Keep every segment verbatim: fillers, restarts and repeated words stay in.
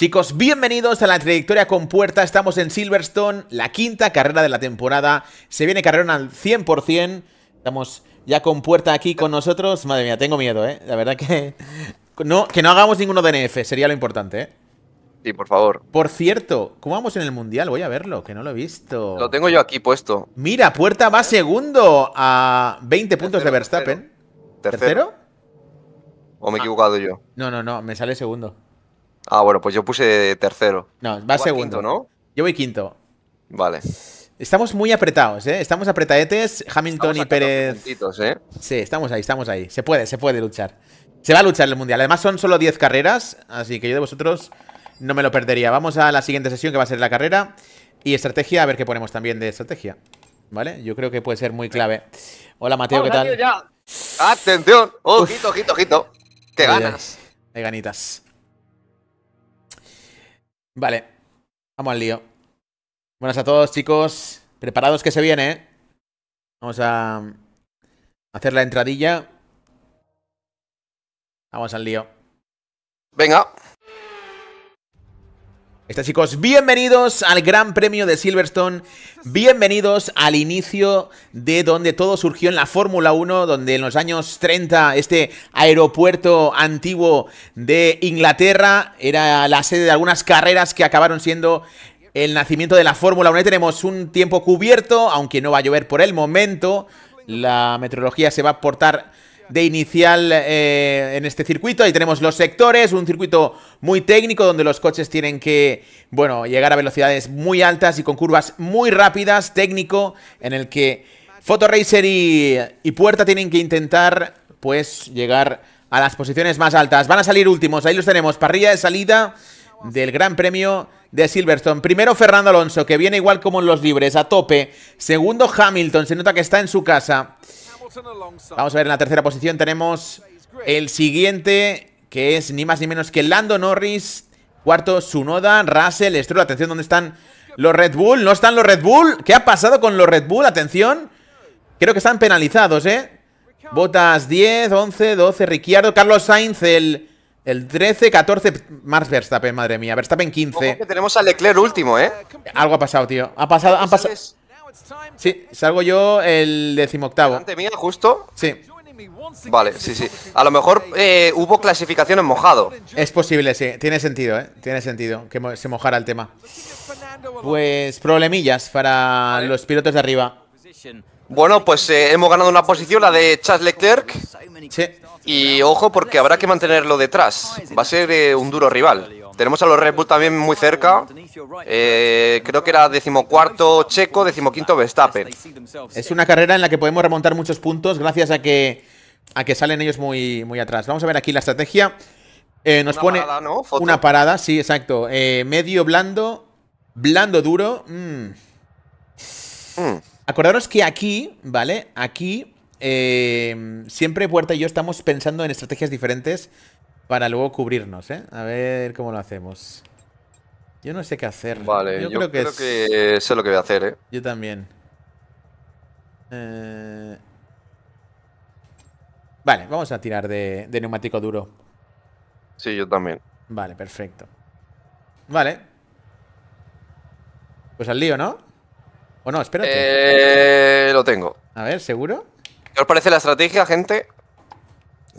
Chicos, bienvenidos a la trayectoria con Puerta. Estamos en Silverstone, la quinta carrera de la temporada. Se viene carrerón al cien por cien. Estamos ya con Puerta aquí con nosotros. Madre mía, tengo miedo, ¿eh? La verdad que no, que no hagamos ninguno D N F, sería lo importante, ¿eh? Sí, por favor. Por cierto, ¿cómo vamos en el Mundial? Voy a verlo, que no lo he visto. Lo tengo yo aquí puesto. Mira, Puerta va segundo a veinte tercero, puntos de Verstappen. ¿Tercero? ¿Tercero? ¿O me he equivocado ah. yo? No, no, no, me sale segundo. Ah, bueno, pues yo puse tercero. No, va segundo. Quinto, ¿no? Yo voy quinto. Vale. Estamos muy apretados, ¿eh? Estamos apretadetes. Hamilton estamos y Pérez... ¿eh? Sí, estamos ahí, estamos ahí. Se puede, se puede luchar. Se va a luchar el Mundial. Además son solo diez carreras, así que yo de vosotros no me lo perdería. Vamos a la siguiente sesión, que va a ser la carrera. Y estrategia, a ver qué ponemos también de estrategia. ¿Vale? Yo creo que puede ser muy clave. Hola, Mateo, ¿qué tal? Tío, ya. ¡Atención! ¡Ojito, ojito, ojito! ¡Qué ganas! ¡Qué ganitas! Vale, vamos al lío. Buenas a todos, chicos. Preparados que se viene, ¿eh? Vamos a hacer la entradilla. Vamos al lío. Venga. Está, chicos, bienvenidos al Gran Premio de Silverstone. Bienvenidos al inicio de donde todo surgió en la Fórmula uno, donde en los años treinta este aeropuerto antiguo de Inglaterra era la sede de algunas carreras que acabaron siendo el nacimiento de la Fórmula uno. Ahí tenemos un tiempo cubierto, aunque no va a llover por el momento. La meteorología se va a portar de inicial eh, en este circuito. Ahí tenemos los sectores, un circuito muy técnico donde los coches tienen que, bueno, llegar a velocidades muy altas y con curvas muy rápidas, técnico, en el que Photoracer y, y Puerta tienen que intentar, pues, llegar a las posiciones más altas. Van a salir últimos, ahí los tenemos, parrilla de salida del Gran Premio de Silverstone. Primero Fernando Alonso, que viene igual como en los libres, a tope. Segundo Hamilton, se nota que está en su casa. Vamos a ver, en la tercera posición tenemos el siguiente, que es ni más ni menos que Lando Norris. Cuarto, Tsunoda, Russell, Stroll. Atención, ¿dónde están los Red Bull? ¿No están los Red Bull? ¿Qué ha pasado con los Red Bull? Atención, creo que están penalizados, ¿eh? Botas diez, once, doce, Ricciardo, Carlos Sainz, el, el trece, catorce, Max Verstappen, madre mía, Verstappen quince. Que tenemos a Leclerc último, ¿eh? Algo ha pasado, tío. Ha pasado, han pasado. Sí, salgo yo el decimoctavo. ¿Delante mía, justo? Sí. Vale, sí, sí. A lo mejor eh, hubo clasificación en mojado. Es posible, sí. Tiene sentido, ¿eh? Tiene sentido que se mojara el tema. Pues problemillas para vale. los pilotos de arriba. Bueno, pues eh, hemos ganado una posición, la de Charles Leclerc. Sí. Y ojo, porque habrá que mantenerlo detrás. Va a ser eh, un duro rival. Tenemos a los Red Bull también muy cerca. Eh, creo que era decimocuarto Checo, decimoquinto Verstappen. Es una carrera en la que podemos remontar muchos puntos gracias a que a que salen ellos muy, muy atrás. Vamos a ver aquí la estrategia. Eh, nos una pone parada, ¿no? Una parada, sí, exacto. Eh, medio blando, blando duro. Mm. Mm. Acordaros que aquí, ¿vale? Aquí eh, siempre Puerta y yo estamos pensando en estrategias diferentes para luego cubrirnos, ¿eh? A ver cómo lo hacemos. Yo no sé qué hacer. Vale, yo, yo creo, que, creo es... que sé lo que voy a hacer, ¿eh? Yo también. Eh... Vale, vamos a tirar de, de neumático duro. Sí, yo también. Vale, perfecto. Vale. Pues al lío, ¿no? O no, espérate. Eh, lo tengo. A ver, ¿seguro? ¿Qué os parece la estrategia, gente?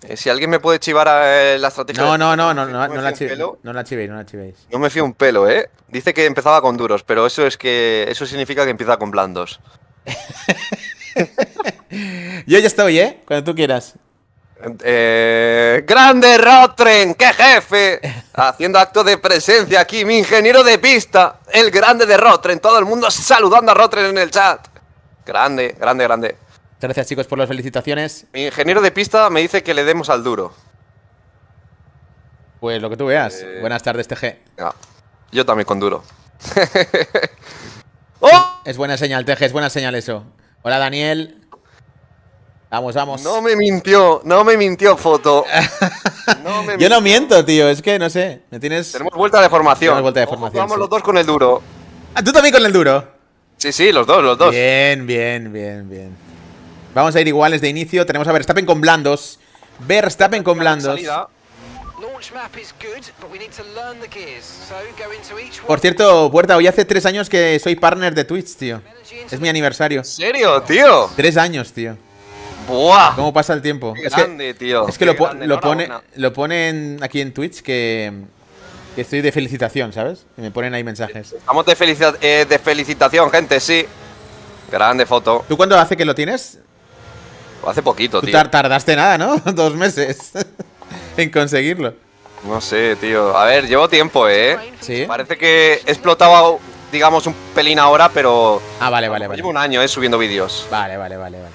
Eh, si alguien me puede chivar a, eh, la estrategia... No, no, no, no, no, no, no, la chivéis, no la chivéis, no la chivéis. No me fío un pelo, ¿eh? Dice que empezaba con duros, pero eso es que... Eso significa que empieza con blandos. Yo ya estoy, ¿eh? Cuando tú quieras. Eh, ¡Grande Rotrén! ¡Qué jefe! Haciendo acto de presencia aquí, mi ingeniero de pista. El grande de Rotrén. Todo el mundo saludando a Rotrén en el chat. Grande, grande, grande. Gracias, chicos, por las felicitaciones. Mi ingeniero de pista me dice que le demos al duro. Pues lo que tú veas. Eh... Buenas tardes, T G. No, yo también con duro. ¡Oh! Es buena señal, T G, es buena señal eso. Hola, Daniel. Vamos, vamos. No me mintió, no me mintió Foto. No me mintió. Yo no miento, tío, es que no sé. Me tienes... Tenemos vuelta de formación. Tenemos vuelta de formación. Vamos sí. los dos con el duro. Ah, tú también con el duro. Sí, sí, los dos, los dos. Bien, bien, bien, bien. Vamos a ir iguales de inicio. Tenemos a Verstappen con blandos. Verstappen con blandos. Por cierto, Puerta, hoy hace tres años que soy partner de Twitch, tío. Es mi aniversario. ¿En serio, tío? Tres años, tío. Buah. ¿Cómo pasa el tiempo? Qué es grande, que, tío. Es que lo, po grande, lo, pone, lo ponen aquí en Twitch que, que estoy de felicitación, ¿sabes? Y me ponen ahí mensajes. Estamos de, felicita eh, de felicitación, gente, sí. Grande foto. ¿Tú cuándo hace que lo tienes? Hace poquito, Tú tío. Tar tardaste nada, ¿no? Dos meses en conseguirlo. No sé, tío. A ver, llevo tiempo, ¿eh? Sí. Parece que he explotado, digamos, un pelín ahora, pero... Ah, vale, vale, vale. Llevo un año, ¿eh? Subiendo vídeos. Vale, vale, vale, vale.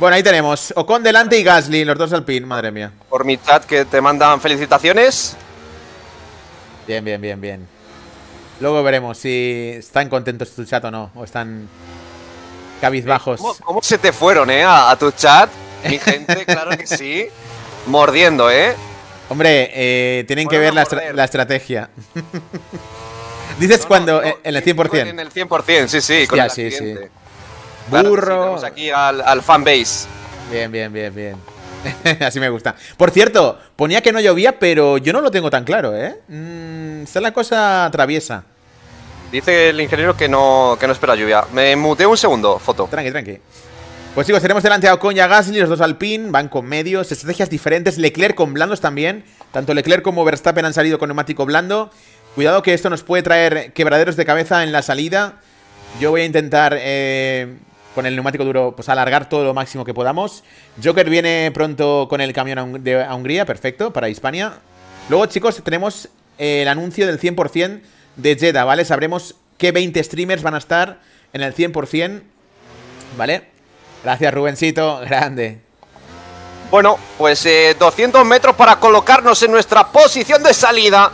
Bueno, ahí tenemos. Ocon delante y Gasly, los dos Alpine, madre mía. Por mi chat que te mandan felicitaciones. Bien, bien, bien, bien. Luego veremos si están contentos tu chat o no, o están... cabizbajos. ¿Cómo, ¿Cómo se te fueron, eh? A, a tu chat. Mi gente, claro que sí. Mordiendo, eh. Hombre, eh, tienen que ver la, estra la estrategia. Dices no, cuando. No, no, en el cien por cien. En el cien por cien, sí, sí. Con ya, el sí, sí. Claro, burro. Sí, tenemos aquí al, al fanbase. Bien, bien, bien, bien. Así me gusta. Por cierto, ponía que no llovía, pero yo no lo tengo tan claro, eh. Mm, esta es la cosa traviesa. Dice el ingeniero que no, que no espera lluvia. Me muteo un segundo, foto. Tranqui, tranqui. Pues chicos, tenemos delante a Ocon y a Gasly. Los dos Alpine, van con medios, estrategias diferentes. Leclerc con blandos también. Tanto Leclerc como Verstappen han salido con neumático blando. Cuidado que esto nos puede traer quebraderos de cabeza en la salida. Yo voy a intentar, eh, con el neumático duro, pues alargar todo lo máximo que podamos. Joker viene pronto con el camión a, Hung de, a Hungría, perfecto, para Hispania. Luego, chicos, tenemos eh, el anuncio del cien por cien de Jeddah, ¿vale? Sabremos qué veinte streamers van a estar en el cien por cien, ¿vale? Gracias, Rubencito, grande. Bueno, pues eh, doscientos metros para colocarnos en nuestra posición de salida.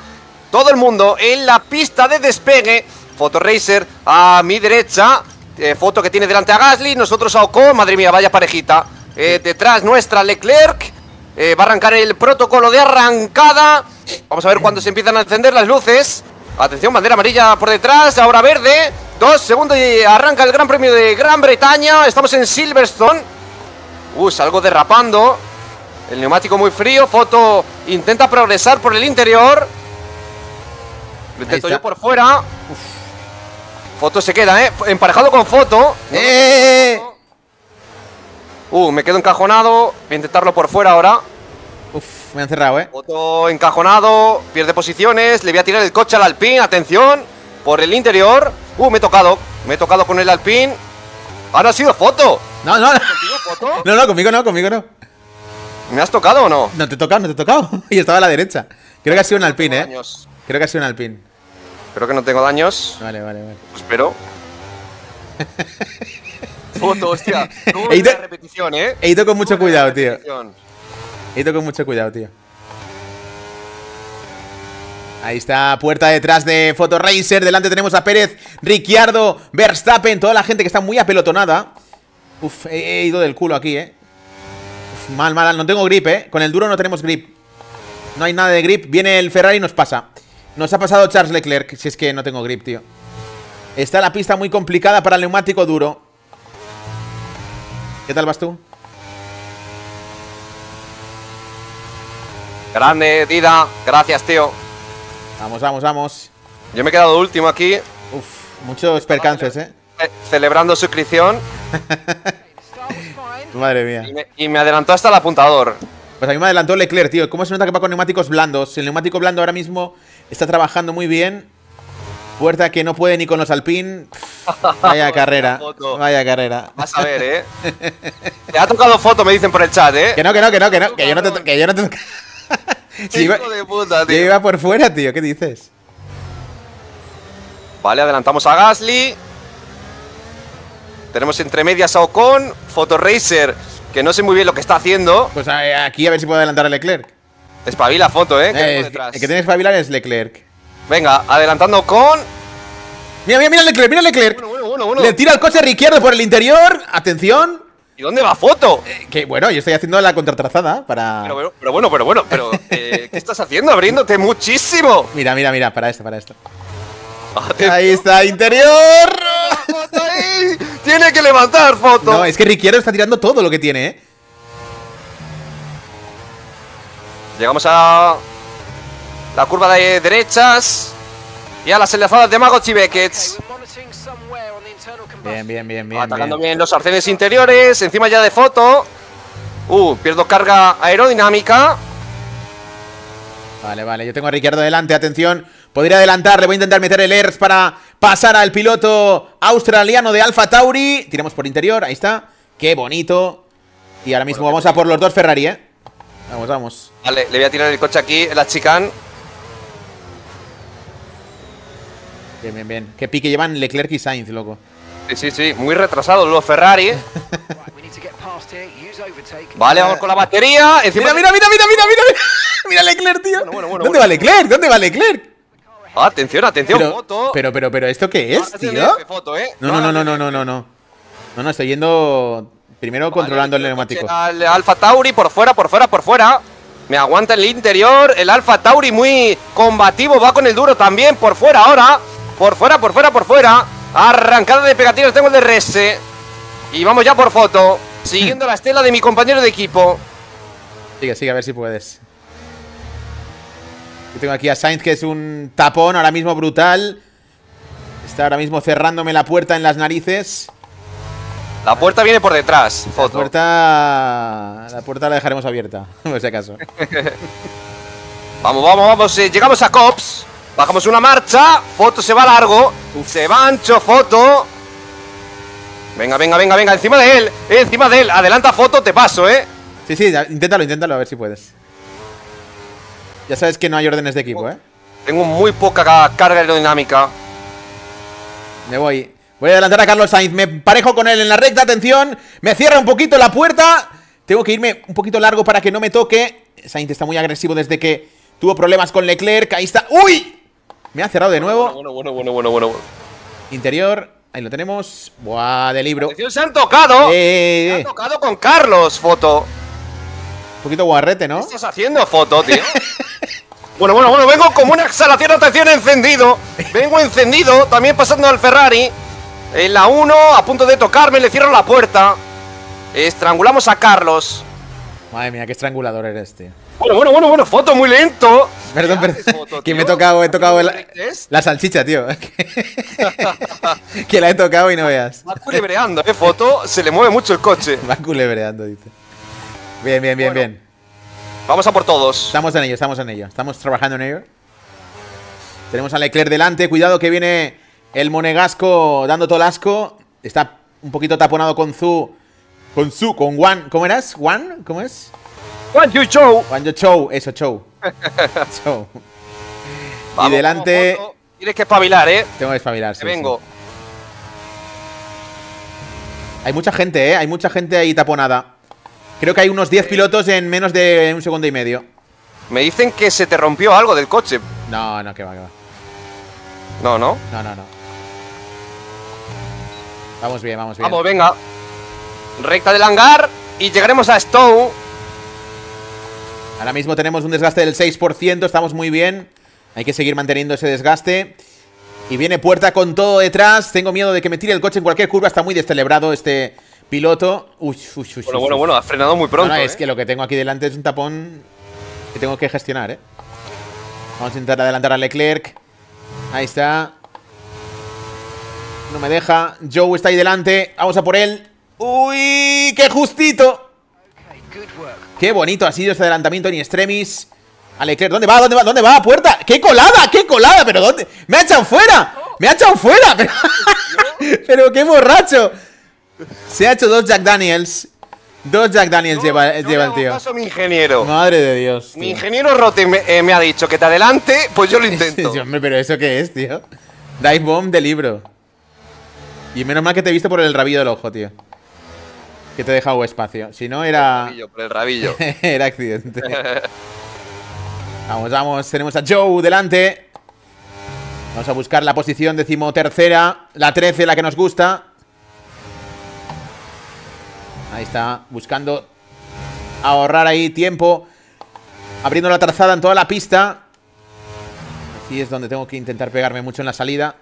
Todo el mundo en la pista de despegue. Photoracer a mi derecha, eh, foto que tiene delante a Gasly, nosotros a Ocon, madre mía, vaya parejita. eh, Detrás nuestra Leclerc. eh, Va a arrancar el protocolo de arrancada. Vamos a ver cuándo se empiezan a encender las luces. Atención, bandera amarilla por detrás, ahora verde. Dos segundos y arranca el Gran Premio de Gran Bretaña. Estamos en Silverstone. Uh, salgo derrapando. El neumático muy frío. Foto intenta progresar por el interior. Lo intento yo por fuera. Uf. Foto se queda, ¿eh? Emparejado con Foto. ¡Eh! Uh, me quedo encajonado. Voy a intentarlo por fuera ahora. Uf, me han cerrado, eh. Foto encajonado, pierde posiciones. Le voy a tirar el coche al Alpine, atención. Por el interior. Uh, me he tocado. Me he tocado con el Alpine. Ah, no ha sido Foto. No, no, no. Foto? No, no, conmigo no, conmigo no. ¿Me has tocado o no? No te he tocado, no te he tocado. Y estaba a la derecha. Creo que ha sido un Alpine, eh. Daños. Creo que ha sido un Alpine. Creo que no tengo daños. Vale, vale, vale. Pues espero. Foto, hostia. He ido, repetición, eh. He ido con mucho cuidado, tío. He ido con mucho cuidado, tío. Ahí está, Puerta detrás de Photoracer. Delante tenemos a Pérez, Ricciardo, Verstappen. Toda la gente que está muy apelotonada. Uf, he ido del culo aquí, eh. Uf, mal, mal, no tengo grip, eh. Con el duro no tenemos grip. No hay nada de grip. Viene el Ferrari y nos pasa. Nos ha pasado Charles Leclerc, si es que no tengo grip, tío. Está la pista muy complicada para el neumático duro. ¿Qué tal vas tú? Grande, Dida. Gracias, tío. Vamos, vamos, vamos. Yo me he quedado último aquí. Uf, muchos percances, eh. Celebrando suscripción. Madre mía. Y me, y me adelantó hasta el apuntador. Pues a mí me adelantó Leclerc, tío. ¿Cómo se nota que va con neumáticos blandos? El neumático blando ahora mismo está trabajando muy bien. Puerta que no puede ni con los Alpine. Vaya carrera. Vaya carrera. Vas a ver, eh. Te ha tocado Foto, me dicen por el chat, eh. Que no, que no, que no, que no. Que yo no te, que yo no te... Si iba, de puta, tío. Yo iba por fuera, tío, ¿qué dices? Vale, adelantamos a Gasly. Tenemos entre medias a Ocon. Photoracer, que no sé muy bien lo que está haciendo. Pues aquí a ver si puedo adelantar a Leclerc. Espabila, Foto, eh, eh es que, el que tiene que espabilar es Leclerc. Venga, adelantando Ocon. Mira, mira, mira Leclerc, mira Leclerc. Uno, uno, uno, uno. Le tira el coche a Ricciardo por el interior. Atención. ¿Y dónde va Foto? Eh, que bueno, yo estoy haciendo la contratrazada para... Pero, pero, pero bueno, pero bueno, pero... Eh, ¿qué estás haciendo? Abriéndote muchísimo. Mira, mira, mira, para esto, para esto. Atención. Ahí está, interior. Foto ahí. Tiene que levantar Foto. No, es que Ricciardo está tirando todo lo que tiene, ¿eh? Llegamos a la curva de derechas y a las enlazadas de Maggots y Beckett. Bien, bien, bien, bien. Atacando bien, bien los arcenes interiores. Encima ya de foto. Uh, pierdo carga aerodinámica. Vale, vale. Yo tengo a Ricciardo delante. Atención. Podría adelantar. Le voy a intentar meter el E R S para pasar al piloto australiano de Alfa Tauri. Tiramos por interior. Ahí está. Qué bonito. Y ahora mismo bueno, vamos a por los dos Ferrari, ¿eh? Vamos, vamos. Vale, le voy a tirar el coche aquí. La chicane. Bien, bien, bien. Qué pique llevan Leclerc y Sainz, loco. Sí, sí, sí. Muy retrasados los Ferrari. Vale, vamos con la batería. Encima... Mira, mira, mira, mira, mira, mira. Mira Leclerc, tío. Bueno, bueno, bueno, ¿Dónde bueno. va Leclerc? ¿Dónde va Leclerc? Ah, atención, atención. Pero, foto. pero, pero, pero, ¿esto qué es, tío? Foto, ¿eh? No, no, no, no, no, no, no, no. No, no, estoy yendo primero vale, controlando el neumático. El Alfa Tauri por fuera, por fuera, por fuera. Me aguanta el interior. El Alfa Tauri muy combativo. Va con el duro también por fuera ahora. Por fuera, por fuera, por fuera. Arrancada de pegatinos, tengo el D R S. Y vamos ya por foto. Siguiendo la estela de mi compañero de equipo. Sigue, sigue, a ver si puedes. Yo tengo aquí a Sainz, que es un tapón ahora mismo brutal. Está ahora mismo cerrándome la puerta en las narices. La puerta viene por detrás, foto. La puerta, la, puerta la dejaremos abierta, por si acaso. Vamos, vamos, vamos. Llegamos a Cops. Bajamos una marcha, foto se va largo, se va ancho, foto. Venga, venga, venga, venga, encima de él, encima de él, adelanta foto, te paso, eh. Sí, sí, inténtalo, inténtalo, a ver si puedes. Ya sabes que no hay órdenes de equipo, eh. Tengo muy poca carga aerodinámica. Me voy, voy a adelantar a Carlos Sainz, me parejo con él en la recta, atención. Me cierra un poquito la puerta, tengo que irme un poquito largo para que no me toque. Sainz está muy agresivo desde que tuvo problemas con Leclerc, ahí está. ¡Uy! Me ha cerrado de nuevo. Bueno, bueno, bueno, bueno, bueno, bueno. Interior, ahí lo tenemos. Buah, de libro. Se han tocado. Eh, se han eh. tocado con Carlos, foto. Un poquito guarrete, ¿no? ¿Qué estás haciendo, foto, tío? Bueno, bueno, bueno, vengo como una exhalación, atención, encendido. Vengo encendido, también pasando al Ferrari. En la uno, a punto de tocarme, le cierro la puerta. Estrangulamos a Carlos. Madre mía, qué estrangulador eres, tío. Bueno, bueno, bueno, bueno, foto muy lento. Perdón, perdón. Que me he tocado, he tocado la, la salchicha, tío. Que la he tocado y no veas. Va culebreando, eh, foto. Se le mueve mucho el coche. Va culebreando, dice. Bien, bien, bien, bueno, bien. Vamos a por todos. Estamos en ello, estamos en ello. Estamos trabajando en ello. Tenemos a Leclerc delante. Cuidado que viene el monegasco dando todo el asco. Está un poquito taponado con Zu. Con Su, con Juan, ¿cómo eras? ¿Juan? ¿Cómo es? Juan Yu Chou. Juan Yu Chou, eso, Chou. Chou. Y vamos, delante. Vamos, tienes que espabilar, ¿eh? Tengo que espabilar, sí. Te vengo. Sí. Hay mucha gente, ¿eh? Hay mucha gente ahí taponada. Creo que hay unos diez pilotos en menos de un segundo y medio. Me dicen que se te rompió algo del coche. No, no, que va, que va. No, no. No, no, no. Vamos bien, vamos bien. Vamos, venga. Recta del hangar y llegaremos a Stowe. Ahora mismo tenemos un desgaste del seis por ciento, estamos muy bien. Hay que seguir manteniendo ese desgaste. Y viene Puerta con todo detrás. Tengo miedo de que me tire el coche en cualquier curva. Está muy descelebrado este piloto. Uy, uy, uy, bueno, uy, bueno, uy. bueno, ha frenado muy pronto. No, no, ¿eh? Es que lo que tengo aquí delante es un tapón que tengo que gestionar, ¿eh? Vamos a intentar adelantar a Leclerc. Ahí está. No me deja. Joe está ahí delante. Vamos a por él. ¡Uy! ¡Qué justito! ¡Qué bonito ha sido este adelantamiento en extremis! A Leclerc, ¿dónde va? ¿Dónde va? ¿Dónde va? ¡Puerta! ¡Qué colada! ¡Qué colada! ¿Pero dónde? ¡Me ha echado fuera! ¡Me ha echado fuera! ¡Pero, pero qué borracho! Se ha hecho dos Jack Daniels. Dos Jack Daniels no, lleva, no lleva el tío. Caso, mi ingeniero. Madre de Dios, tío. Mi ingeniero Rotrén me, eh, me ha dicho que te adelante, pues yo lo intento. Dios mío, pero ¿eso qué es, tío? Dive bomb de libro. Y menos mal que te he visto por el rabillo del ojo, tío. Que te he dejado espacio. Si no, era... Por el rabillo, por el rabillo. Era accidente. Vamos, vamos. Tenemos a Joe delante. Vamos a buscar la posición decimotercera. La trece, la que nos gusta. Ahí está. Buscando ahorrar ahí tiempo. Abriendo la trazada en toda la pista. Aquí es donde tengo que intentar pegarme mucho en la salida.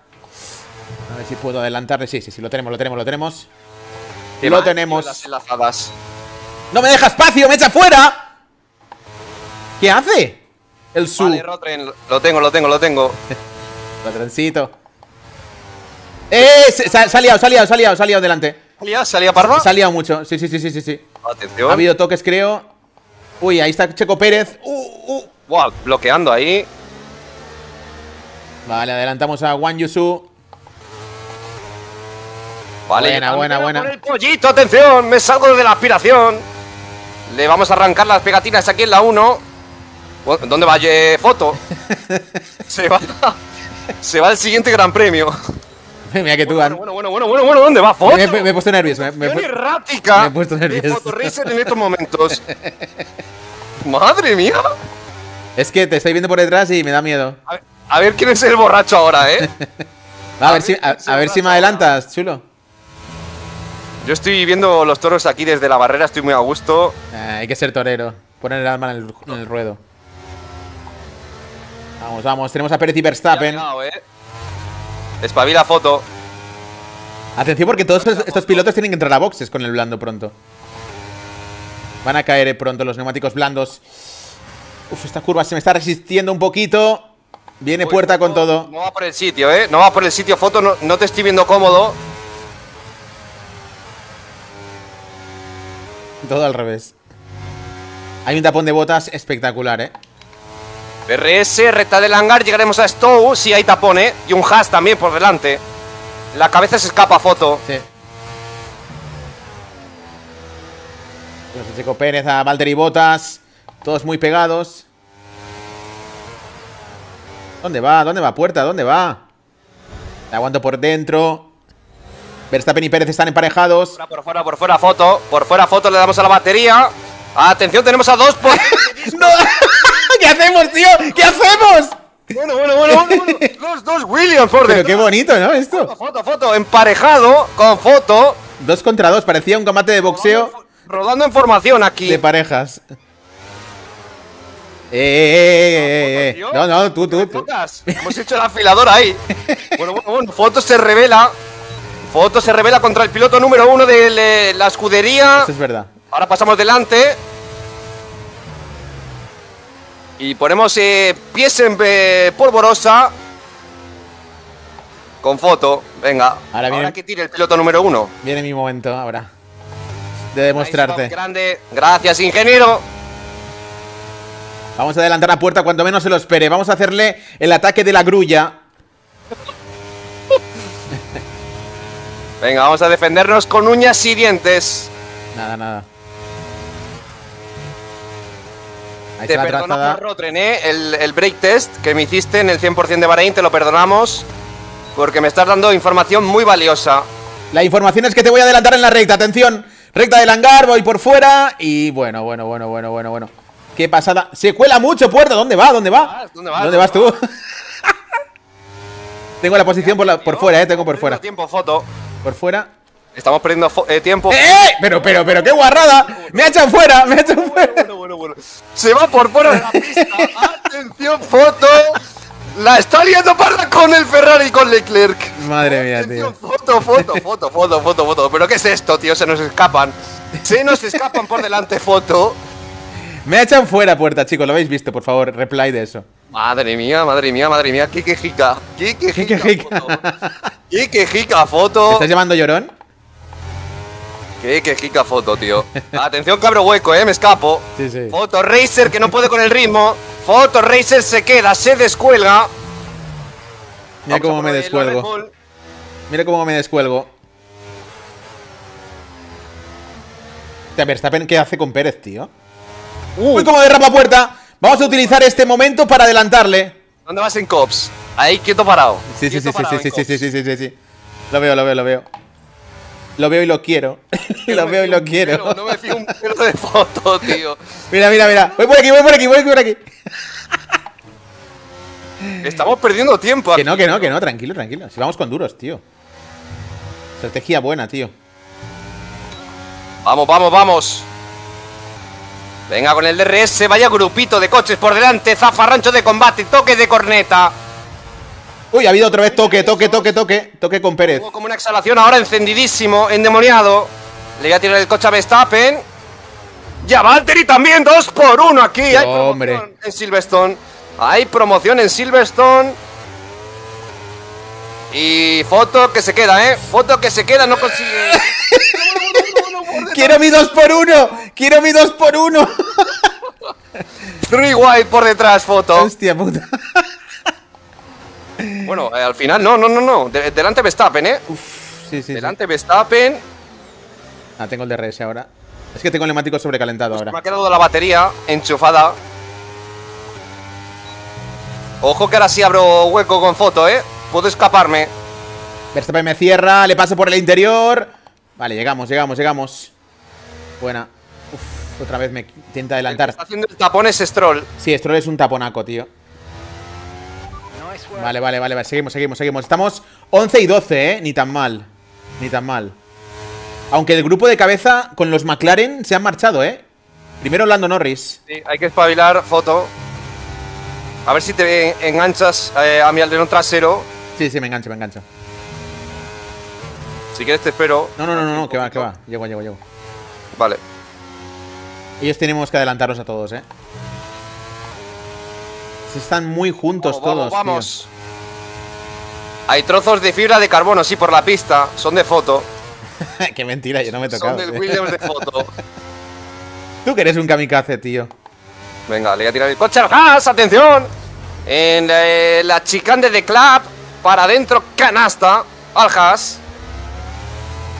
A ver si puedo adelantarle. Sí, sí, sí. Lo tenemos, lo tenemos, lo tenemos. Y lo tenemos. Las enlazadas. ¡No me deja espacio! ¡Me echa fuera! ¿Qué hace? El sub. Vale, Rotrén, lo tengo, lo tengo, lo tengo. Rotréncito. ¡Eh! Se, se, se ha liado, se ha liado, se ha liado, se ha liado delante. ¿Salía? ¿Salía parva? Se ha liado mucho, sí, sí, sí, sí, sí. Atención. Ha habido toques, creo. Uy, ahí está Checo Pérez. Uh, uh. Wow, bloqueando ahí. Vale, adelantamos a Wang Yusu. Vale, buena, buena, buena. Por el pollito, atención, me salgo de la aspiración. Le vamos a arrancar las pegatinas aquí en la uno. ¿Dónde va Foto? Se va. Se va el siguiente gran premio. Mira que tú, bueno, bueno, bueno, bueno, bueno, bueno, ¿dónde va Foto? Me, me, me he puesto nervioso. Me, me, me, me he puesto nervioso. Photoracer en estos momentos. Madre mía. Es que te estoy viendo por detrás y me da miedo. A ver, a ver quién es el borracho ahora, ¿eh? a, a ver si, a, a ver si me adelantas, ahora. Chulo. Yo estoy viendo los toros aquí desde la barrera, estoy muy a gusto. Eh, hay que ser torero, poner el alma en el, en el ruedo. Vamos, vamos, tenemos a Pérez y Verstappen. Llegado, ¿eh? Espabila Foto. Atención porque todos estos, estos pilotos tienen que entrar a boxes con el blando pronto. Van a caer pronto los neumáticos blandos. Uf, esta curva se me está resistiendo un poquito. Viene Uy, Puerta Foto, con todo. No va por el sitio, ¿eh? No va por el sitio, Foto, no, no te estoy viendo cómodo. Todo al revés. Hay un tapón de botas espectacular, ¿eh? R S, recta del hangar, llegaremos a Stowe. Sí, hay tapón, ¿eh? Y un hash también por delante. La cabeza se escapa, Foto. Sí. Los Checo Pérez, a Valtteri Bottas. Todos muy pegados. ¿Dónde va? ¿Dónde va Puerta? ¿Dónde va? La aguanto por dentro. Verstappen y Pérez están emparejados. Por fuera, por fuera, por fuera, Foto. Por fuera, Foto, le damos a la batería. Atención, tenemos a dos por... ¡No! ¿Qué hacemos, tío? ¿Qué hacemos? Bueno, bueno, bueno, bueno, bueno. Los dos Williams por dentro. Pero qué bonito, ¿no? Esto. Foto, Foto, Foto. Emparejado con Foto. Dos contra dos. Parecía un combate de boxeo. Rodando en formación aquí. De parejas. Eh, eh, eh, eh, eh. No, no, tú, tú, tú. Hemos hecho el afilador ahí. Bueno, bueno, bueno. Foto se revela. Foto se revela contra el piloto número uno de la escudería. Eso es verdad. Ahora pasamos delante. Y ponemos eh, pies en eh, polvorosa. Con Foto. Venga. Ahora, ahora que tire el piloto número uno. Viene mi momento ahora. De demostrarte. Grande. Gracias, ingeniero. Vamos a adelantar a Puerta cuanto menos se lo espere. Vamos a hacerle el ataque de la grulla. Venga, vamos a defendernos con uñas y dientes. Nada, nada. Ahí te perdonamos, Rotrén, ¿eh? el, el break test que me hiciste en el cien por cien de Bahrein, te lo perdonamos porque me estás dando información muy valiosa. La información es que te voy a adelantar en la recta, atención. Recta del hangar, voy por fuera y bueno, bueno, bueno, bueno, bueno, bueno. Qué pasada. Se cuela mucho, Puerta. ¿Dónde va? ¿Dónde va? ¿Dónde vas, ¿Dónde vas tú? Tengo la posición por, la, por fuera, eh, tengo por fuera. Tiempo, Foto. Por fuera. Estamos perdiendo eh, tiempo. ¡Eh! Pero, pero, pero, qué guarrada. Me ha echado fuera, me ha echado fuera. Bueno, bueno, bueno, bueno. Se va por fuera de la pista. Atención, Foto. La está liando parda con el Ferrari y con Leclerc. Madre mía, atención, tío. Foto, Foto, Foto, Foto, Foto, Foto. Pero ¿qué es esto, tío? Se nos escapan. Se nos escapan por delante, Foto. Me ha echado fuera, Puerta, chicos. Lo habéis visto, por favor. Reply de eso. Madre mía, madre mía, madre mía. Qué quejica. Qué quejica, Foto. Qué quejica, Foto. ¿Te estás llamando llorón? Qué quejica, Foto, tío. Atención, cabro hueco, eh, me escapo. Sí, sí. Photoracer que no puede con el ritmo. Photoracer se queda, se descuelga. Mira cómo me descuelgo. Mira cómo me descuelgo. Verstappen, ¿qué hace con Pérez, tío? Uh. Uy, como derrapa Puerta. Vamos a utilizar este momento para adelantarle. ¿Dónde vas en Cops? Ahí, quieto parado. Sí, sí, sí, sí, sí, sí, sí, sí, sí. Lo veo, lo veo, lo veo. Lo veo y lo quiero. Lo veo y lo quiero. Pelo, no me fío un pelo de Foto, tío. Mira, mira, mira. Voy por aquí, voy por aquí, voy por aquí. Estamos perdiendo tiempo. Que aquí, no, que no, que no. Tranquilo, tranquilo. Si vamos con duros, tío. Estrategia buena, tío. Vamos, vamos, vamos. Venga, con el D R S. Vaya grupito de coches por delante. Zafarrancho de combate. Toque de corneta. Uy, ha habido otra vez toque, toque, toque, toque. Toque con Pérez. Como una exhalación ahora encendidísimo, endemoniado. Le voy a tirar el coche a Verstappen. Y a Valtteri también, dos por uno aquí. Hay hombre. promoción en Silverstone. Hay promoción en Silverstone. Y foto que se queda, ¿eh? Foto que se queda, no consigue. no, no, no, no, no, ¡Quiero mi dos por uno! ¡Quiero mi dos por uno! Three wide por detrás, foto. Hostia puta. Bueno, eh, al final, no, no, no, no. De delante Verstappen, ¿eh? Uf, sí, sí. Delante sí. Verstappen. Ah, tengo el D R S ahora. Es que tengo el neumático sobrecalentado pues ahora. Me ha quedado la batería enchufada. Ojo que ahora sí abro hueco con foto, ¿eh? Puedo escaparme. Verstappen me cierra, le paso por el interior. Vale, llegamos, llegamos, llegamos. Buena. Uf, otra vez me intenta adelantar. El que está haciendo el tapón es Stroll. Sí, Stroll es un taponaco, tío. Vale, vale, vale, vale. Seguimos, seguimos, seguimos. Estamos once y doce, ¿eh? Ni tan mal. Ni tan mal. Aunque el grupo de cabeza con los McLaren se han marchado, ¿eh? Primero Lando Norris. Sí, hay que espabilar, foto. A ver si te enganchas eh, a mi alderón trasero. Sí, sí, me engancho, me engancho. Si quieres te espero. No, no, no, no, no, que va, que va. Llego, llego, llego. Vale. Ellos tenemos que adelantarnos a todos, ¿eh? Están muy juntos vamos, todos, vamos. Tío. Hay trozos de fibra de carbono, sí, por la pista. Son de foto. Qué mentira, yo no me he tocado. Son del Williams de foto. Tú que eres un kamikaze, tío. Venga, le voy a tirar el coche al gas, atención. En la, la chicane de Club. Para adentro, canasta al gas.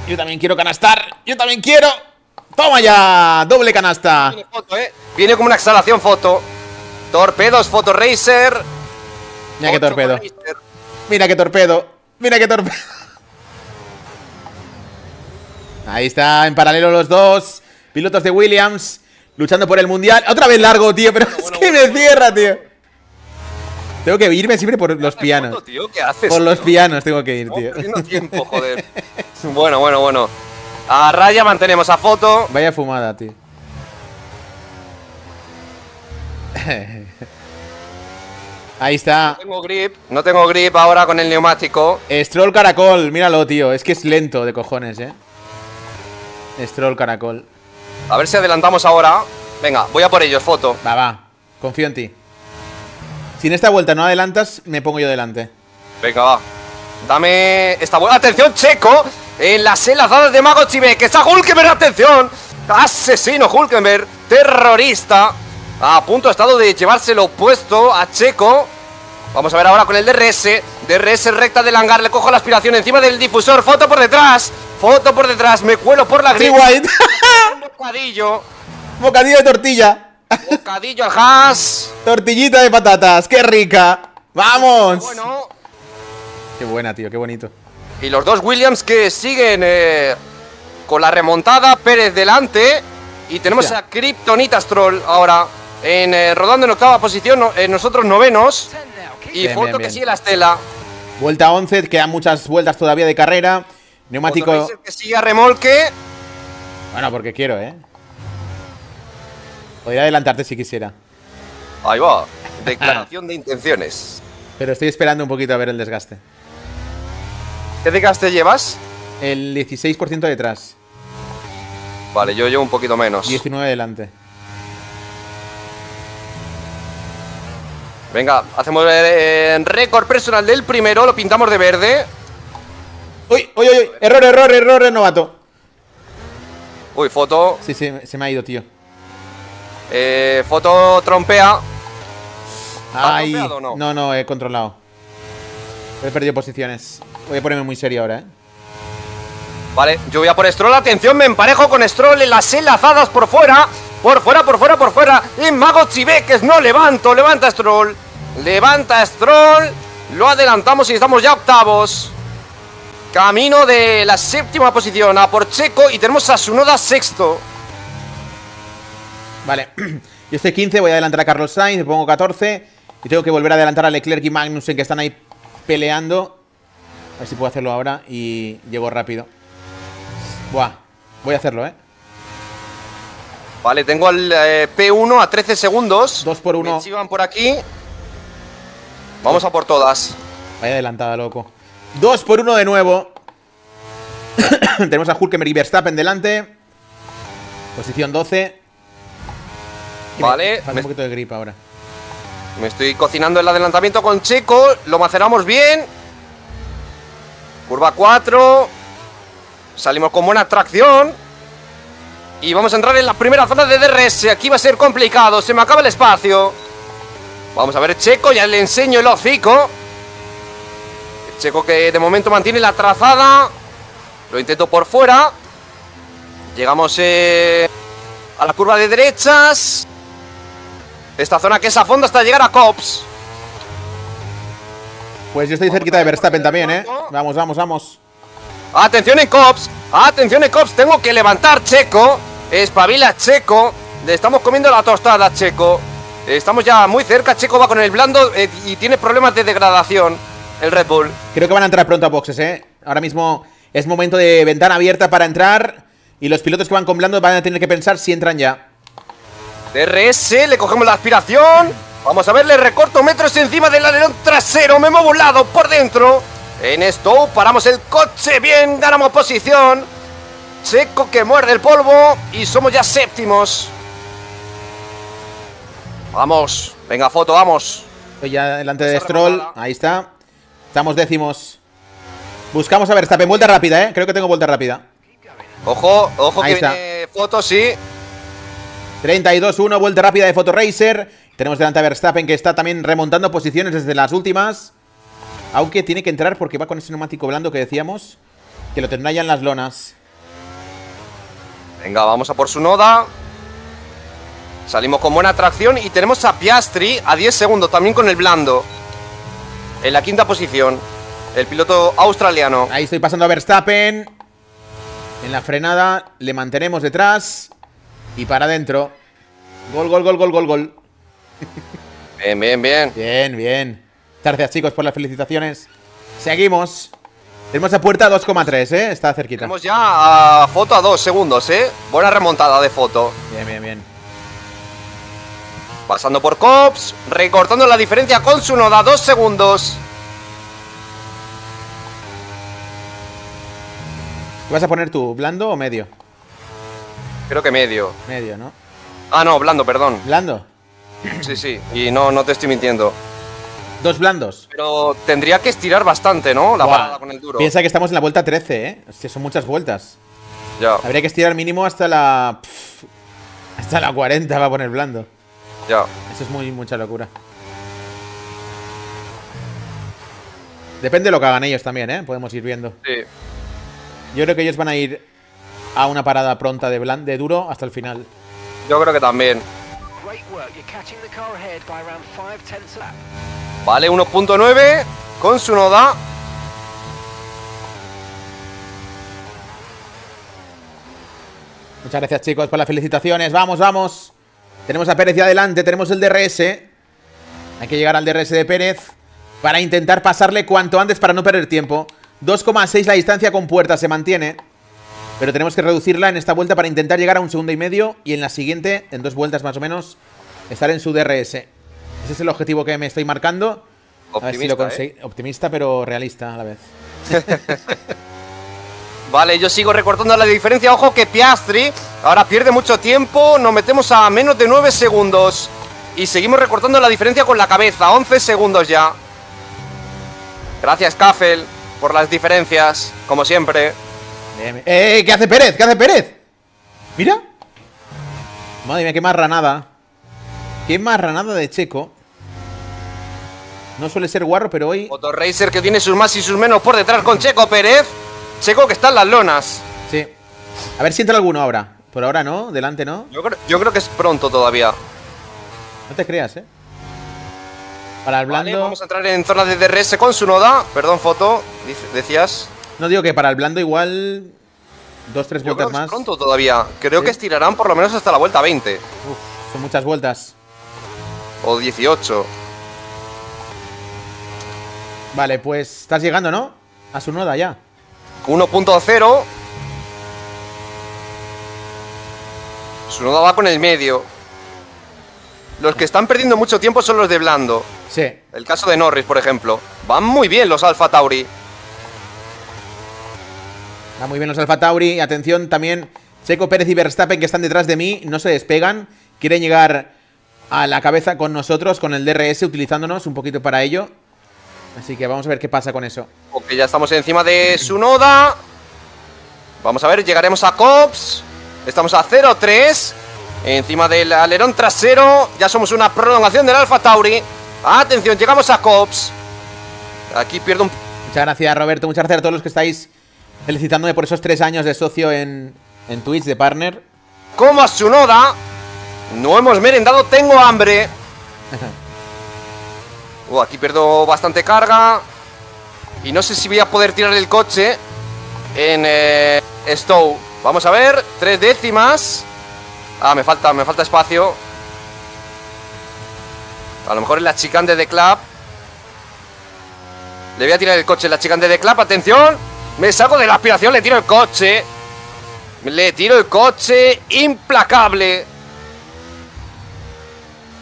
Yo también quiero canastar. Yo también quiero. Toma ya, doble canasta. Viene, foto, ¿eh? Viene como una exhalación foto. Torpedos, Photoracer. Mira qué torpedo. Mira qué torpedo. Mira qué torpedo. Ahí está, en paralelo los dos pilotos de Williams luchando por el mundial. Otra vez largo, tío, pero bueno, es bueno, que bueno, me bueno, cierra, bueno. tío. Tengo que irme siempre por los pianos. Foto, tío? ¿Qué haces, por tío? Los pianos tengo que ir, tío. No, tiempo, joder. Bueno, bueno, bueno. A raya mantenemos a foto. Vaya fumada, tío. Ahí está. No tengo grip, no tengo grip ahora con el neumático. Stroll caracol, míralo, tío. Es que es lento de cojones, eh. Stroll caracol. A ver si adelantamos ahora. Venga, voy a por ellos, foto. Va, va. Confío en ti. Si en esta vuelta no adelantas, me pongo yo delante. Venga, va. Dame esta vuelta. Atención, Checo. En las enlazadas de Mago Chimek. Está Hülkenberg, atención. Asesino Hülkenberg. Terrorista. A punto ha estado de llevárselo puesto a Checo. Vamos a ver ahora con el D R S. D R S recta del hangar. Le cojo la aspiración encima del difusor. Foto por detrás. Foto por detrás. Me cuelo por la grilla. Un bocadillo. Bocadillo de tortilla. Bocadillo al hash. Tortillita de patatas. ¡Qué rica! ¡Vamos! Bueno. Qué buena, tío. Qué bonito. Y los dos Williams que siguen eh, con la remontada. Pérez delante. Y tenemos ya a Kryptonita Stroll ahora. En, eh, rodando en octava posición, no, eh, nosotros novenos. Y bien, foto bien, bien. que sigue la estela. Vuelta once, quedan muchas vueltas todavía de carrera. Neumático que sigue a remolque. Bueno, porque quiero, ¿eh? Podría adelantarte si quisiera. Ahí va, declaración de intenciones. Pero estoy esperando un poquito a ver el desgaste. ¿Qué desgaste llevas? El dieciséis por ciento detrás. Vale, yo llevo un poquito menos. diecinueve delante. Venga, hacemos el récord personal del primero. Lo pintamos de verde. Uy, uy, uy, error, error, error, el novato. Uy, foto. Sí, sí, se me ha ido, tío. Eh, foto trompea. Ay, o no? no, no, he controlado. He perdido posiciones. Voy a ponerme muy serio ahora, eh. Vale, yo voy a por Stroll. Atención, me emparejo con Stroll en las enlazadas por fuera. Por fuera, por fuera, por fuera. Y Mago Chibeques, no levanto. Levanta Stroll. Levanta Stroll. Lo adelantamos y estamos ya octavos. Camino de la séptima posición. A por Checo y tenemos a Tsunoda sexto. Vale. Yo estoy quince, voy a adelantar a Carlos Sainz. Me pongo catorce. Y tengo que volver a adelantar a Leclerc y Magnussen que están ahí peleando. A ver si puedo hacerlo ahora. Y llego rápido. Buah, voy a hacerlo, ¿eh? Vale, tengo al eh, P uno a trece segundos. dos por uno. Me chivan por aquí. Vamos a por todas. Vaya adelantada, loco. dos por uno de nuevo. Tenemos a Hülkenberg y Verstappen delante. Posición doce. Vale. Me falta me... un poquito de grip ahora. Me estoy cocinando el adelantamiento con Checo. Lo maceramos bien. Curva cuatro. Salimos con buena tracción. Y vamos a entrar en la primera zona de D R S. Aquí va a ser complicado. Se me acaba el espacio. Vamos a ver Checo. Ya le enseño el hocico. Checo que de momento mantiene la trazada. Lo intento por fuera. Llegamos eh, a la curva de derechas. Esta zona que es a fondo hasta llegar a Cops. Pues yo estoy cerquita de Verstappen también, eh. Vamos, vamos, vamos. Atención en Cops. Atención en Cops. Tengo que levantar Checo. Espabila Checo. Le estamos comiendo la tostada Checo. Estamos ya muy cerca. Checo va con el blando eh, y tiene problemas de degradación. El Red Bull. Creo que van a entrar pronto a boxes, eh. Ahora mismo es momento de ventana abierta para entrar. Y los pilotos que van con blando van a tener que pensar si entran ya. D R S, le cogemos la aspiración. Vamos a ver, le recorto metros encima del alerón trasero. Me muevo un lado por dentro. En esto paramos el coche. Bien, ganamos posición. Checo que muerde el polvo. Y somos ya séptimos. Vamos. Venga, foto, vamos. Estoy ya delante de Stroll. Ahí está. Estamos décimos. Buscamos a Verstappen. Vuelta rápida, eh. Creo que tengo vuelta rápida. Ojo, ojo ahí que está. Viene foto, sí. treinta y dos uno, vuelta rápida de Photoracer. Tenemos delante a Verstappen que está también remontando posiciones desde las últimas. Aunque tiene que entrar porque va con ese neumático blando que decíamos. Que lo tendrá ya en las lonas. Venga, vamos a por Tsunoda. Salimos con buena tracción y tenemos a Piastri a diez segundos también con el blando. En la quinta posición. El piloto australiano. Ahí estoy pasando a Verstappen. En la frenada le mantenemos detrás. Y para adentro. Gol, gol, gol, gol, gol, gol. Bien, bien, bien. Bien, bien. Gracias, chicos, por las felicitaciones. Seguimos. Tenemos a Puerta a dos coma tres, ¿eh? Está cerquita. Tenemos ya a Foto a dos segundos, ¿eh? Buena remontada de Foto. Bien, bien, bien. Pasando por Cops. Recortando la diferencia con Tsunoda. dos segundos. ¿Qué vas a poner tú? ¿Blando o medio? Creo que medio. Medio, ¿no? Ah, no, blando, perdón. ¿Blando? Sí, sí, y no, no te estoy mintiendo. Dos blandos. Pero tendría que estirar bastante, ¿no? La wow. Parada con el duro. Piensa que estamos en la vuelta trece, ¿eh? Hostia, son muchas vueltas. Ya. Habría que estirar mínimo hasta la... Pff, hasta la cuarenta va a poner blando. Ya. Eso es muy mucha locura. Depende de lo que hagan ellos también, ¿eh? Podemos ir viendo. Sí. Yo creo que ellos van a ir a una parada pronta de, bland, de duro hasta el final. Yo creo que también. Vale, uno punto nueve con Tsunoda. Muchas gracias, chicos, por las felicitaciones. Vamos, vamos. Tenemos a Pérez ya adelante, tenemos el D R S. Hay que llegar al D R S de Pérez para intentar pasarle cuanto antes para no perder tiempo. dos coma seis la distancia con Puerta, se mantiene. Pero tenemos que reducirla en esta vuelta para intentar llegar a un segundo y medio. Y en la siguiente, en dos vueltas más o menos, estar en su D R S. Ese es el objetivo que me estoy marcando. Optimista, a ver si lo consigo. ¿Eh? Optimista, pero realista a la vez. Vale, yo sigo recortando la diferencia. Ojo que Piastri ahora pierde mucho tiempo. Nos metemos a menos de nueve segundos. Y seguimos recortando la diferencia con la cabeza. once segundos ya. Gracias, Kaffel, por las diferencias, como siempre. Eh, eh, ¿qué hace Pérez? ¿Qué hace Pérez? Mira. Madre mía, qué marranada. Qué marranada de Checo. No suele ser guarro, pero hoy... Photoracer que tiene sus más y sus menos por detrás con Checo Pérez. Checo que está en las lonas. Sí. A ver si entra alguno ahora. Por ahora no, delante no. Yo creo, yo creo que es pronto todavía. No te creas, eh. Para el blando... Vale, vamos a entrar en zona de D R S con Tsunoda. Perdón, Foto, decías... No digo que para el blando igual dos, tres vueltas creo que más. Pronto todavía. Creo ¿Sí? que estirarán por lo menos hasta la vuelta veinte. Uf, son muchas vueltas. O dieciocho. Vale, pues estás llegando, ¿no? A Tsunoda ya. uno punto cero. Tsunoda va con el medio. Los que están perdiendo mucho tiempo son los de blando. Sí. El caso de Norris, por ejemplo. Van muy bien los Alfa Tauri. Va muy bien los Alfa Tauri. Atención también, Checo Pérez y Verstappen que están detrás de mí. No se despegan. Quieren llegar a la cabeza con nosotros, con el D R S, utilizándonos un poquito para ello. Así que vamos a ver qué pasa con eso. Ok, ya estamos encima de Tsunoda. Vamos a ver, llegaremos a Cops. Estamos a cero tres. Encima del alerón trasero. Ya somos una prolongación del Alfa Tauri. Atención, llegamos a Cops. Aquí pierdo un... Muchas gracias, Roberto. Muchas gracias a todos los que estáis felicitándome por esos tres años de socio en, en Twitch, de partner. Como a Tsunoda. No hemos merendado, tengo hambre. Uh, aquí pierdo bastante carga. Y no sé si voy a poder tirar el coche en eh, Stowe. Vamos a ver, tres décimas. Ah, me falta, me falta espacio. A lo mejor en la chicane de The Club. Le voy a tirar el coche en la chicane de The Club, atención. Me saco de la aspiración, le tiro el coche. Le tiro el coche, implacable.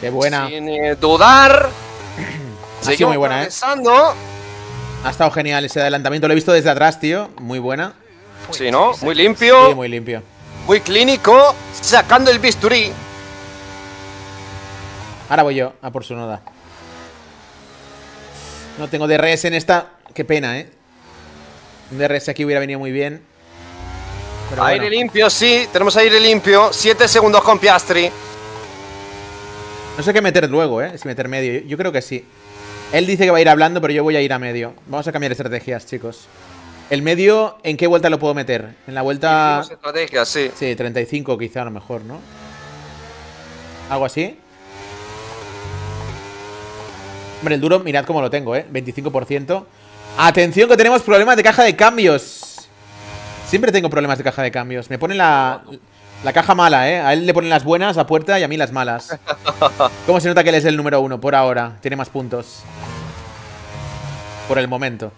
Qué buena. Sin eh, dudar. Ha sido muy buena, eh. Ha estado genial ese adelantamiento. Lo he visto desde atrás, tío. Muy buena. Sí, ¿no? Muy limpio. Sí, muy limpio. Muy clínico. Sacando el bisturí. Ahora voy yo a por Tsunoda. No tengo D R S en esta. Qué pena, ¿eh? Un D R S aquí hubiera venido muy bien. Pero aire bueno. Limpio, sí. Tenemos aire limpio. Siete segundos con Piastri. No sé qué meter luego, ¿eh? Si meter medio. Yo creo que sí. Él dice que va a ir hablando, pero yo voy a ir a medio. Vamos a cambiar estrategias, chicos. El medio, ¿en qué vuelta lo puedo meter? En la vuelta... estrategias, sí. Sí, treinta y cinco quizá, a lo mejor, ¿no? ¿Algo así? Hombre, el duro, mirad cómo lo tengo, ¿eh? veinticinco por ciento. Atención que tenemos problemas de caja de cambios. Siempre tengo problemas de caja de cambios. Me ponen la... la caja mala, ¿eh? A él le ponen las buenas a Puerta y a mí las malas. ¿Cómo se nota que él es el número uno por ahora? Tiene más puntos. Por el momento.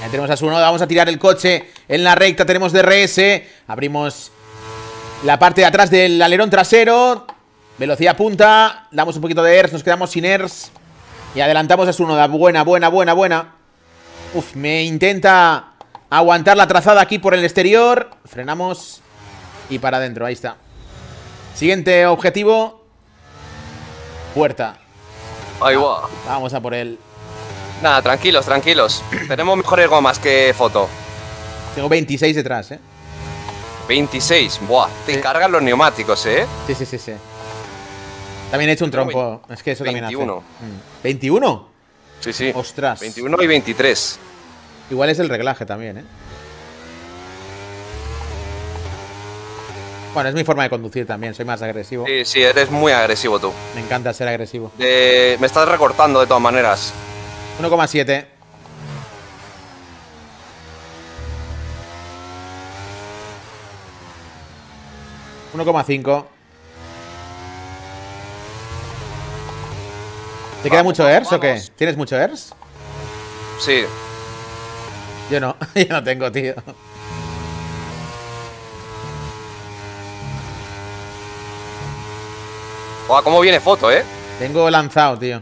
Ya tenemos a Tsunoda. Vamos a tirar el coche en la recta. Tenemos D R S. Abrimos la parte de atrás del alerón trasero. Velocidad punta. Damos un poquito de E R S. Nos quedamos sin E R S. Y adelantamos a Tsunoda. Buena, buena, buena, buena. Uf, me intenta... aguantar la trazada aquí por el exterior. Frenamos. Y para adentro, ahí está. Siguiente objetivo. Puerta. Ahí va. Vamos a por él. Nada, tranquilos, tranquilos. Tenemos mejores gomas que Foto. Tengo veintiséis detrás, eh. veintiséis, buah. Te sí. Cargan los neumáticos, eh. Sí, sí, sí, sí. También he hecho un trompo. Es que eso veintiuno. También hace. ¿veintiuno? Sí, sí. Ostras. veintiuno y veintitrés. Igual es el reglaje también, ¿eh? Bueno, es mi forma de conducir también, soy más agresivo. Sí, sí, eres muy agresivo tú. Me encanta ser agresivo. Eh, me estás recortando de todas maneras. uno coma siete. uno coma cinco. ¿Te queda mucho E R S o qué? ¿Tienes mucho E R S? Sí. Yo no, yo no tengo, tío. Guau, cómo viene Foto, eh. Tengo lanzado, tío.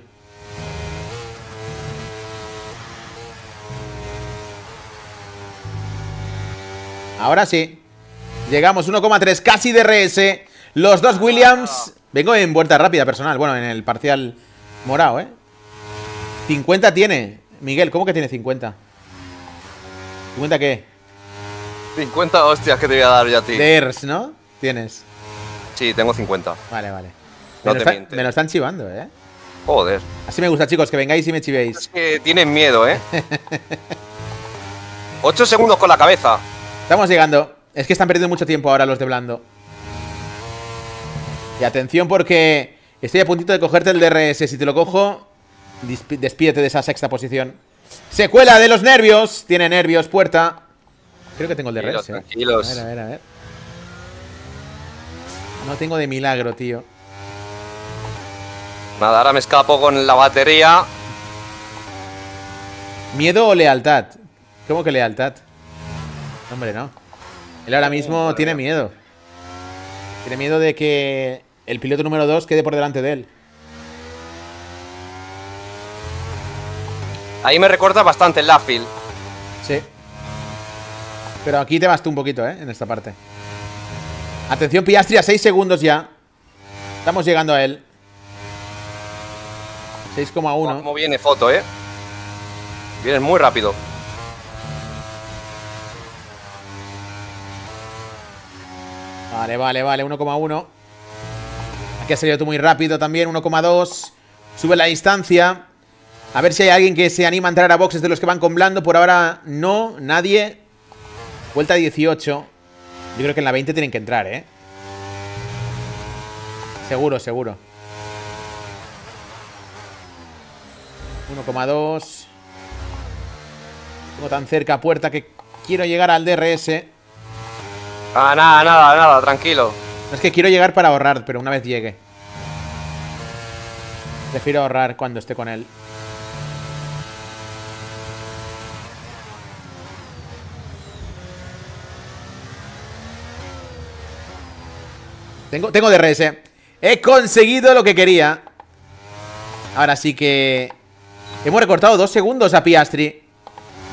Ahora sí. Llegamos, uno coma tres, casi D R S. Los dos Williams. Vengo en vuelta rápida personal, bueno, en el parcial morado, eh. cincuenta tiene. Miguel, ¿cómo que tiene cincuenta? ¿cincuenta qué? cincuenta hostias que te voy a dar yo a ti. De E R S, ¿no? ¿Tienes? Sí, tengo cincuenta. Vale, vale. Me, no lo, te está, me lo están chivando, ¿eh? Joder. Así me gusta, chicos, que vengáis y me chivéis. Es que tienen miedo, ¿eh? ocho segundos con la cabeza. Estamos llegando. Es que están perdiendo mucho tiempo ahora los de blando. Y atención porque estoy a puntito de cogerte el D R S. Si te lo cojo, despídete de esa sexta posición. Secuela de los nervios. Tiene nervios, Puerta. Creo que tengo el de Red. Tranquilos. Eh. A ver, a ver, a ver. No tengo de milagro, tío. Nada, ahora me escapo con la batería. ¿Miedo o lealtad? ¿Cómo que lealtad? Hombre, no. Él ahora mismo no, tiene miedo. Tiene miedo de que el piloto número dos quede por delante de él. Ahí me recorta bastante el Laffield. Sí. Pero aquí te vas tú un poquito, ¿eh? En esta parte. Atención Piastri, a seis segundos ya. Estamos llegando a él. seis coma uno. Como viene Foto, eh. Vienes muy rápido. Vale, vale, vale, uno coma uno. Aquí has salido tú muy rápido también, uno coma dos. Sube la distancia. A ver si hay alguien que se anima a entrar a boxes de los que van con blando. Por ahora no, nadie. Vuelta dieciocho. Yo creo que en la veinte tienen que entrar, ¿eh? Seguro, seguro. uno coma dos. Tengo tan cerca a Puerta que quiero llegar al D R S. Ah, nada, nada, nada, tranquilo. Es que quiero llegar para ahorrar, pero una vez llegue. Prefiero ahorrar cuando esté con él. Tengo, tengo D R S. He conseguido lo que quería. Ahora sí que... Hemos recortado dos segundos a Piastri.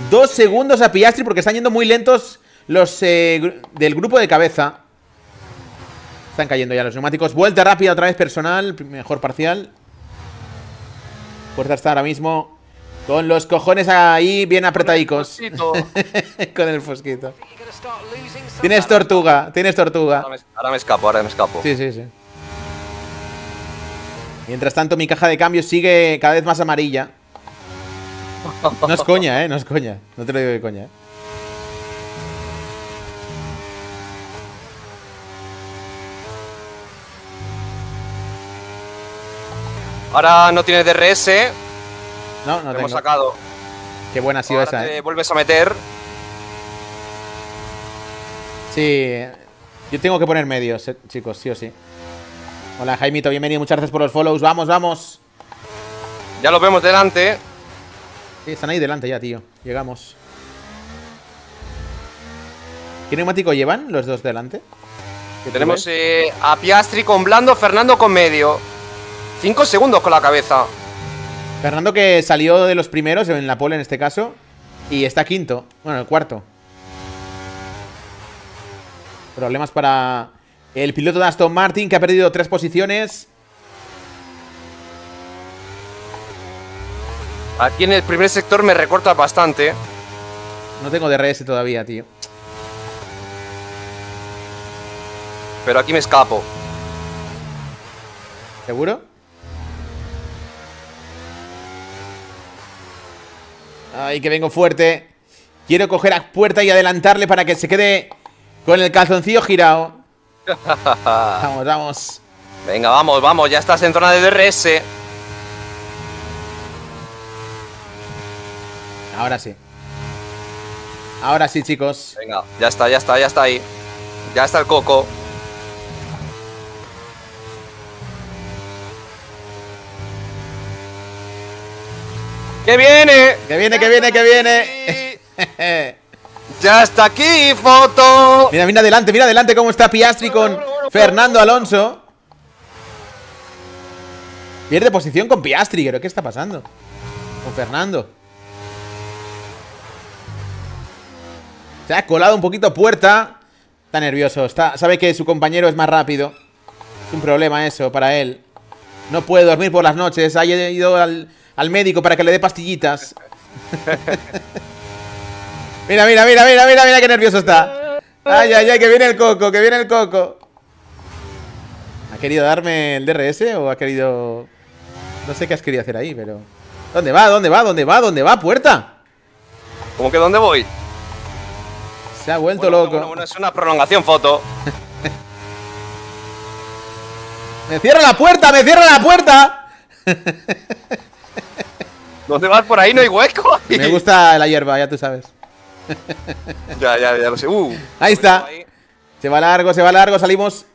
Dos segundos a Piastri porque están yendo muy lentos los eh, del grupo de cabeza. Están cayendo ya los neumáticos. Vuelta rápida otra vez personal. Mejor parcial. Puerta está ahora mismo con los cojones ahí bien apretadicos. Con el fosquito. Tienes tortuga. Tienes tortuga. Ahora me, ahora me escapo, ahora me escapo. Sí, sí, sí. Mientras tanto mi caja de cambios sigue cada vez más amarilla. No es coña, eh. No es coña. No te lo digo de coña, eh. Ahora no tienes D R S. No, no tengo. Hemos sacado. Qué buena ha sido esa, eh. Vuelves a meter. Sí. Yo tengo que poner medios, eh, chicos, sí o sí. Hola, Jaimito, bienvenido. Muchas gracias por los follows. Vamos, vamos. Ya los vemos delante. Sí, están ahí delante ya, tío. Llegamos. ¿Qué neumático llevan los dos delante? Tenemos eh, a Piastri con blando, Fernando con medio. Cinco segundos con la cabeza. Fernando que salió de los primeros en la pole en este caso. Y está quinto. Bueno, el cuarto. Problemas para el piloto de Aston Martin que ha perdido tres posiciones. Aquí en el primer sector me recorta bastante. No tengo D R S todavía, tío. Pero aquí me escapo. ¿Seguro? Ay, que vengo fuerte. Quiero coger a Puerta y adelantarle para que se quede con el calzoncillo girado. Vamos, vamos. Venga, vamos, vamos. Ya estás en zona de D R S. Ahora sí. Ahora sí, chicos. Venga, ya está, ya está, ya está ahí. Ya está el coco. ¡Que viene! ¡Que viene, que viene, que viene! ¡Ya está aquí, Foto! Mira, mira adelante, mira adelante cómo está Piastri con Fernando Alonso. Pierde posición con Piastri, creo. ¿Qué está pasando? Con Fernando. Se ha colado un poquito Puerta. Está nervioso, está, sabe que su compañero es más rápido. Es un problema eso para él. No puede dormir por las noches. Ha ido al, al médico para que le dé pastillitas. Mira, mira, mira, mira, mira, mira qué nervioso está. Ay, ay, ay, que viene el coco, que viene el coco. ¿Ha querido darme el D R S o ha querido...? No sé qué has querido hacer ahí, pero... ¿Dónde va? ¿Dónde va? ¿Dónde va? ¿Dónde va, Puerta? ¿Cómo que dónde voy? Se ha vuelto bueno, loco. Bueno, bueno, es una prolongación, Foto. ¡Me cierra la puerta! ¡Me cierra la puerta! ¿Dónde vas? Por ahí no hay hueco. Ahí. Me gusta la hierba, ya tú sabes. Ya, ya, ya lo sé. Uh, ahí está. Ahí. Se va largo, se va largo. Salimos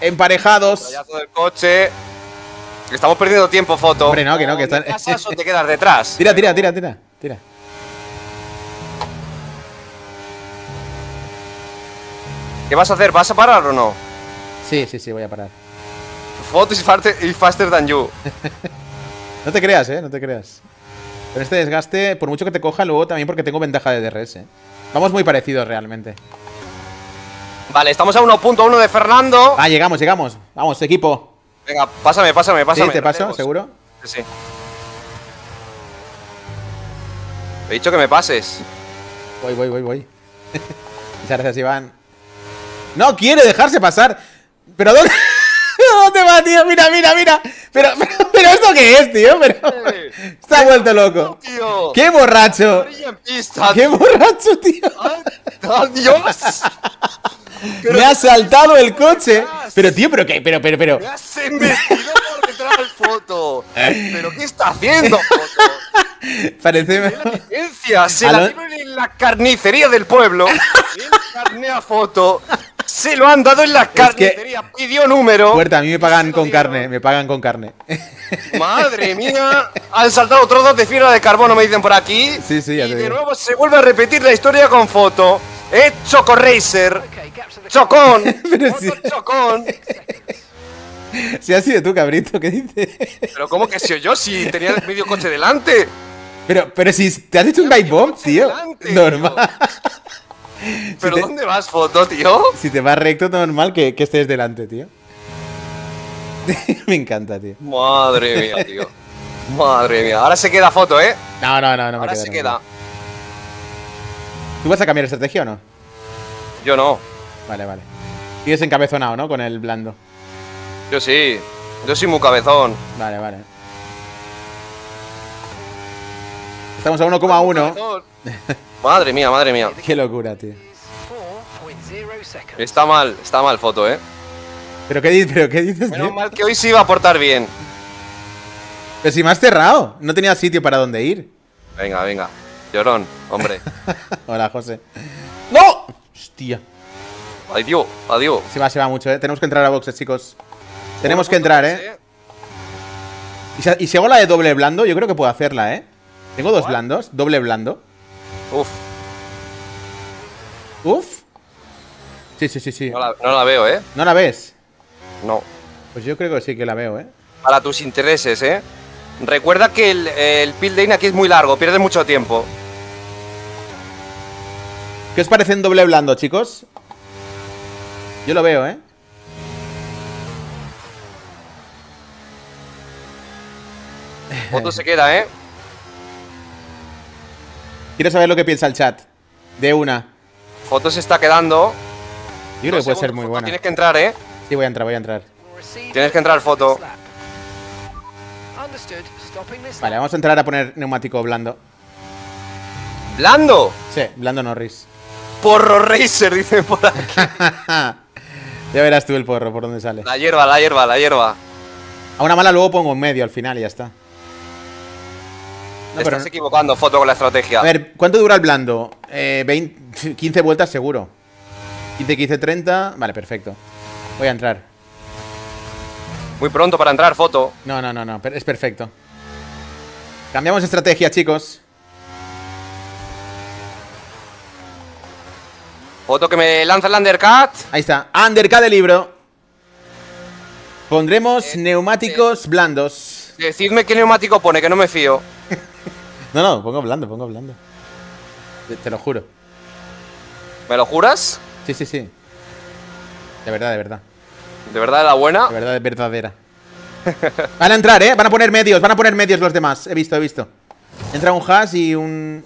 emparejados. Del coche. Estamos perdiendo tiempo, Foto. Hombre, no, que no, que están. ¿Pasas o te quedas detrás? Tira, tira, tira, tira, tira. ¿Qué vas a hacer? ¿Vas a parar o no? Sí, sí, sí, voy a parar. Foto is faster than you. No te creas, eh, no te creas. Pero este desgaste, por mucho que te coja, luego también porque tengo ventaja de D R S. Vamos muy parecidos realmente. Vale, estamos a uno punto uno de Fernando. Ah, llegamos, llegamos. Vamos, equipo. Venga, pásame, pásame, pásame. Sí, te paso, ¿no? ¿Seguro? Sí, sí. He dicho que me pases. Voy, voy, voy, voy. Muchas gracias, Iván. No quiere dejarse pasar. Pero ¿dónde? ¿Dónde va, tío? Mira, mira, mira. Pero, pero, pero ¿esto qué es, tío? Pero, está vuelto loco. Tío, ¡qué borracho! Pista, ¡qué tío. borracho, tío! ¡Ay, Dios! Me ha saltado el coche. Pero, tío, pero qué, pero, pero, pero. Me has embestido por detrás del foto. ¿Pero qué está haciendo, foto? Parece. La se la dieron en la carnicería del pueblo. Él carnea foto. Se lo han dado en la carnicería, es que... pidió número. Puerta, a mí me pagan con carne, me pagan con carne. Madre mía, han saltado trozos de fibra de carbono, me dicen por aquí. Sí, sí, ya y te de digo. Nuevo se vuelve a repetir la historia con foto. Es Chocoracer. Chocón. Pero sí. Chocón. Si has sido tú, cabrito, ¿qué dices? Pero ¿cómo que soy yo si tenía medio coche delante? Pero, pero si te has hecho un dive bomb, tío. Delante, normal. Tío. Si ¿Pero te... dónde vas, foto, tío? Si te vas recto, normal que, que estés delante, tío. Me encanta, tío. Madre mía, tío. Madre mía. Ahora se queda foto, ¿eh? No, no, no. no Ahora me queda, se no, queda. No. ¿Tú vas a cambiar estrategia o no? Yo no. Vale, vale. Tienes encabezonado, ¿no? Con el blando. Yo sí. Yo soy muy cabezón. Vale, vale. Estamos a uno coma uno. Madre mía, madre mía. Qué locura, tío. Está mal, está mal foto, ¿eh? ¿Pero qué dices, pero qué dices, tío? Menos mal que hoy sí iba a portar bien. Pero si me has cerrado. No tenía sitio para dónde ir. Venga, venga. Llorón, hombre. Hola, José. ¡No! Hostia. Adiós, adiós. Se va, se va mucho, ¿eh? Tenemos que entrar a boxes, chicos. Tenemos que entrar, ¿eh? Y si, y si hago la de doble blando, yo creo que puedo hacerla, ¿eh? Tengo dos blandos. Doble blando. Uf. Uf. Sí, sí, sí, sí. No la, no la veo, ¿eh? ¿No la ves? No. Pues yo creo que sí que la veo, ¿eh? Para tus intereses, ¿eh? Recuerda que el, el pit lane aquí es muy largo. Pierdes mucho tiempo. ¿Qué os parece en doble blando, chicos? Yo lo veo, ¿eh? Foto se queda, ¿eh? Quiero saber lo que piensa el chat. De una. Foto se está quedando. Yo creo que puede ser muy buena. Tienes que entrar, ¿eh? Sí, voy a entrar, voy a entrar. Tienes que entrar, foto. Vale, vamos a entrar a poner neumático blando. ¿Blando? Sí, blando Norris. Porro Racer, dicen por aquí. Ya verás tú el porro, por dónde sale. La hierba, la hierba, la hierba. A una mala luego pongo en medio al final y ya está. No, te estás no. equivocando, foto, con la estrategia. A ver, ¿cuánto dura el blando? Eh, veinte, quince vueltas seguro. quince, quince, treinta. Vale, perfecto. Voy a entrar. Muy pronto para entrar, foto. No, no, no, no. Es perfecto. Cambiamos estrategia, chicos. Foto que me lanza el undercut. Ahí está. Undercut de libro. Pondremos eh, neumáticos eh, blandos. Decidme qué neumático pone, que no me fío. No, no, pongo blando, pongo blando. Te, te lo juro. ¿Me lo juras? Sí, sí, sí. De verdad, de verdad. ¿De verdad de la buena? De verdad, de verdadera. Van a entrar, ¿eh? Van a poner medios, van a poner medios los demás. He visto, he visto. Entra un Haas y un...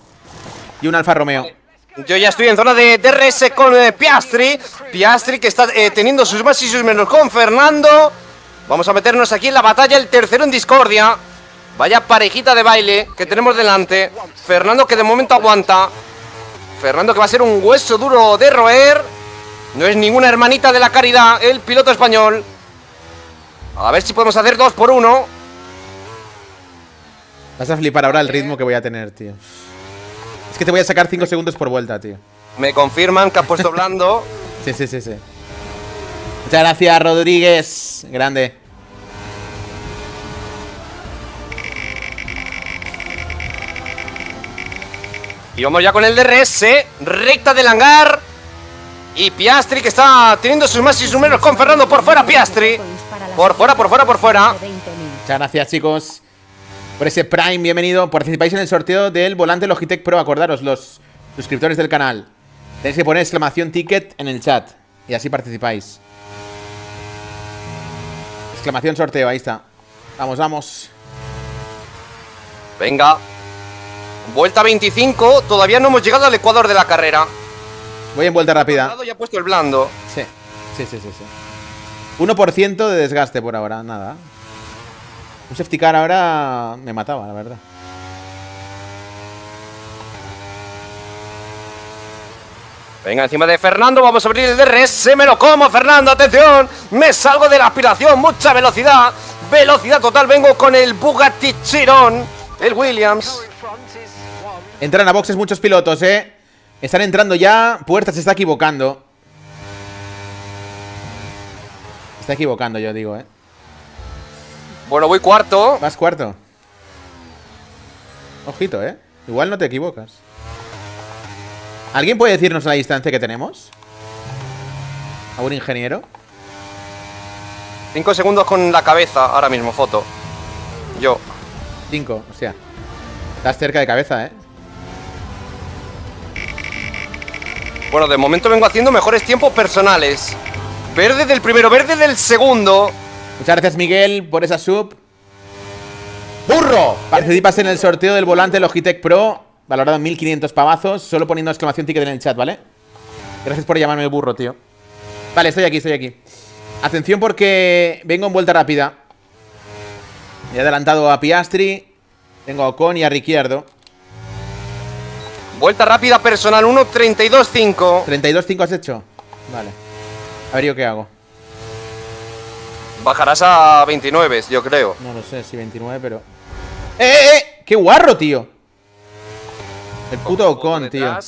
y un Alfa Romeo. Yo ya estoy en zona de D R S con eh, Piastri. Piastri que está eh, teniendo sus más y sus menos con Fernando. Vamos a meternos aquí en la batalla, el tercero en discordia. Vaya parejita de baile que tenemos delante. Fernando que de momento aguanta. Fernando que va a ser un hueso duro de roer. No es ninguna hermanita de la caridad el piloto español. A ver si podemos hacer dos por uno. Vas a flipar ahora el ritmo que voy a tener, tío. Es que te voy a sacar cinco segundos por vuelta, tío. Me confirman que has puesto blando. Sí, sí, sí, sí. Muchas gracias, Rodríguez. Grande. Y vamos ya con el D R S, recta del hangar. Y Piastri que está teniendo sus más y sus menos con Fernando por fuera, Piastri. Por fuera, por fuera, por fuera. Muchas gracias, chicos, por ese Prime, bienvenido. Participáis en el sorteo del volante Logitech Pro. Acordaros, los suscriptores del canal, tenéis que poner exclamación ticket en el chat. y así participáis. Exclamación sorteo, ahí está. Vamos, vamos. Venga. Vuelta veinticinco, todavía no hemos llegado al ecuador de la carrera. Voy en vuelta rápida. Ya he puesto el blando. Sí, sí, sí, sí, sí. uno por ciento de desgaste por ahora, nada. Un safety car ahora me mataba, la verdad. Venga, encima de Fernando, vamos a abrir el D R S. Me lo como, Fernando, atención. Me salgo de la aspiración, mucha velocidad. Velocidad total, vengo con el Bugatti Chiron. El Williams. Entran a boxes muchos pilotos, eh. Están entrando ya. Puerta se está equivocando. Se está equivocando, yo digo, eh. Bueno, voy cuarto. Vas cuarto. Ojito, eh. Igual no te equivocas. ¿Alguien puede decirnos la distancia que tenemos? ¿A un ingeniero? Cinco segundos con la cabeza ahora mismo, foto. Yo. Cinco, o sea. Estás cerca de cabeza, eh. Bueno, de momento vengo haciendo mejores tiempos personales. Verde del primero, verde del segundo. Muchas gracias, Miguel, por esa sub. ¡Burro! Participas en el sorteo del volante Logitech Pro, valorado en mil quinientos pavazos, solo poniendo exclamación ticket en el chat, ¿vale? Gracias por llamarme burro, tío. Vale, estoy aquí, estoy aquí. Atención porque vengo en vuelta rápida. He adelantado a Piastri. Tengo a Ocon y a Ricciardo. Vuelta rápida personal uno treinta y dos cinco. treinta y dos cinco has hecho. Vale. A ver yo qué hago. Bajarás a veintinueve, yo creo. No lo sé, si veintinueve, pero... ¡Eh, eh, eh! ¡Qué guarro, tío! El puto Ocon, tío.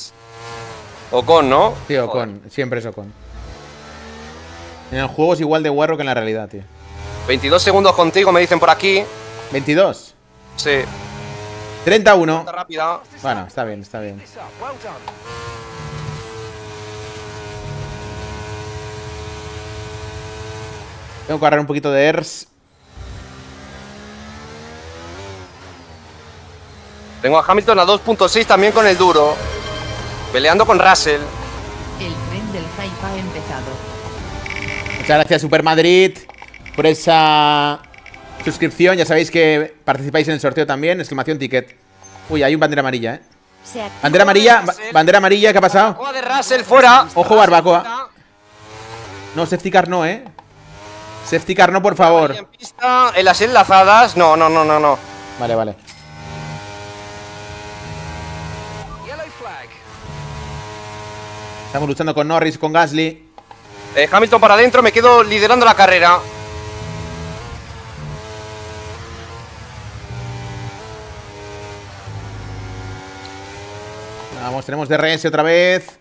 Ocon, ¿no? Tío, Ocon. Joder. Siempre es Ocon. En el juego es igual de guarro que en la realidad, tío. veintidós segundos contigo, me dicen por aquí. ¿veintidós? Sí. treinta y uno. Rápida. Bueno, está bien, está bien. Tengo que agarrar un poquito de E R S. Tengo a Hamilton a dos punto seis también con el duro. Peleando con Russell. El tren del hype ha empezado. Muchas gracias, Super Madrid, por esa suscripción. Ya sabéis que participáis en el sorteo también. Exclamación ticket. Uy, hay un bandera amarilla, eh. Bandera amarilla, ba bandera amarilla, ¿qué ha pasado? Barbacoa de Russell fuera. Ojo, barbacoa. No, safety car no, eh. Safety car no, por favor. En pista, en las enlazadas. No, no, no, no, no. Vale, vale. Estamos luchando con Norris, con Gasly. eh, Hamilton para adentro, me quedo liderando la carrera. Vamos, tenemos D R S otra vez.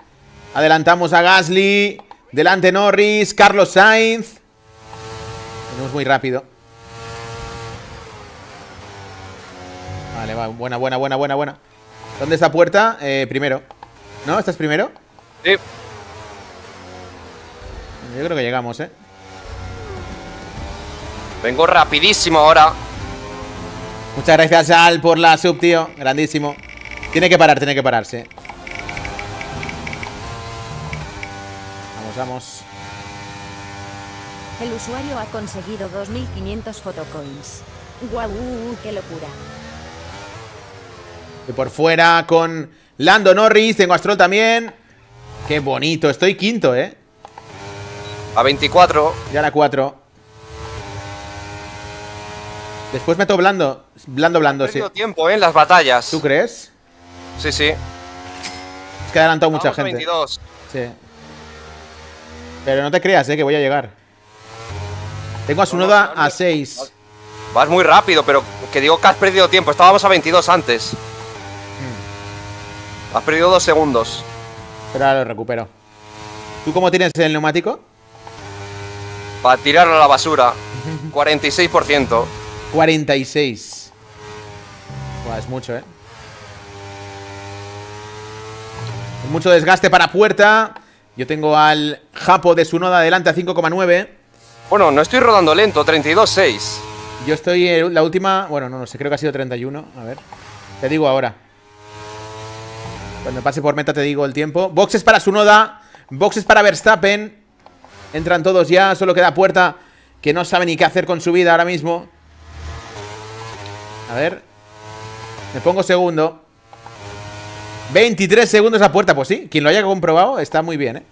Adelantamos a Gasly. Delante Norris, Carlos Sainz. Venimos muy rápido. Vale, va. Buena, buena, buena, buena, buena. ¿Dónde está Puerta? Eh, primero. ¿No? ¿Estás primero? Sí. Yo creo que llegamos, ¿eh? Vengo rapidísimo ahora. Muchas gracias, Al, por la sub, tío. Grandísimo. Tiene que parar, tiene que pararse. Vamos, vamos. El usuario ha conseguido dos mil quinientos fotocoins. ¡Guau! ¡Qué locura! Y por fuera con Lando Norris. Tengo a Stroll también. ¡Qué bonito! Estoy quinto, ¿eh? A veinticuatro. Ya la cuatro. Después meto blando. Blando, blando, sí. He perdido tiempo, ¿eh? En las batallas. ¿Tú crees? Sí, sí. Es que ha adelantado mucha gente. veintidós. Sí. Pero no te creas, ¿eh? Que voy a llegar. Tengo a Tsunoda no, no, no, a seis. Vas muy rápido, pero que digo que has perdido tiempo. Estábamos a veintidós antes. Mm. Has perdido dos segundos. Pero ahora lo recupero. ¿Tú cómo tienes el neumático? Para tirarlo a la basura. cuarenta y seis por ciento. cuarenta y seis. Buah, es mucho, ¿eh? Mucho desgaste para Puerta. Yo tengo al Japo de Tsunoda adelante a cinco coma nueve. Bueno, no estoy rodando lento, treinta y dos seis. Yo estoy en la última... Bueno, no, no sé, creo que ha sido treinta y uno. A ver, te digo ahora. Cuando pase por meta te digo el tiempo. Boxes para Tsunoda, boxes para Verstappen. Entran todos ya, solo queda Puerta, que no sabe ni qué hacer con su vida ahora mismo. A ver, me pongo segundo. veintitrés segundos a Puerta, pues sí, quien lo haya comprobado está muy bien, ¿eh?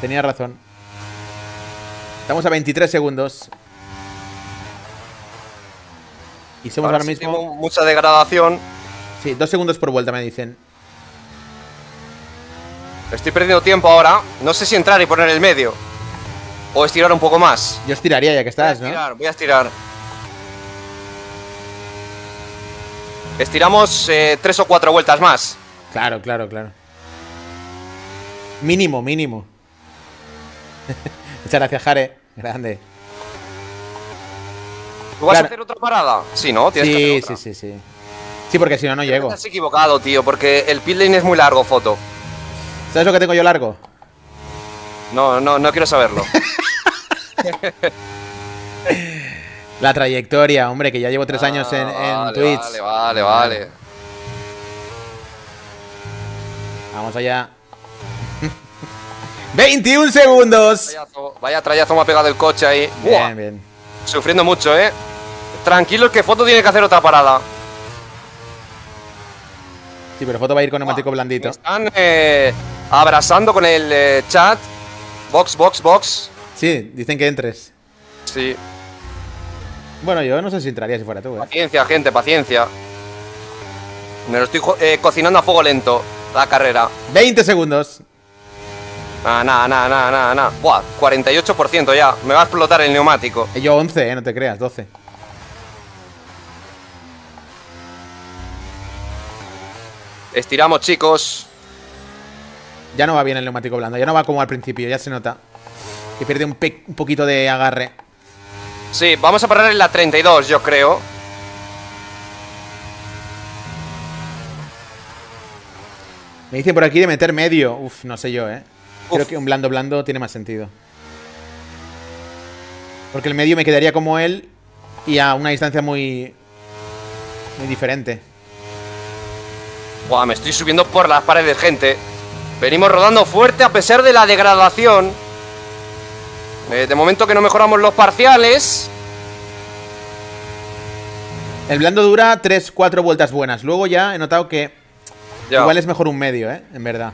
Tenía razón. Estamos a veintitrés segundos. Y somos ahora, ahora mismo... Mucha degradación. Sí, dos segundos por vuelta me dicen. Estoy perdiendo tiempo ahora. No sé si entrar y poner el medio o estirar un poco más. Yo estiraría ya que estás, voy a estirar, ¿no? Voy a estirar. Estiramos eh, tres o cuatro vueltas más. Claro, claro, claro. Mínimo, mínimo. Muchas gracias, Jare. Grande. ¿Tú vas claro. a hacer otra parada? Sí, ¿no? Tienes sí, que hacer otra. sí, sí, sí. Sí, porque si no, no Pero llego. Estás equivocado, tío, porque el pit lane es muy largo, Foto. ¿Sabes lo que tengo yo largo? No, no, no quiero saberlo. La trayectoria, hombre, que ya llevo tres ah, años en, en vale, Twitch. Vale, vale, vale. Vamos allá. ¡veintiún segundos! Vaya trayazo, vaya trayazo me ha pegado el coche ahí. Bien, ¡buah! Bien. Sufriendo mucho, ¿eh? Tranquilos que Foto tiene que hacer otra parada. Sí, pero Foto va a ir con neumático ah, blandito. Están eh, abrazando con el eh, chat. Box, box, box. Sí, dicen que entres. Sí. Bueno, yo no sé si entraría si fuera tú, ¿eh? Paciencia, gente, paciencia. Me lo estoy eh, cocinando a fuego lento la carrera. veinte segundos. Nah, nah, nah, nah, nah, nah. Buah, cuarenta y ocho por ciento ya. Me va a explotar el neumático. Y yo once, ¿eh? No te creas, doce. Estiramos, chicos. Ya no va bien el neumático blando. Ya no va como al principio, ya se nota que pierde un, pe un poquito de agarre. Sí, vamos a parar en la treinta y dos, yo creo. Me dicen por aquí de meter medio. Uf, no sé yo, eh Uf. Creo que un blando blando tiene más sentido, porque el medio me quedaría como él y a una distancia muy muy diferente. Guau, wow, me estoy subiendo por las paredes, gente. Venimos rodando fuerte a pesar de la degradación. Eh, de momento que no mejoramos los parciales. El blando dura tres cuatro vueltas buenas. Luego ya he notado que ya. Igual es mejor un medio, ¿eh? En verdad.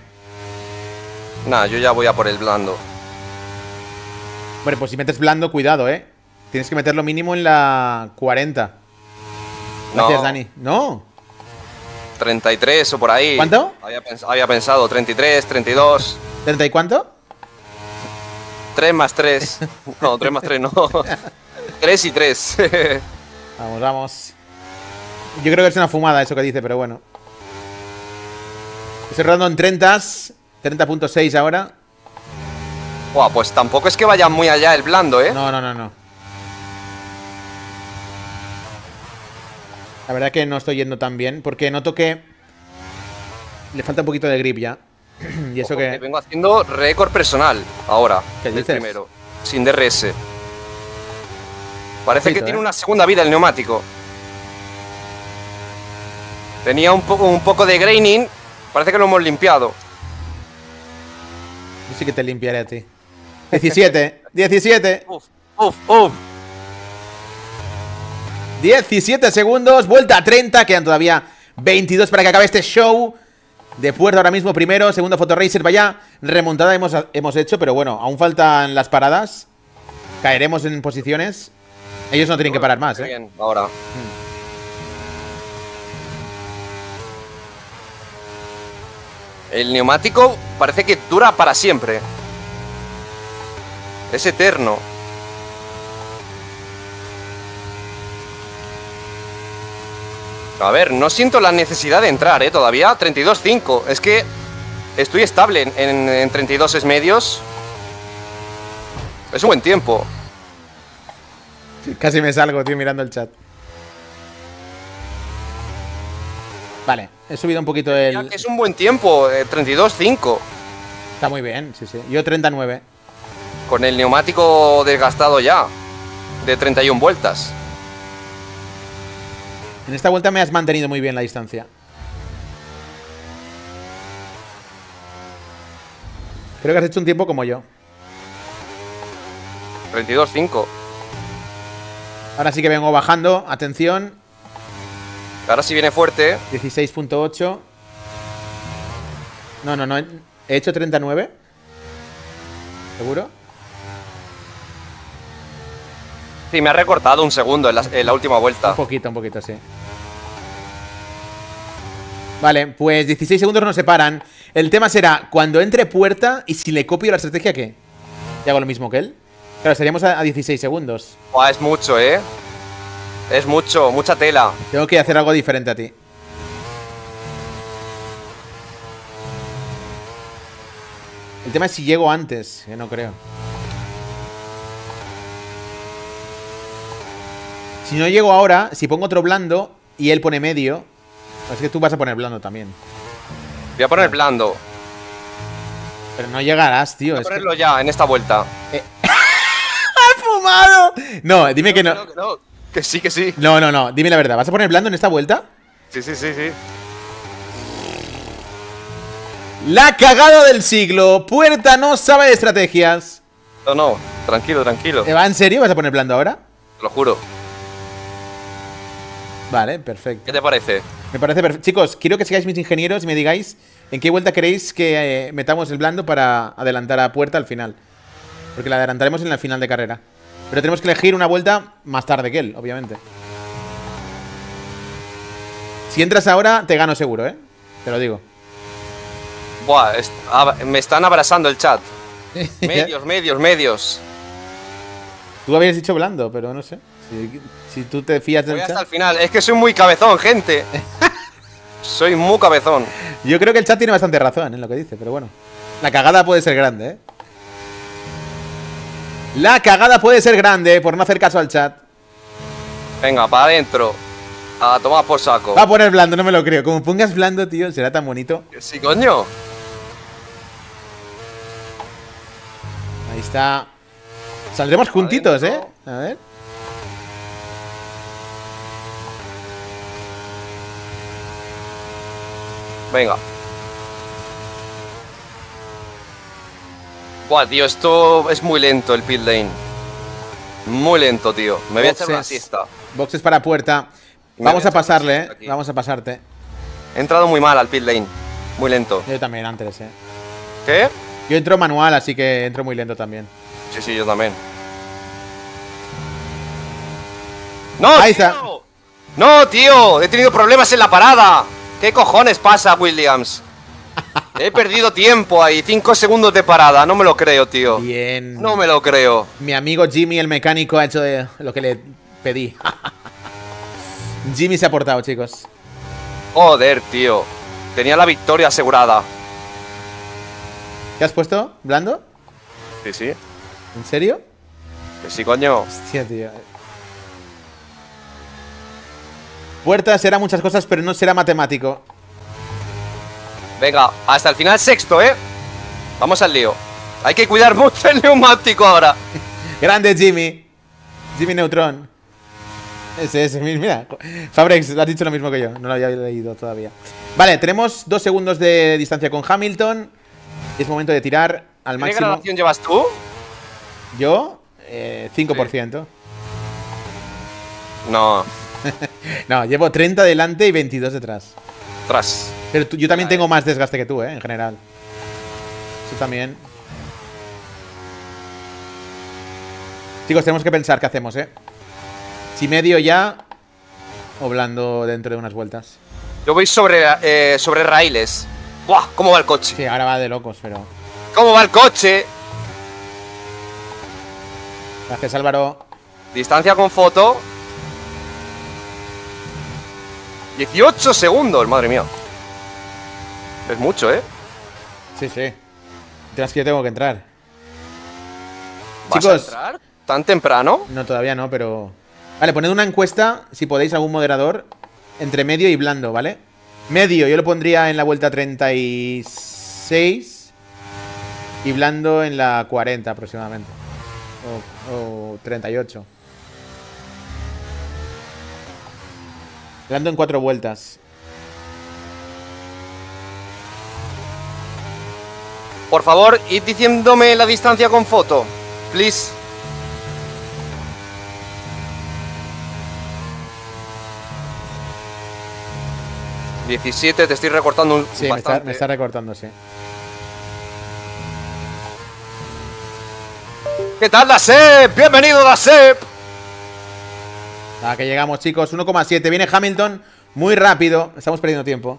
Nah, yo ya voy a por el blando. Bueno, pues si metes blando, cuidado, ¿eh? Tienes que meterlo mínimo en la cuarenta. Gracias, no. Dani. No. treinta y tres o por ahí. ¿Cuánto? Había, pens había pensado treinta y tres, treinta y dos. ¿treinta y cuánto? tres más tres. No, tres más tres no. tres y tres. Vamos, vamos. Yo creo que es una fumada eso que dice, pero bueno. Estoy rodando en treintas, treinta punto seis ahora. Buah, pues tampoco es que vaya muy allá el blando, ¿eh? No, no, no, no. La verdad que no estoy yendo tan bien, porque noto que le falta un poquito de grip ya. Y eso que... que... vengo haciendo récord personal ahora. ¿Qué dices? El primero, sin D R S. Parece Cito, que eh. tiene una segunda vida el neumático. Tenía un poco, un poco de graining. Parece que lo hemos limpiado. Yo sí que te limpiaré a ti. diecisiete, diecisiete. Uf, uf, uf. diecisiete segundos, vuelta treinta, quedan todavía veintidós para que acabe este show de Puerta ahora mismo. Primero, segundo Photoracer, vaya remontada hemos, hemos hecho, pero bueno, aún faltan las paradas. Caeremos en posiciones. Ellos no tienen que parar más, ¿eh? Bien, ahora. El neumático parece que dura para siempre. Es eterno. A ver, no siento la necesidad de entrar, ¿eh? Todavía treinta y dos punto cinco. Es que estoy estable en, en, en treinta y dos medios. Es un buen tiempo. Casi me salgo, tío, mirando el chat. Vale, he subido un poquito el... Es un buen tiempo, eh, treinta y dos punto cinco. Está muy bien, sí, sí. Yo treinta y nueve. Con el neumático desgastado ya. De treinta y una vueltas. En esta vuelta me has mantenido muy bien la distancia. Creo que has hecho un tiempo como yo. treinta y dos cinco. Ahora sí que vengo bajando, atención. Ahora sí viene fuerte. dieciséis punto ocho. No, no, no. ¿He hecho treinta y nueve? ¿Seguro? Sí, me ha recortado un segundo en la, en la última vuelta. Un poquito, un poquito, sí. Vale, pues dieciséis segundos nos separan. El tema será cuando entre Puerta y si le copio la estrategia, ¿qué? ¿Y hago lo mismo que él? Claro, estaríamos a dieciséis segundos. Buah, es mucho, ¿eh? Es mucho, mucha tela. Tengo que hacer algo diferente a ti. El tema es si llego antes, que no creo. Si no llego ahora, si pongo otro blando y él pone medio, es que tú vas a poner blando también. Voy a poner blando. Pero no llegarás, tío. Voy a ponerlo ya, en esta vuelta. Eh. ¡Ha fumado! No, dime que no. Que, no, que, no. Que sí, que sí. No, no, no. Dime la verdad. ¿Vas a poner blando en esta vuelta? Sí, sí, sí, sí. La cagada del siglo. Puerta no sabe de estrategias. No, no. Tranquilo, tranquilo. ¿Te va en serio? ¿Vas a poner blando ahora? Te lo juro. Vale, perfecto. ¿Qué te parece? Me parece perfecto. Chicos, quiero que sigáis mis ingenieros y me digáis en qué vuelta queréis que eh, metamos el blando para adelantar a Puerta al final. Porque la adelantaremos en la final de carrera. Pero tenemos que elegir una vuelta más tarde que él, obviamente. Si entras ahora, te gano seguro, ¿eh? Te lo digo. Buah, es, a, me están abrazando el chat. Medios, medios, medios. Tú habías dicho blando, pero no sé. Si, si tú te fías del voy hasta chat. El final. Es que soy muy cabezón, gente. Soy muy cabezón. Yo creo que el chat tiene bastante razón en lo que dice, pero bueno. La cagada puede ser grande, ¿eh? La cagada puede ser grande por no hacer caso al chat. Venga, para adentro. A tomar por saco. Va a poner blando, no me lo creo. Como pongas blando, tío, será tan bonito. Sí, coño. Ahí está. Saldremos juntitos, ¿eh? A ver. Venga. Buah, tío, esto es muy lento el pit lane. Muy lento, tío. Me voy boxes, a hacer una siesta. Boxes para Puerta. Vamos a, a pasarle, eh. Vamos a pasarte. He entrado muy mal al pit lane. Muy lento. Yo también antes, eh. ¿Qué? Yo entro manual, así que entro muy lento también. Sí, sí, yo también. ¡No, ahí tío! Está. ¡No, tío! He tenido problemas en la parada. ¿Qué cojones pasa, Williams? He perdido tiempo ahí, cinco segundos de parada, no me lo creo, tío. Bien. No me lo creo. Mi amigo Jimmy, el mecánico, ha hecho lo que le pedí. Jimmy se ha portado, chicos. Joder, tío. Tenía la victoria asegurada. ¿Qué has puesto? ¿Blando? Sí, sí. ¿En serio? Que sí, coño. Hostia, tío. Puerta será muchas cosas, pero no será matemático. Venga, hasta el final sexto, ¿eh? Vamos al lío. Hay que cuidar mucho el neumático ahora. Grande Jimmy. Jimmy Neutron. Ese, ese, mira. Fabrex, lo has dicho lo mismo que yo. No lo había leído todavía. Vale, tenemos dos segundos de distancia con Hamilton. Es momento de tirar al máximo. ¿Qué graduación llevas tú? Yo, eh, cinco por ciento. Sí. No. No, llevo treinta delante y veintidós detrás. Tras. Pero tú, yo también tengo más desgaste que tú, ¿eh? En general. Tú también. Chicos, tenemos que pensar qué hacemos, ¿eh? Si medio ya o blando dentro de unas vueltas. Yo voy sobre, eh, sobre raíles. ¡Buah! ¿Cómo va el coche? Sí, ahora va de locos, pero... ¿Cómo va el coche? Gracias, Álvaro. Distancia con foto. dieciocho segundos, madre mía. Es mucho, ¿eh? Sí, sí. Tras que yo tengo que entrar. ¿Vas Chicos, a entrar? ¿Tan temprano? No, todavía no, pero... Vale, poned una encuesta, si podéis, algún moderador, entre medio y blando, ¿vale? Medio, yo lo pondría en la vuelta treinta y seis y blando en la cuarenta aproximadamente. O, o treinta y ocho. Blando en cuatro vueltas. Por favor, id diciéndome la distancia con foto, please. diecisiete, te estoy recortando un sí, bastante. Me está, me está recortando, sí. ¿Qué tal, la S E P? ¡Bienvenido, la S E P! Ah, que llegamos, chicos. uno coma siete. Viene Hamilton muy rápido. Estamos perdiendo tiempo.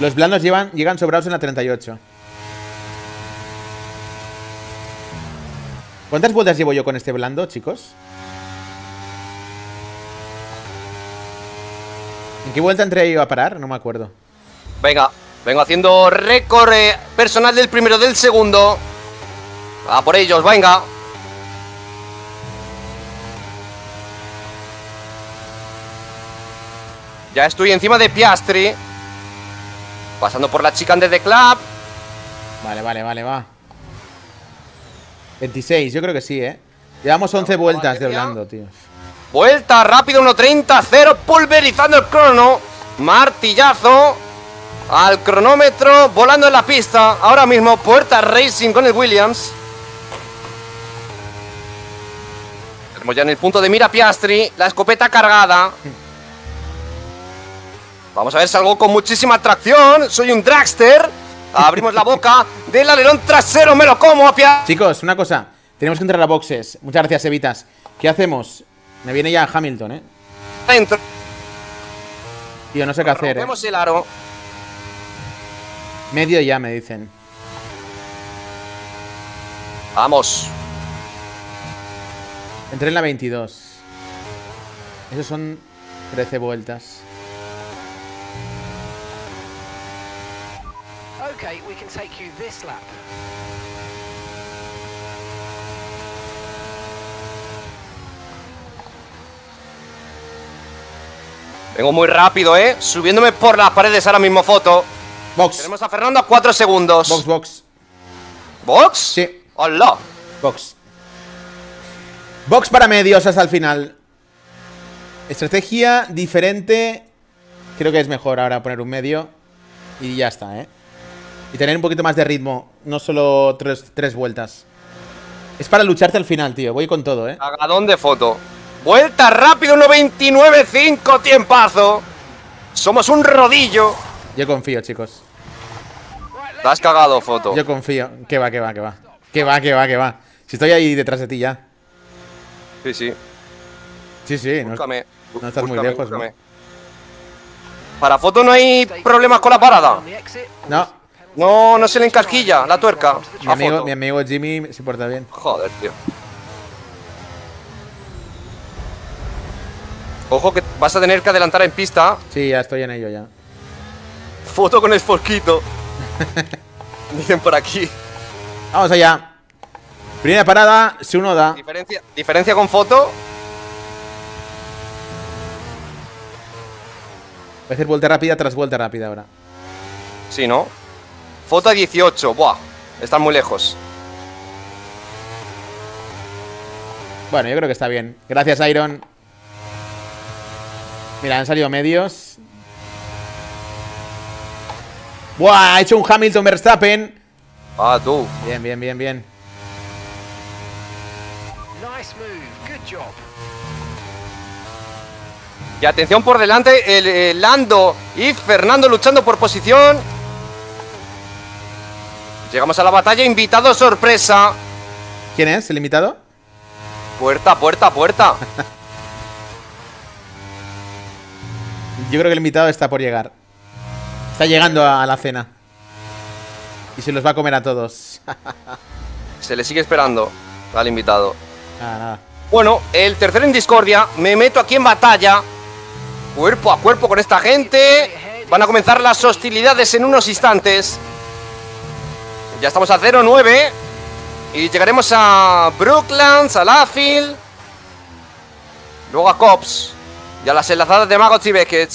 Los blandos llevan, llegan sobrados en la treinta y ocho. ¿Cuántas vueltas llevo yo con este blando, chicos? ¿En qué vuelta entré yo a parar? No me acuerdo. Venga, vengo haciendo récord personal del primero, del segundo. A por ellos, venga. Ya estoy encima de Piastri. Pasando por la chicane de The Club. Vale, vale, vale, va. veintiséis, yo creo que sí, eh. Llevamos once vueltas de blando, tío. Vuelta rápida, uno treinta cero, pulverizando el crono. Martillazo al cronómetro, volando en la pista. Ahora mismo, Puerta Racing con el Williams. Tenemos ya en el punto de mira Piastri, la escopeta cargada. Vamos a ver, salgo con muchísima tracción. Soy un dragster. Abrimos la boca del alerón trasero. Me lo como a Piastri. Chicos, una cosa. Tenemos que entrar a boxes. Muchas gracias, Evitas. ¿Qué hacemos? Me viene ya Hamilton, eh. Dentro. Tío, no sé qué hacer, eh. Rompemos el aro. Medio ya, me dicen. Vamos. Entré en la veintidós. Esos son trece vueltas. Okay, we can take you this lap. Vengo muy rápido, eh. Subiéndome por las paredes ahora mismo, foto. Box. Tenemos a Fernando a cuatro segundos. Box, box. ¿Box? Sí. ¡Hola! Box. Box para medios hasta el final. Estrategia diferente. Creo que es mejor ahora poner un medio. Y ya está, eh. Y tener un poquito más de ritmo. No solo tres, tres vueltas. Es para lucharte al final, tío. Voy con todo, eh. Agadón de foto. Vuelta rápido, uno veintinueve cinco. Tiempazo. Somos un rodillo. Yo confío, chicos. Te has cagado, foto. Yo confío. Que va, que va, que va. Que va, que va, que va. Si estoy ahí detrás de ti ya. Sí, sí. Sí, sí. Búscame. No, no estás búscame, muy lejos, ¿no? Para foto no hay problemas con la parada. No. No, no se le encasquilla la tuerca. Mi amigo, mi amigo Jimmy se porta bien. Joder, tío. Ojo que vas a tener que adelantar en pista. Sí, ya estoy en ello ya. Foto con el forquito. Dicen por aquí. Vamos allá. Primera parada, si uno da. Diferencia, diferencia con foto. Voy a hacer vuelta rápida tras vuelta rápida ahora. Sí, ¿no? Foto a dieciocho, buah, están muy lejos. Bueno, yo creo que está bien. Gracias, Iron. Mira, han salido medios. Buah, ha hecho un Hamilton Verstappen. Ah, tú. Bien, bien, bien, bien. Nice move. Good job. Y atención por delante, el, el Lando y Fernando luchando por posición. Llegamos a la batalla, invitado sorpresa. ¿Quién es el invitado? Puerta, puerta, puerta. Yo creo que el invitado está por llegar. Está llegando a la cena. Y se los va a comer a todos. Se le sigue esperando al invitado. Nada, nada. Bueno, el tercero en discordia. Me meto aquí en batalla. Cuerpo a cuerpo con esta gente. Van a comenzar las hostilidades en unos instantes. Ya estamos a cero nueve. Y llegaremos a Brooklands, a Lafield. Luego a Cops. Y a las enlazadas de Maggots y Beckett.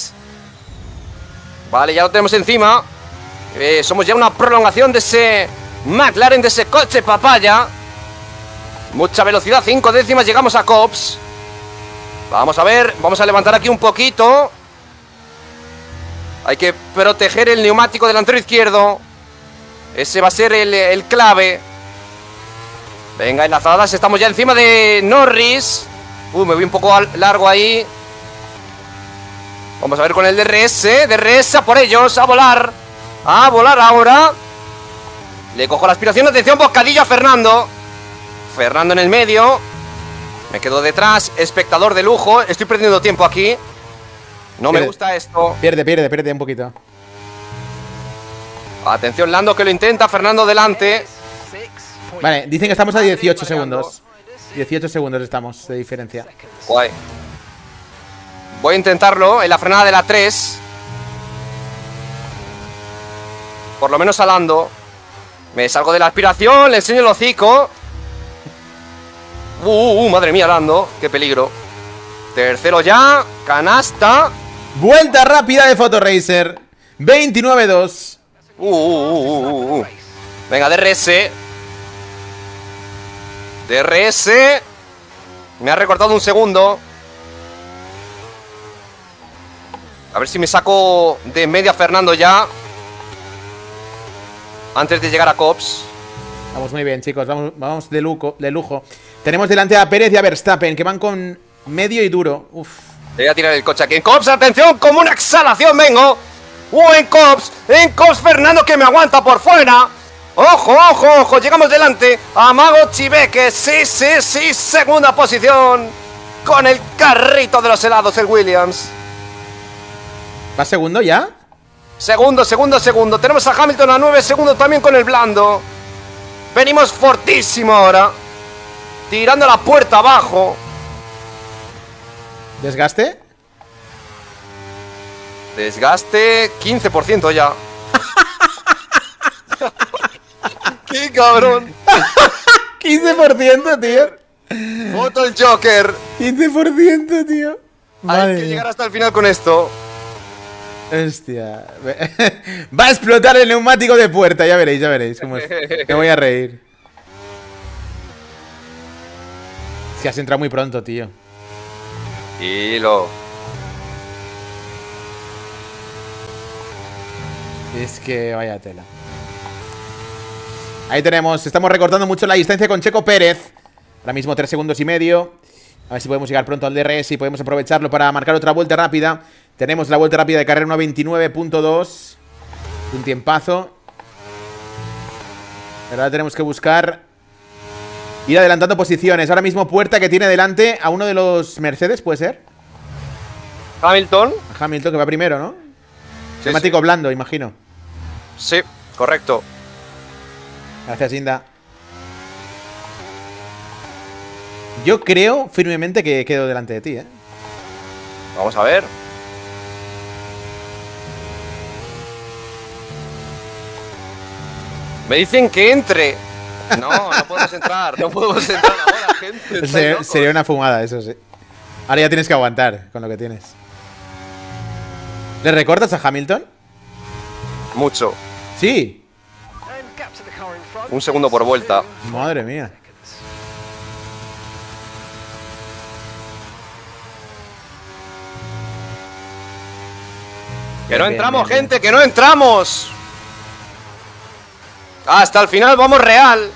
Vale, ya lo tenemos encima. eh, Somos ya una prolongación de ese McLaren, de ese coche papaya. Mucha velocidad, cinco décimas, llegamos a Cops. Vamos a ver, vamos a levantar aquí un poquito. Hay que proteger el neumático delantero izquierdo. Ese va a ser el, el clave. Venga, enlazadas. Estamos ya encima de Norris. Uy, me voy un poco largo ahí. Vamos a ver con el D R S. D R S a por ellos, a volar. A volar ahora. Le cojo la aspiración. Atención, bocadillo a Fernando. Fernando en el medio. Me quedo detrás. Espectador de lujo. Estoy perdiendo tiempo aquí. No pierde, me gusta esto. Pierde, pierde, pierde un poquito. Atención, Lando que lo intenta. Fernando delante. Vale, dicen que estamos a dieciocho segundos. dieciocho segundos estamos de diferencia. Guay. Voy a intentarlo en la frenada de la tres. Por lo menos a Lando. Me salgo de la aspiración, le enseño el hocico. Uh, uh, uh, madre mía, Lando. Qué peligro. Tercero ya. Canasta. Vuelta rápida de Photoracer. veintinueve dos. Uh, uh, uh, uh, uh. Venga, D R S. D R S. Me ha recortado un segundo. A ver si me saco de media Fernando ya. Antes de llegar a Cops. Vamos muy bien, chicos. Vamos, vamos de, lujo, de lujo. Tenemos delante a Pérez y a Verstappen, que van con medio y duro. Uf. Le voy a tirar el coche aquí. En Cops, atención, como una exhalación vengo. Uh, en Cops. En Cops, Fernando, que me aguanta por fuera. Ojo, ojo, ojo. Llegamos delante. Amago Chibeque. Sí, sí, sí. Segunda posición. Con el carrito de los helados, el Williams. ¿Va segundo ya? Segundo, segundo, segundo. Tenemos a Hamilton a nueve segundos también con el blando. Venimos fortísimo ahora. Tirando la puerta abajo. ¿Desgaste? Desgaste quince por ciento ya. ¡Qué cabrón! quince por ciento, tío. Voto el Joker. quince por ciento, tío. Madre. Hay que llegar hasta el final con esto. Hostia. Va a explotar el neumático de Puerta. Ya veréis, ya veréis cómo es. Me voy a reír. Es que has entrado muy pronto, tío. Hilo. Es que vaya tela. Ahí tenemos. Estamos recortando mucho la distancia con Checo Pérez. Ahora mismo tres segundos y medio. A ver si podemos llegar pronto al D R S y podemos aprovecharlo para marcar otra vuelta rápida. Tenemos la vuelta rápida de carrera una veintinueve punto dos. Un tiempazo. Pero ahora tenemos que buscar ir adelantando posiciones. Ahora mismo Puerta, que tiene delante a uno de los Mercedes, ¿puede ser? Hamilton. A Hamilton, que va primero, ¿no? Sí, temático sí. Blando, imagino. Sí, correcto. Gracias, Inda. Yo creo firmemente que quedo delante de ti, ¿eh? Vamos a ver. Me dicen que entre. No, no podemos entrar. No podemos entrar ahora, gente. Se, sería una fumada, eso sí. Ahora ya tienes que aguantar con lo que tienes. ¿Le recortas a Hamilton? Mucho. Sí. Un segundo por vuelta. Madre mía. ¡Que no entramos, bien, bien, gente! Bien. ¡Que no entramos! Hasta el final vamos real.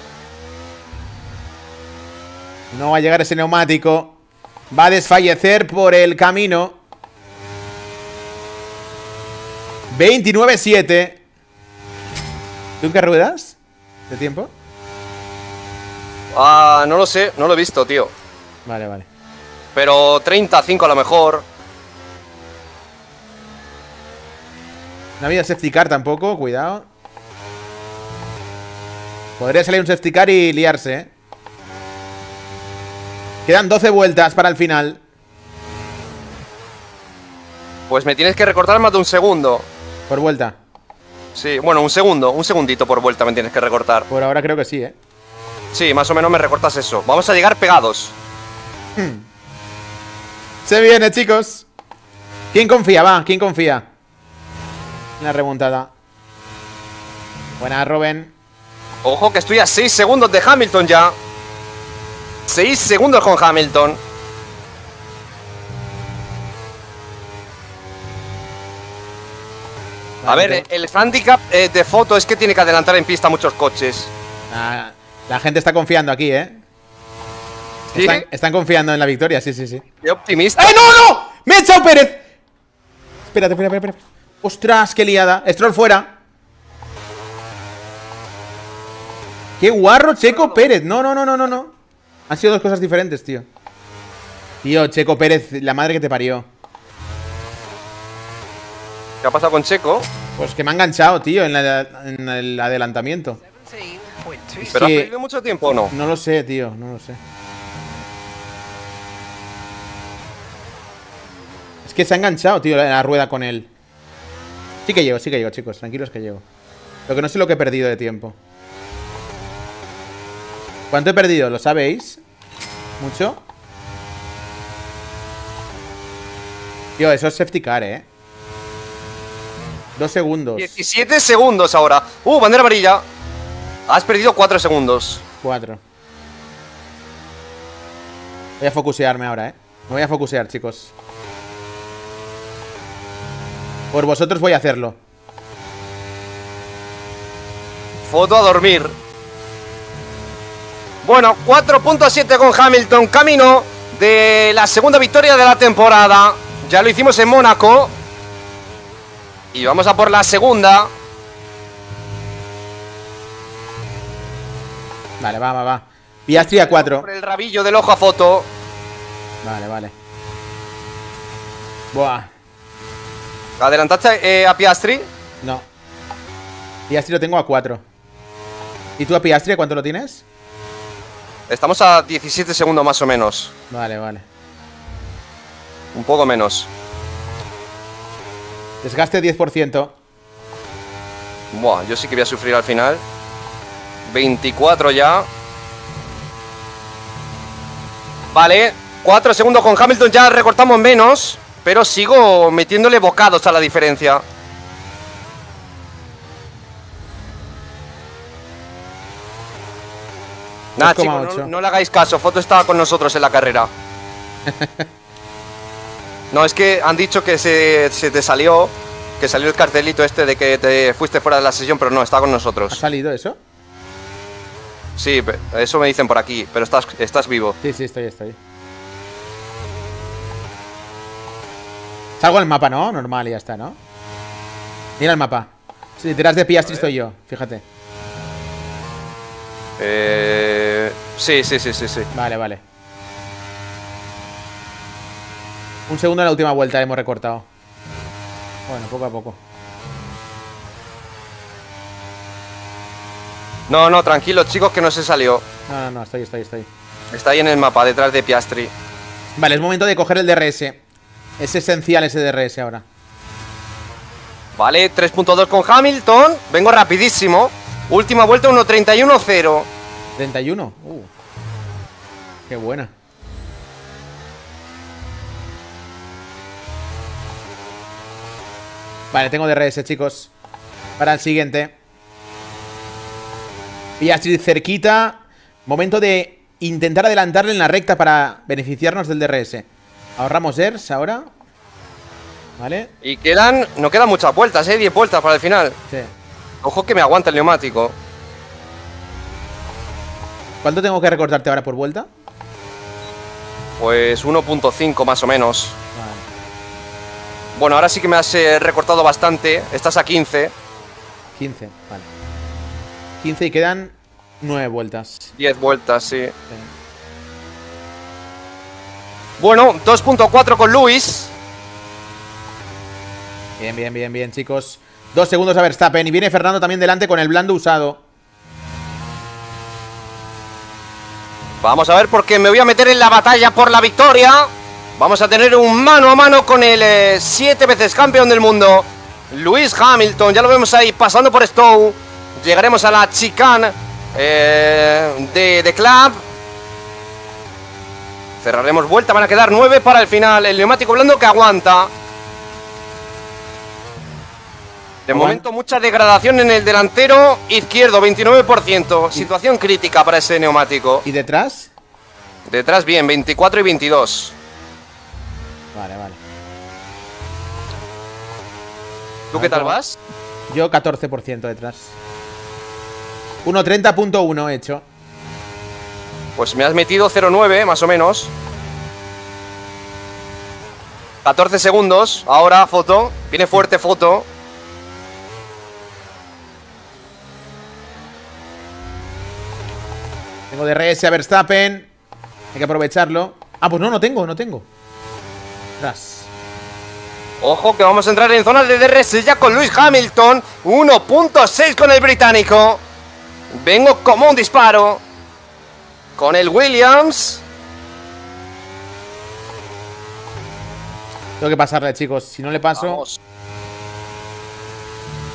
No va a llegar ese neumático. Va a desfallecer por el camino. veintinueve siete. ¿Tú en qué ruedas? ¿De tiempo? Ah, no lo sé. No lo he visto, tío. Vale, vale. Pero treinta cinco a lo mejor. No ha habido safety car tampoco, cuidado. Podría salir un safety car y liarse, ¿eh? Quedan doce vueltas para el final. Pues me tienes que recortar más de un segundo. ¿Por vuelta? Sí, bueno, un segundo, un segundito por vuelta me tienes que recortar. Por ahora creo que sí, ¿eh? Sí, más o menos me recortas eso. Vamos a llegar pegados. Se viene, chicos. ¿Quién confía? Va, ¿quién confía? Una remontada. Buena, Robin. Ojo que estoy a seis segundos de Hamilton ya. seis segundos con Hamilton. A ver, el handicap eh, de foto es que tiene que adelantar en pista muchos coches. Ah, la gente está confiando aquí, ¿eh? ¿Sí? Están, están confiando en la victoria, sí, sí, sí. Qué optimista. ¡Eh, no, no! ¡Me he echado Pérez! Espérate, espérate, espérate. ¡Ostras, qué liada! ¡Stroll fuera! ¡Qué guarro Checo Pérez! No, no, no, no, no, no. Han sido dos cosas diferentes, tío. Tío, Checo Pérez, la madre que te parió. ¿Qué ha pasado con Checo? Pues que me ha enganchado, tío, en, la, en el adelantamiento. ¿Pero sí, has perdido mucho tiempo o no? No lo sé, tío, no lo sé. Es que se ha enganchado, tío, la, la rueda con él. Sí que llego, sí que llego, chicos. Tranquilos que llego. Lo que no sé lo que he perdido de tiempo. ¿Cuánto he perdido? ¿Lo sabéis? ¿Mucho? Tío, eso es safety car, eh. Dos segundos. diecisiete segundos ahora. Uh, bandera amarilla. Has perdido cuatro segundos. Cuatro. Voy a focusearme ahora, eh. Me voy a focusear, chicos. Por vosotros voy a hacerlo. Foto a dormir. Bueno, cuatro punto siete con Hamilton. Camino de la segunda victoria de la temporada. Ya lo hicimos en Mónaco. Y vamos a por la segunda. Vale, va, va, va. Piastri a cuatro. Por el rabillo del ojo a foto. Vale, vale. Buah. ¿Adelantaste eh, a Piastri? No. Piastri lo tengo a cuatro. ¿Y tú a Piastri cuánto lo tienes? Estamos a diecisiete segundos más o menos. Vale, vale. Un poco menos. Desgaste diez por ciento. Buah, yo sí que voy a sufrir al final. veinticuatro ya. Vale, cuatro segundos con Hamilton. Ya recortamos menos. Pero sigo metiéndole bocados a la diferencia. Nada, chicos, no, no le hagáis caso. Foto estaba con nosotros en la carrera. No, es que han dicho que se, se te salió, que salió el cartelito este de que te fuiste fuera de la sesión, pero no, está con nosotros. ¿Ha salido eso? Sí, eso me dicen por aquí, pero estás, estás vivo. Sí, sí, estoy, estoy. Salgo en el mapa, ¿no? Normal, ya está, ¿no? Mira el mapa. Si detrás de Piastri estoy yo, fíjate. Eh... Sí, sí, sí, sí, sí. Vale, vale. Un segundo en la última vuelta hemos recortado. Bueno, poco a poco. No, no, tranquilos chicos, que no se salió. No, no, no, estoy, estoy, estoy. Está ahí en el mapa, detrás de Piastri. Vale, es momento de coger el D R S. Es esencial ese D R S ahora. Vale, tres punto dos con Hamilton. Vengo rapidísimo. Última vuelta, uno treinta y uno cero. ¿treinta y uno? Uh. Qué buena. Vale, tengo D R S, chicos. Para el siguiente. Piastri cerquita. Momento de intentar adelantarle en la recta para beneficiarnos del D R S. Ahorramos E R S ahora. Vale. Y quedan... No quedan muchas vueltas, ¿eh? diez vueltas para el final. Sí. Ojo que me aguanta el neumático. ¿Cuánto tengo que recortarte ahora por vuelta? Pues uno punto cinco más o menos. Vale. Bueno, ahora sí que me has eh, recortado bastante. Estás a quince. quince, vale. quince y quedan nueve vueltas. diez vueltas, sí. sí. Bueno, dos punto cuatro con Lewis. Bien, bien, bien, bien, chicos. Dos segundos a Verstappen. Y viene Fernando también delante con el blando usado. Vamos a ver porque me voy a meter en la batalla por la victoria. Vamos a tener un mano a mano con el eh, siete veces campeón del mundo, Lewis Hamilton. Ya lo vemos ahí pasando por Stowe. Llegaremos a la chicane eh, de, de Club. Cerraremos vuelta, van a quedar nueve para el final. El neumático blando que aguanta. De bueno. Momento mucha degradación en el delantero izquierdo, veintinueve por ciento. Situación crítica para ese neumático. ¿Y detrás? Detrás bien, veinticuatro y veintidós. Vale, vale. ¿Tú qué tal vas? Yo catorce por ciento detrás. uno treinta punto uno he hecho. Pues me has metido cero nueve, más o menos. catorce segundos. Ahora Foto. Viene fuerte Foto. Tengo D R S a Verstappen. Hay que aprovecharlo. Ah, pues no, no tengo, no tengo. Tras. Ojo que vamos a entrar en zonas de D R S ya con Lewis Hamilton. uno punto seis con el británico. Vengo como un disparo. Con el Williams. Tengo que pasarle, chicos. Si no le paso... Vamos.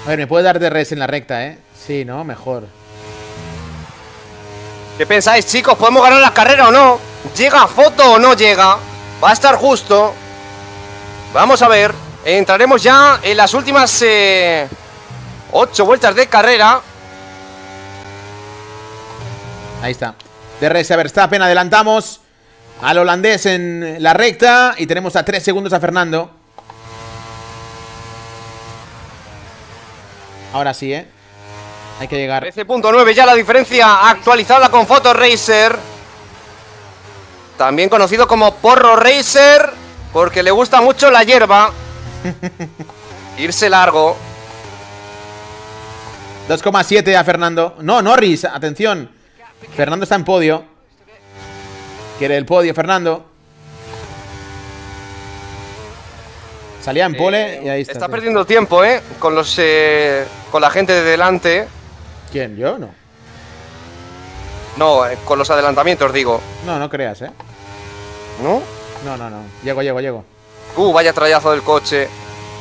A ver, me puede dar D R S en la recta, ¿eh? Sí, ¿no? Mejor. ¿Qué pensáis, chicos? ¿Podemos ganar la carrera o no? ¿Llega Foto o no llega? Va a estar justo. Vamos a ver. Entraremos ya en las últimas eh, ocho vueltas de carrera. Ahí está. D R S a Verstappen. Adelantamos al holandés en la recta y tenemos a tres segundos a Fernando. Ahora sí, ¿eh? Hay que llegar. trece punto nueve ya la diferencia actualizada con Photoracer. También conocido como Porro Racer, porque le gusta mucho la hierba. Irse largo. dos coma siete a Fernando. No, Norris, atención. Fernando está en podio. Quiere el podio, Fernando. Salía en pole eh, y ahí está. Está tío. Perdiendo tiempo, ¿eh? Con los eh, con la gente de delante. ¿Quién? ¿Yo o no? No, eh, con los adelantamientos, digo. No, no creas, ¿eh? ¿No? No, no, no. Llego, llego, llego. Uh, vaya trayazo del coche.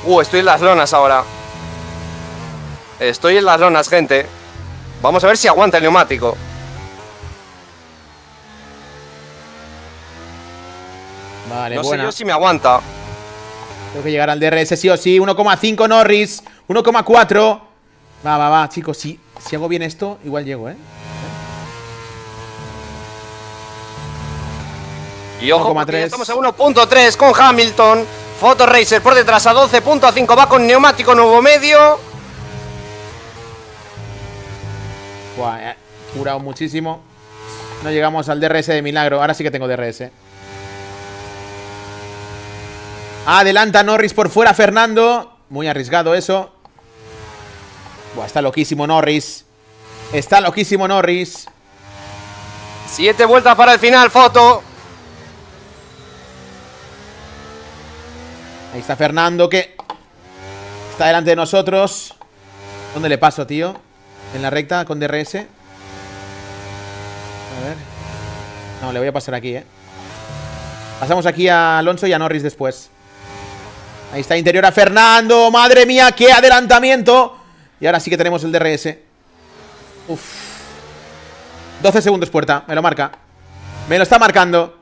Uh, estoy en las lonas ahora. Estoy en las lonas, gente. Vamos a ver si aguanta el neumático. Vale, no buena. Sé yo si me aguanta. Tengo que llegar al D R S sí o sí. uno coma cinco Norris. uno coma cuatro. Va, va, va, chicos. Si, si hago bien esto, igual llego, ¿eh? Y ojo, estamos a uno punto tres con Hamilton. Photoracer por detrás a doce punto cinco. Va con neumático nuevo medio. Buah, he curado muchísimo. No llegamos al D R S de milagro. Ahora sí que tengo D R S. Adelanta Norris por fuera, Fernando. Muy arriesgado eso. Buah, está loquísimo Norris. Está loquísimo Norris. Siete vueltas para el final, Foto. Ahí está Fernando, que está delante de nosotros. ¿Dónde le paso, tío? En la recta con D R S. A ver. No, le voy a pasar aquí, eh. Pasamos aquí a Alonso y a Norris después. Ahí está interior a Fernando. ¡Madre mía! ¡Qué adelantamiento! Y ahora sí que tenemos el D R S. Uf. doce segundos puerta. Me lo marca. Me lo está marcando.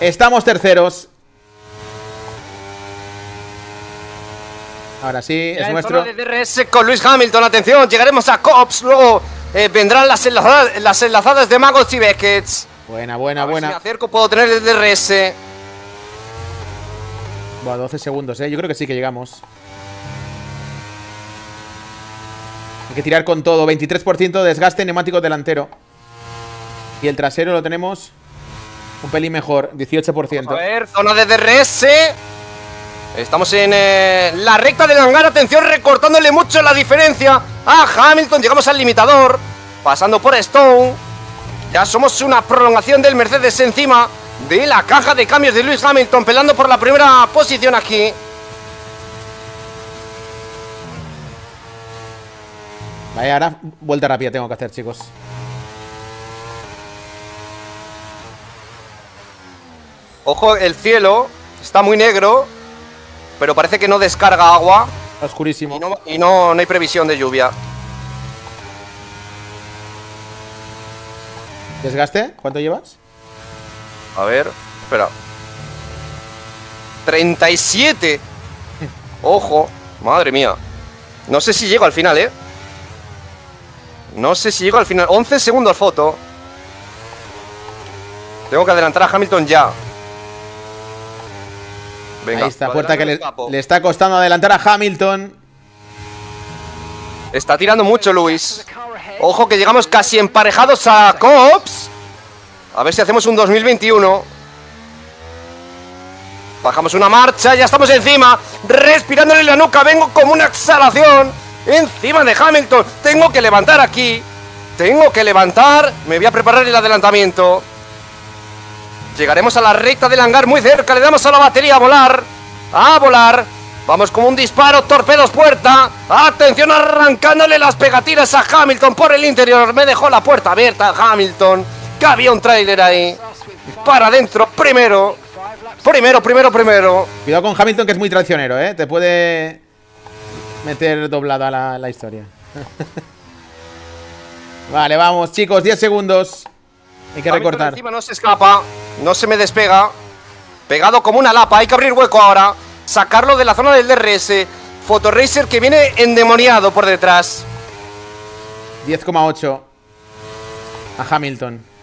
Estamos terceros. Ahora sí, es nuestro. De D R S con Lewis Hamilton. Atención, llegaremos a Cops. Luego eh, vendrán las enlazadas, las enlazadas de Magos y Beckett. Buena, buena, a ver buena. Si me acerco, puedo tener el D R S. Buah, doce segundos, eh. Yo creo que sí que llegamos. Hay que tirar con todo. veintitrés por ciento de desgaste neumático delantero. Y el trasero lo tenemos un pelín mejor, dieciocho por ciento. A ver, zona de D R S. Estamos en eh, la recta del hangar. Atención, recortándole mucho la diferencia a Hamilton. Llegamos al limitador. Pasando por Stone. Ya somos una prolongación del Mercedes encima de la caja de cambios de Lewis Hamilton, peleando por la primera posición aquí. Vaya, ahora vuelta rápida tengo que hacer, chicos. Ojo, el cielo está muy negro, pero parece que no descarga agua. Oscurísimo. Y no, y no, no hay previsión de lluvia. ¿Desgaste? ¿Cuánto llevas? A ver, espera. ¡treinta y siete! ¡Ojo! ¡Madre mía! No sé si llego al final, ¿eh? No sé si llego al final. once segundos Foto. Tengo que adelantar a Hamilton ya. Venga. Ahí está, Puerta, que le, le está costando adelantar a Hamilton. Está tirando mucho, Luis. Ojo que llegamos casi emparejados a Cops. A ver si hacemos un dos mil veintiuno. Bajamos una marcha, ya estamos encima, respirándole la nuca, vengo como una exhalación encima de Hamilton. Tengo que levantar aquí, tengo que levantar, me voy a preparar el adelantamiento. Llegaremos a la recta del hangar muy cerca, le damos a la batería a volar, a volar. Vamos como un disparo, torpedos Puerta. Atención, arrancándole las pegatinas a Hamilton por el interior. Me dejó la puerta abierta Hamilton, que había un tráiler ahí. Para adentro, primero. Primero, primero, primero. Cuidado con Hamilton, que es muy traicionero, ¿eh? Te puede meter doblada la, la historia. Vale, vamos, chicos, diez segundos. Hay que recortar. Encima no se escapa, no se me despega. Pegado como una lapa, hay que abrir hueco ahora. Sacarlo de la zona del D R S. Photoracer, que viene endemoniado por detrás. diez coma ocho a Hamilton.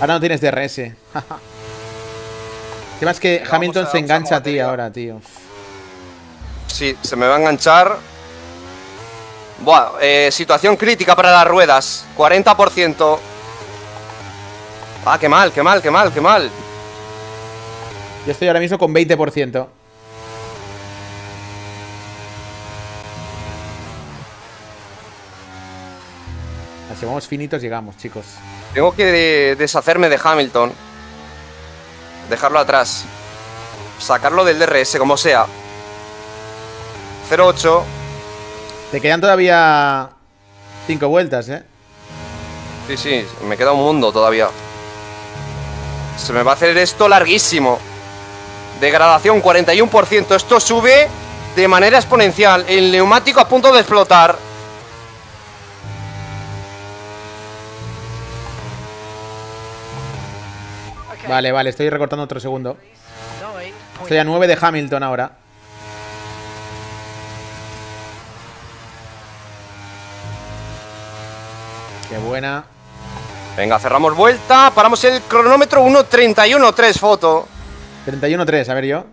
Ahora no tienes D R S. El tema es que Hamilton se engancha a ti ahora, tío. Sí, se me va a enganchar. Buah, eh, situación crítica para las ruedas. cuarenta por ciento. Ah, qué mal, qué mal, qué mal, qué mal. Yo estoy ahora mismo con veinte por ciento. Así vamos finitos, llegamos, chicos. Tengo que deshacerme de Hamilton. Dejarlo atrás. Sacarlo del D R S, como sea. cero ocho. Te quedan todavía cinco vueltas, ¿eh? Sí, sí, me queda un mundo todavía. Se me va a hacer esto larguísimo. Degradación cuarenta y uno por ciento, esto sube de manera exponencial, el neumático a punto de explotar. Vale, vale, estoy recortando otro segundo. Estoy a nueve de Hamilton ahora. Qué buena. Venga, cerramos vuelta, paramos el cronómetro. Uno treinta y uno tres, foto. treinta y uno tres, a ver yo.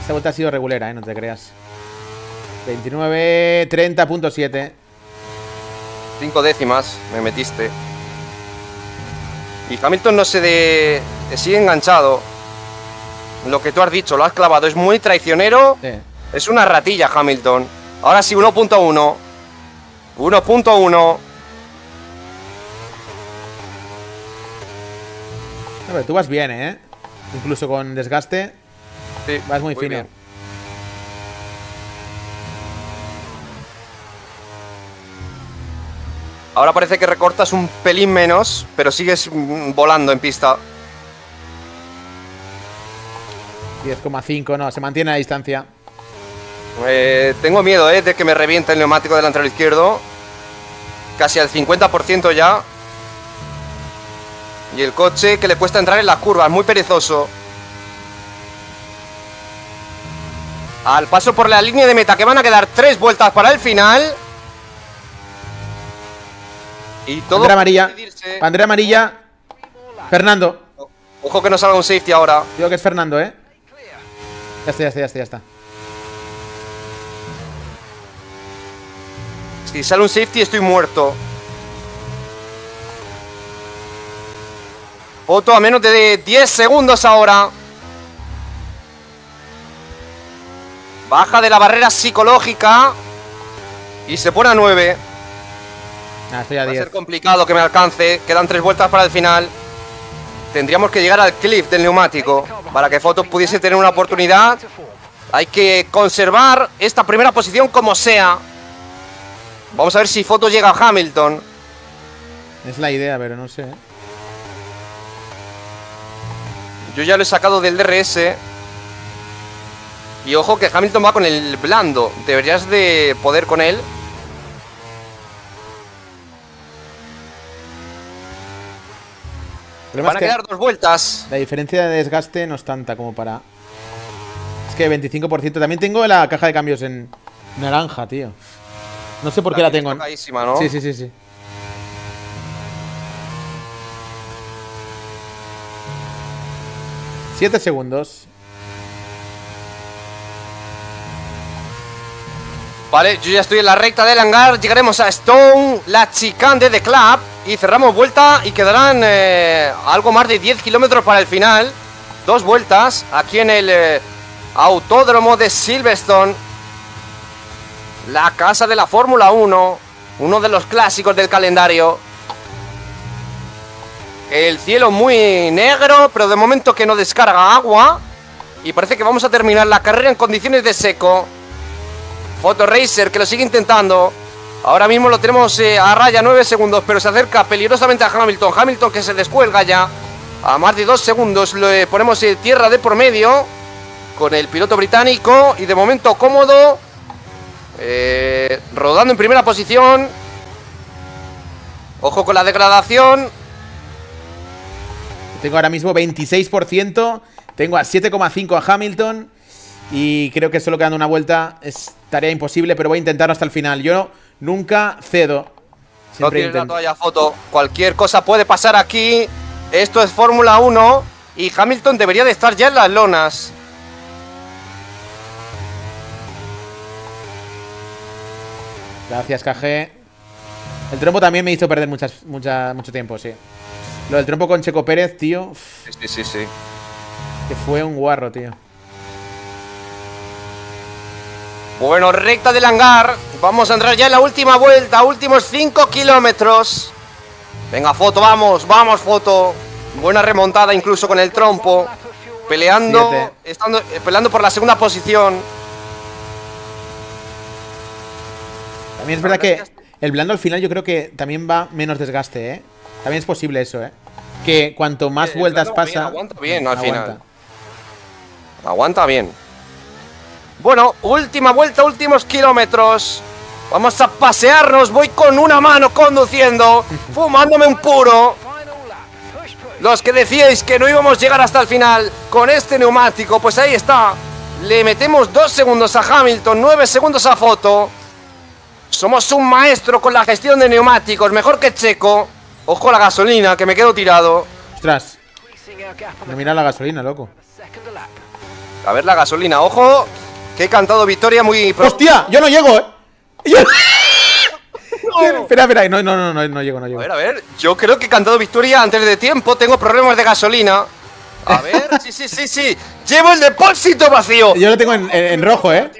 Esta vuelta ha sido regulera, eh, no te creas. veintinueve treinta punto siete. Cinco décimas, me metiste. Y Hamilton no se de... sigue enganchado. Lo que tú has dicho, lo has clavado, es muy traicionero, sí. Es una ratilla Hamilton. Ahora sí, uno punto uno. uno punto uno. Pero tú vas bien, ¿eh? Incluso con desgaste. Sí, vas muy, muy fino. Bien. Ahora parece que recortas un pelín menos, pero sigues volando en pista. diez coma cinco, no, se mantiene a distancia. Eh, tengo miedo, ¿eh? De que me reviente el neumático delantero izquierdo. Casi al cincuenta por ciento ya. Y el coche que le cuesta entrar en las curvas, muy perezoso. Al paso por la línea de meta, que van a quedar tres vueltas para el final. Y todo. Bandera amarilla. Bandera amarilla. Fernando. Ojo que no salga un safety ahora. Digo que es Fernando, ¿eh? Ya está, ya está, ya está, ya está. Si sale un safety estoy muerto. Foto a menos de diez segundos ahora. Baja de la barrera psicológica. Y se pone a nueve. Ah, estoy a diez. Va a ser complicado que me alcance. Quedan tres vueltas para el final. Tendríamos que llegar al cliff del neumático para que Fotos pudiese tener una oportunidad. Hay que conservar esta primera posición como sea. Vamos a ver si Fotos llega a Hamilton. Es la idea, pero no sé, ¿eh? Yo ya lo he sacado del D R S. Y ojo que Hamilton va con el blando. Deberías de poder con él. Van a quedar dos vueltas. La diferencia de desgaste no es tanta como para... Es que veinticinco por ciento. También tengo la caja de cambios en naranja, tío. No sé por qué la tengo. ¿No? Sí, sí, sí, sí. siete segundos. Vale, yo ya estoy en la recta del hangar. Llegaremos a Stone, la chicane de The Club. Y cerramos vuelta y quedarán eh, algo más de diez kilómetros para el final. Dos vueltas aquí en el eh, autódromo de Silverstone, la casa de la Fórmula uno, uno de los clásicos del calendario. El cielo muy negro, pero de momento que no descarga agua. Y parece que vamos a terminar la carrera en condiciones de seco. Photoracer, que lo sigue intentando. Ahora mismo lo tenemos eh, a raya, nueve segundos, pero se acerca peligrosamente a Hamilton. Hamilton que se descuelga ya a más de dos segundos. Le ponemos eh, tierra de por medio con el piloto británico. Y de momento cómodo, eh, rodando en primera posición. Ojo con la degradación. Tengo ahora mismo veintiséis por ciento. Tengo a siete coma cinco a Hamilton. Y creo que solo quedando una vuelta es tarea imposible, pero voy a intentarlo hasta el final. Yo nunca cedo. Siempre no tiene intento. La toalla, Foto. Cualquier cosa puede pasar aquí. Esto es Fórmula uno y Hamilton debería de estar ya en las lonas. Gracias, K G. El trompo también me hizo perder muchas, mucha, mucho tiempo, sí. Lo del trompo con Checo Pérez, tío. Uf. Sí, sí, sí. Que fue un guarro, tío. Bueno, recta del hangar. Vamos a entrar ya en la última vuelta. Últimos cinco kilómetros. Venga, Foto, vamos, vamos, Foto. Buena remontada incluso con el trompo. Peleando, estando, eh, peleando por la segunda posición. También es verdad que el blando al final yo creo que también va menos desgaste, ¿eh? También es posible eso, ¿eh? Que cuanto más eh, vueltas pasa... Bien, aguanta bien al aguanta. final. Aguanta bien. Bueno, última vuelta, últimos kilómetros. Vamos a pasearnos. Voy con una mano conduciendo, fumándome un puro. Los que decíais que no íbamos a llegar hasta el final con este neumático, pues ahí está. Le metemos dos segundos a Hamilton, nueve segundos a Foto. Somos un maestro con la gestión de neumáticos, mejor que Checo. Ojo a la gasolina, que me quedo tirado. Ostras. No, mira la gasolina, loco. A ver la gasolina, ojo. Que he cantado victoria muy... ¡Hostia! ¡Yo no llego, eh! Yo... No. Espera, espera, no, no, no, no, no llego, no llego. A ver, a ver, yo creo que he cantado victoria antes de tiempo. Tengo problemas de gasolina. A ver, sí, sí, sí, sí. Llevo el depósito vacío. Yo lo tengo en, en, en rojo, eh.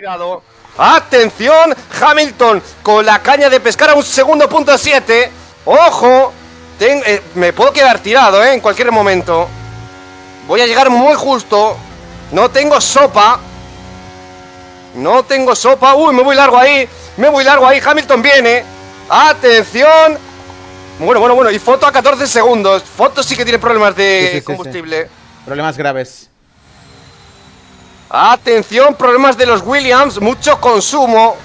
Atención, Hamilton con la caña de pescar a un segundo punto siete. Ojo, Ten, eh, me puedo quedar tirado, eh, en cualquier momento. Voy a llegar muy justo. No tengo sopa. No tengo sopa. Uy, me voy largo ahí. Me voy largo ahí. Hamilton viene. Atención. Bueno, bueno, bueno. Y Foto a catorce segundos. Foto sí que tiene problemas de sí, sí, combustible. Sí, sí. Problemas graves. Atención. Problemas de los Williams. Mucho consumo.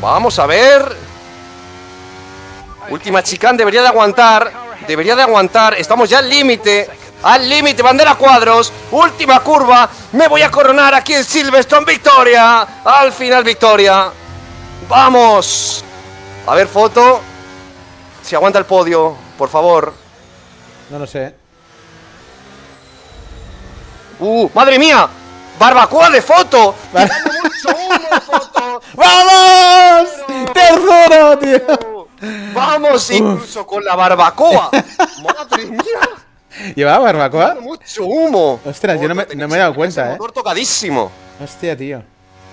Vamos a ver. Última chicane. Debería de aguantar. Debería de aguantar. Estamos ya al límite. Al límite, bandera cuadros, última curva, me voy a coronar aquí en Silverstone, victoria, al final victoria, vamos, a ver Foto, si aguanta el podio, por favor. No lo sé. Uh, madre mía, barbacoa de Foto, mucho humo, Foto. ¡Vamos! ¡Tercero, tío! Vamos, incluso con la barbacoa, madre mía. ¿Llevaba barbacoa? Mucho humo. Ostras, motor, yo no me, no me he dado cuenta, eh. Motor tocadísimo. Hostia, tío.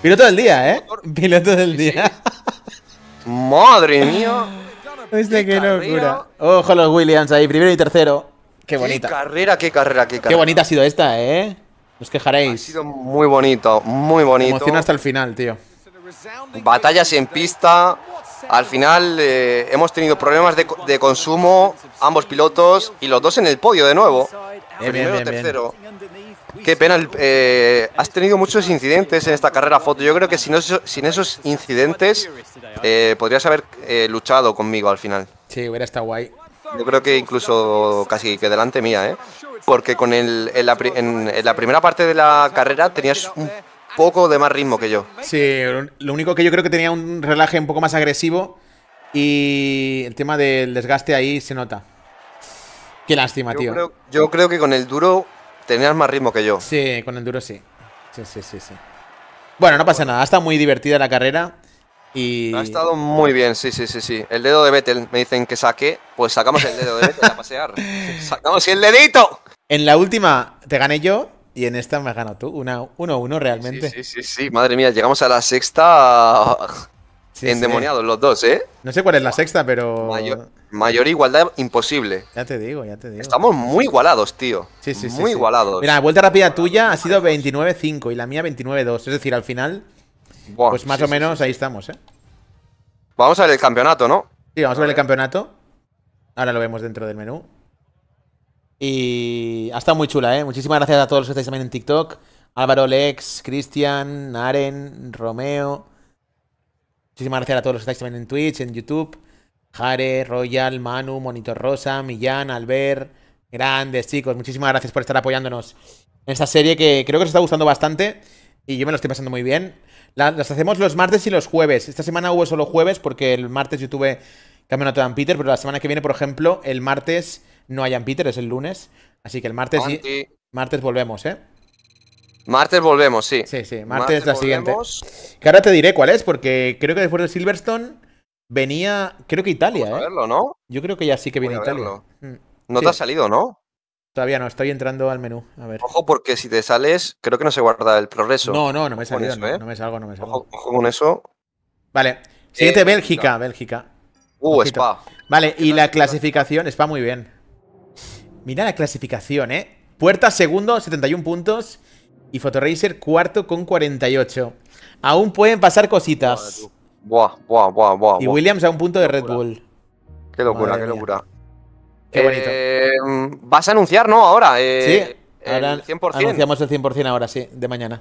Piloto del día, eh. Piloto del sí, día. Sí. Madre mía. Hostia, qué, qué locura. Ojo los Williams ahí, primero y tercero. Qué bonita. Qué carrera, qué carrera, qué carrera. Qué bonita ha sido esta, eh. Os quejaréis. Ha sido muy bonito, muy bonito. Me emociona hasta el final, tío. Batallas en pista. Al final eh, hemos tenido problemas de, de consumo, ambos pilotos, y los dos en el podio de nuevo. Bien, Primero, bien, tercero. Bien. Qué pena, eh, has tenido muchos incidentes en esta carrera, Foto. Yo creo que sin, eso, sin esos incidentes eh, podrías haber eh, luchado conmigo al final. Sí, hubiera estado guay. Yo creo que incluso casi que delante mía, ¿eh? Porque con el, en, la, en, en la primera parte de la carrera tenías un poco de más ritmo que yo. Sí, lo único que yo creo que tenía un relaje un poco más agresivo y el tema del desgaste ahí se nota. Qué lástima, yo tío. Creo, yo creo que con el duro tenías más ritmo que yo. Sí, con el duro sí. Sí, sí, sí, sí. Bueno, no pasa nada. Ha estado muy divertida la carrera. Y... ha estado muy bien, sí, sí, sí, sí. El dedo de Vettel, me dicen que saque, pues sacamos el dedo de Vettel a pasear. ¡Sacamos el dedito! En la última te gané yo y en esta me has ganado tú. Una uno uno realmente. Sí, sí, sí, sí. Madre mía, llegamos a la sexta sí, endemoniados sí. los dos, ¿eh? No sé cuál es la sexta, pero... Mayor, mayor igualdad imposible. Ya te digo, ya te digo. Estamos muy igualados, tío. Sí, sí, sí. Muy sí. igualados. Mira, la vuelta rápida tuya ha sido veintinueve cinco y la mía veintinueve dos. Es decir, al final... Buah, pues más sí, o menos sí, sí. ahí estamos, ¿eh? Vamos a ver el campeonato, ¿no? Sí, vamos a, a ver, ver el campeonato. Ahora lo vemos dentro del menú. Y ha estado muy chula, ¿eh? Muchísimas gracias a todos los que estáis también en TikTok. Álvaro, Lex, Cristian, Aren, Romeo. Muchísimas gracias a todos los que estáis también en Twitch, en YouTube. Jare, Royal, Manu, Monitor Rosa, Millán, Albert. Grandes, chicos. Muchísimas gracias por estar apoyándonos en esta serie que creo que os está gustando bastante. Y yo me lo estoy pasando muy bien. Las hacemos los martes y los jueves. Esta semana hubo solo jueves porque el martes yo tuve campeonato de Ampeter, pero la semana que viene, por ejemplo, el martes no hay Ampeter, es el lunes. Así que el martes y... martes volvemos, ¿eh? Martes volvemos, sí. Sí, sí, martes, martes la volvemos. siguiente. Que ahora te diré cuál es, porque creo que después de Silverstone venía, creo que Italia, Vamos ¿eh? A verlo, ¿no? Yo creo que ya sí que viene Italia. Mm. No sí. te ha salido, ¿no? Todavía no, estoy entrando al menú. A ver. Ojo, porque si te sales, creo que no se guarda el progreso. No, no, no me he salido, eso, no, eh? no me salgo, no me salgo. Ojo, ojo con eso. Vale, siguiente, eh, Bélgica, no. Bélgica. Uh, Ojito. Spa. Vale, y la clasificación, Spa muy bien. Mira la clasificación, ¿eh? Puerta segundo, setenta y uno puntos. Y Photoracer cuarto con cuarenta y ocho. Aún pueden pasar cositas. Buah, buah, buah, buah. Y Williams a un punto de Red Bull. Qué locura, Madre qué locura. Mía. Qué bonito. Eh, vas a anunciar, ¿no? Ahora. Eh, sí, ahora el cien por cien. Anunciamos el cien por cien ahora, sí, de mañana.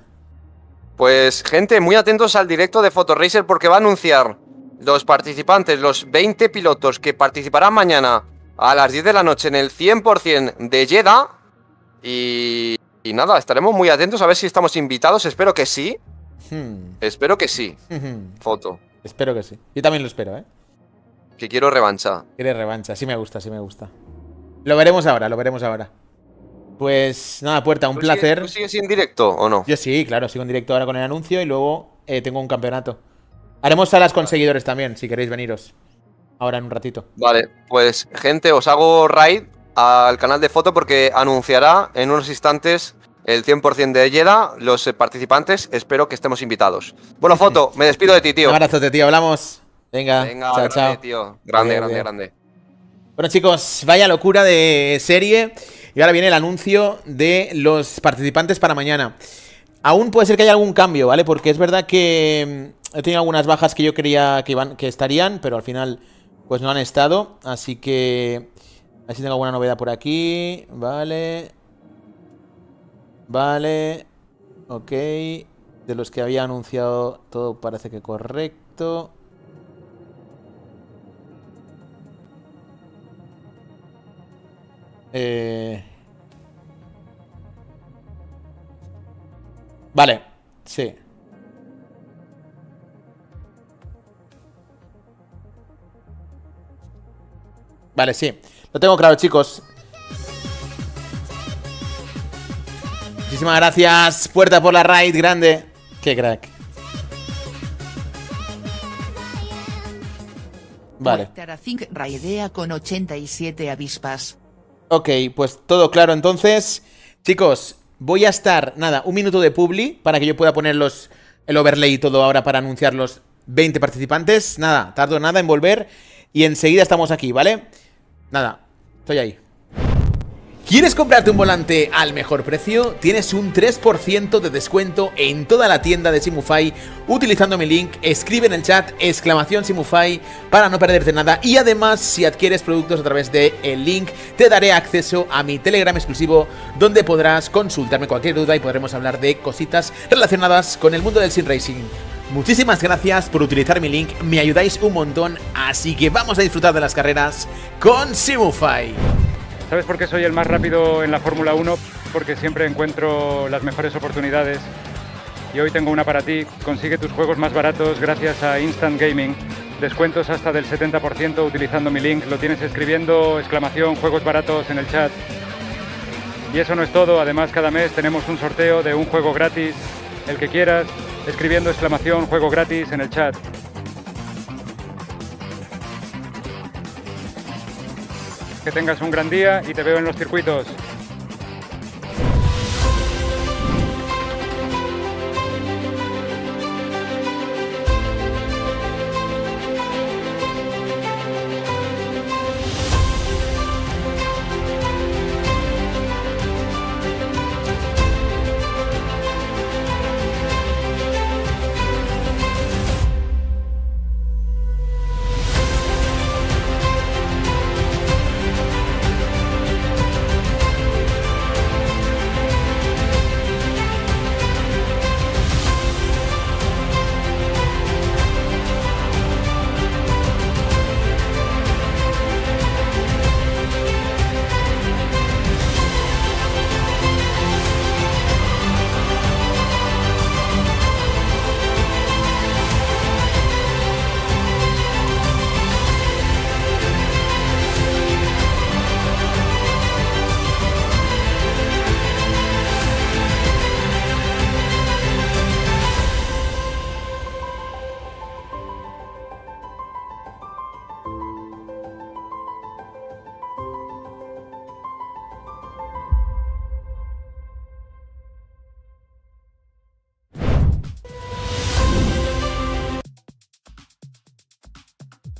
Pues, gente, muy atentos al directo de Photoracer porque va a anunciar los participantes, los veinte pilotos que participarán mañana a las diez de la noche en el cien por cien de Jeddah. Y, y nada, estaremos muy atentos a ver si estamos invitados. Espero que sí. Hmm. Espero que sí. Hmm. Foto. Espero que sí. Yo también lo espero, ¿eh? Que quiero revancha. Quieres revancha, sí me gusta, sí me gusta. Lo veremos ahora, lo veremos ahora. Pues nada, Puerta, un ¿Tú placer. Sigue, ¿Tú sigues en directo o no? Yo sí, claro, sigo en directo ahora con el anuncio y luego eh, tengo un campeonato. Haremos salas con seguidores también, si queréis veniros. Ahora en un ratito. Vale, pues gente, os hago raid al canal de Foto porque anunciará en unos instantes el cien por cien de Jeddah, los participantes, espero que estemos invitados. Bueno, Foto, me despido de ti, tío. Un abrazo, tío, hablamos. Venga, Venga, chao, grande, chao. Tío. Grande, bien, grande, bien. grande. Bueno, chicos, vaya locura de serie. Y ahora viene el anuncio de los participantes para mañana. Aún puede ser que haya algún cambio, ¿vale? Porque es verdad que he tenido algunas bajas que yo creía que, iban, que estarían, pero al final pues no han estado. Así que... A ver si tengo alguna novedad por aquí. Vale. Vale. Ok. De los que había anunciado todo parece que correcto. Eh... Vale, sí. Vale, sí. Lo tengo claro, chicos. Muchísimas gracias, Puerta, por la raid, grande. Qué crack. Vale. Taracink raidea con ochenta y siete avispas. Ok, pues todo claro entonces. Chicos, voy a estar, nada, un minuto de publi para que yo pueda poner los, el overlay y todo ahora para anunciar los veinte participantes. Nada, tardo nada en volver y enseguida estamos aquí, ¿vale? Nada, estoy ahí. ¿Quieres comprarte un volante al mejor precio? Tienes un tres por ciento de descuento en toda la tienda de SimuFy utilizando mi link. Escribe en el chat exclamación SimuFy para no perderte nada. Y además, si adquieres productos a través del link, te daré acceso a mi Telegram exclusivo donde podrás consultarme cualquier duda y podremos hablar de cositas relacionadas con el mundo del sim racing. Muchísimas gracias por utilizar mi link, me ayudáis un montón, así que vamos a disfrutar de las carreras con SimuFy. ¿Sabes por qué soy el más rápido en la Fórmula uno? Porque siempre encuentro las mejores oportunidades y hoy tengo una para ti. Consigue tus juegos más baratos gracias a Instant Gaming. Descuentos hasta del setenta por ciento utilizando mi link. Lo tienes escribiendo exclamación juegos baratos en el chat. Y eso no es todo. Además, cada mes tenemos un sorteo de un juego gratis. El que quieras, escribiendo exclamación juego gratis en el chat. que tengas un gran día y te veo en los circuitos.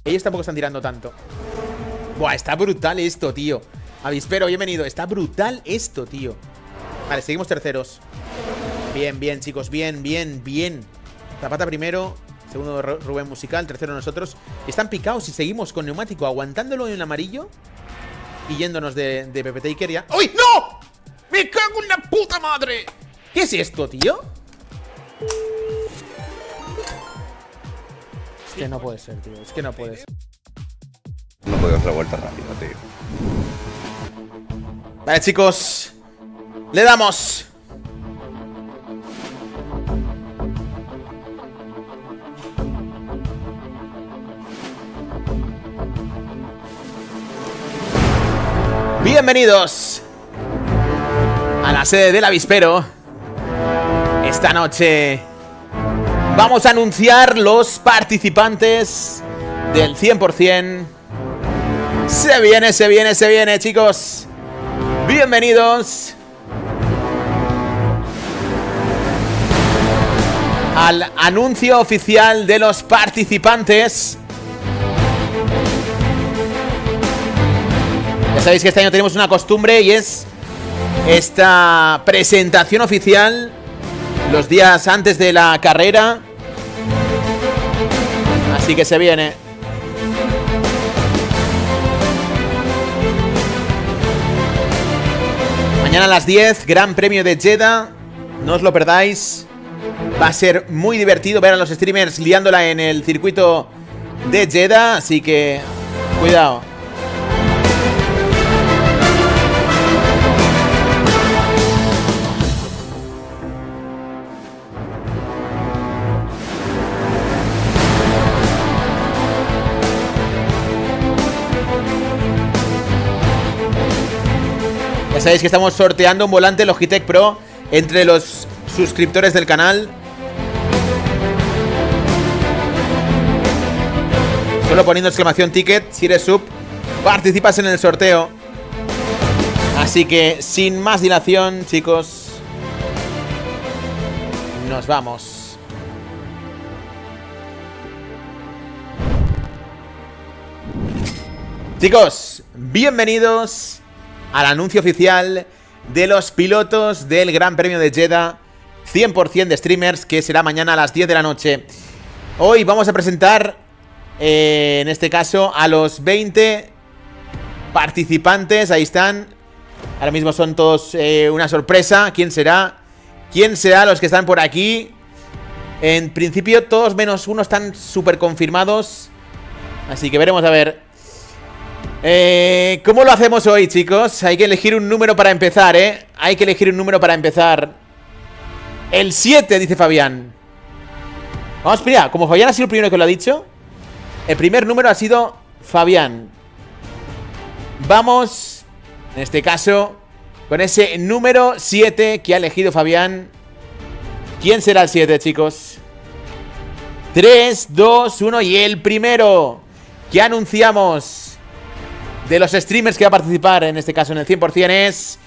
Ellos tampoco están tirando tanto. Buah, está brutal esto, tío. Avispero, bienvenido. Está brutal esto, tío. Vale, seguimos terceros. Bien, bien, chicos. Bien, bien, bien. Zapata primero. Segundo Rubén Musical. Tercero nosotros. Están picados y seguimos con neumático aguantándolo en el amarillo. Y yéndonos de, de P P T y Keria. ¡Uy, no! ¡Me cago en la puta madre! ¿Qué es esto, tío? Es que no puede ser, tío. Es que no puede ser. No puedo hacer la vuelta rápida, tío. Vale, chicos. Le damos. Bienvenidos a la sede del avispero. Esta noche vamos a anunciar los participantes del cien por cien. Se viene, se viene, se viene, chicos. Bienvenidos al anuncio oficial de los participantes. Ya sabéis que este año tenemos una costumbre y es esta presentación oficial los días antes de la carrera. Así que se viene. Mañana a las diez, Gran Premio de Jeddah. No os lo perdáis. Va a ser muy divertido ver a los streamers liándola en el circuito de Jeddah. Así que cuidado. Sabéis que estamos sorteando un volante Logitech Pro entre los suscriptores del canal. Solo poniendo exclamación ticket, si eres sub, participas en el sorteo. Así que sin más dilación, chicos, nos vamos. Chicos, bienvenidos al anuncio oficial de los pilotos del Gran Premio de Jeddah cien por cien de streamers, que será mañana a las diez de la noche. Hoy vamos a presentar, eh, en este caso, a los veinte participantes. Ahí están. Ahora mismo son todos eh, una sorpresa. ¿Quién será? ¿Quién será los que están por aquí? En principio, todos menos uno están súper confirmados. Así que veremos a ver. Eh, ¿Cómo lo hacemos hoy, chicos? Hay que elegir un número para empezar, ¿eh? Hay que elegir un número para empezar. El siete, dice Fabián. Vamos, mira, como Fabián ha sido el primero que lo ha dicho, el primer número ha sido Fabián. Vamos, en este caso, con ese número siete que ha elegido Fabián. ¿Quién será el siete, chicos? tres, dos, uno y el primero que anunciamos de los streamers que va a participar, en este caso en el cien por cien, es...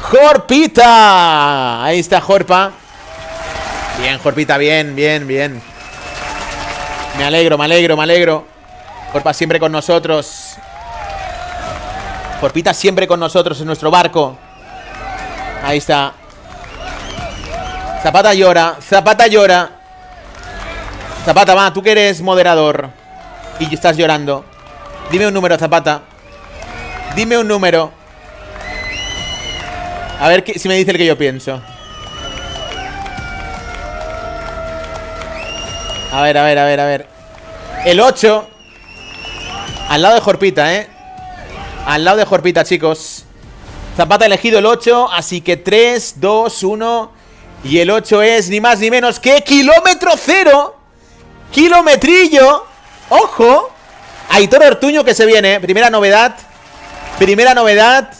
¡Jorpita! Ahí está Jorpa. Bien, Jorpita, bien, bien, bien. Me alegro, me alegro, me alegro. Jorpa siempre con nosotros. Jorpita siempre con nosotros en nuestro barco. Ahí está. Zapata llora, Zapata llora. Zapata, va, tú que eres moderador y estás llorando. Dime un número, Zapata. Dime un número. A ver si me dice el que yo pienso. A ver, a ver, a ver, a ver. El ocho. Al lado de Jorpita, eh. Al lado de Jorpita, chicos. Zapata ha elegido el ocho, así que tres, dos, uno. Y el ocho es ni más ni menos que kilómetro cero. Kilometrillo. Ojo. Aitor Ortuño que se viene. Primera novedad. Primera novedad.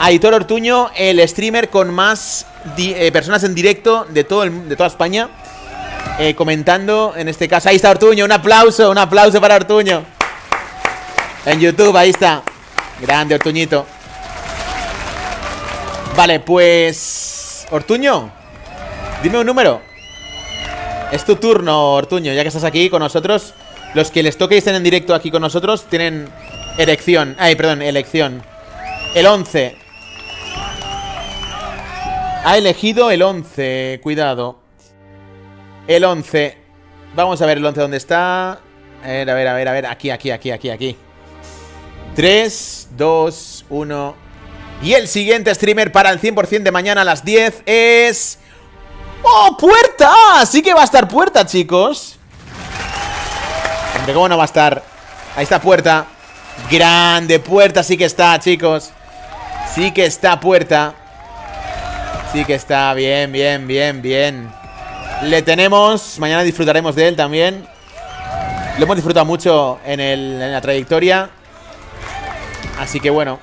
Aitor Ortuño, el streamer con más eh, personas en directo de, todo el, de toda España, eh, comentando en este caso. Ahí está Ortuño, un aplauso, un aplauso para Ortuño en YouTube, ahí está. Grande Ortuñito. Vale, pues... Ortuño, dime un número. Es tu turno, Ortuño, ya que estás aquí con nosotros. Los que les toque y estén en directo aquí con nosotros tienen erección. Ay, perdón, elección. El once. Ha elegido el once, cuidado. El once. Vamos a ver el once dónde está. A ver, a ver, a ver, a ver. Aquí, aquí, aquí, aquí, aquí. tres, dos, uno. Y el siguiente streamer para el cien por cien de mañana a las diez es... ¡Oh, Puerta! Sí que va a estar Puerta, chicos. Hombre, ¿cómo no va a estar? Ahí está Puerta. Grande, Puerta sí que está, chicos. Sí que está Puerta. Sí que está, bien, bien, bien, bien. Le tenemos, mañana disfrutaremos de él también. Lo hemos disfrutado mucho en, el, en la trayectoria. Así que bueno.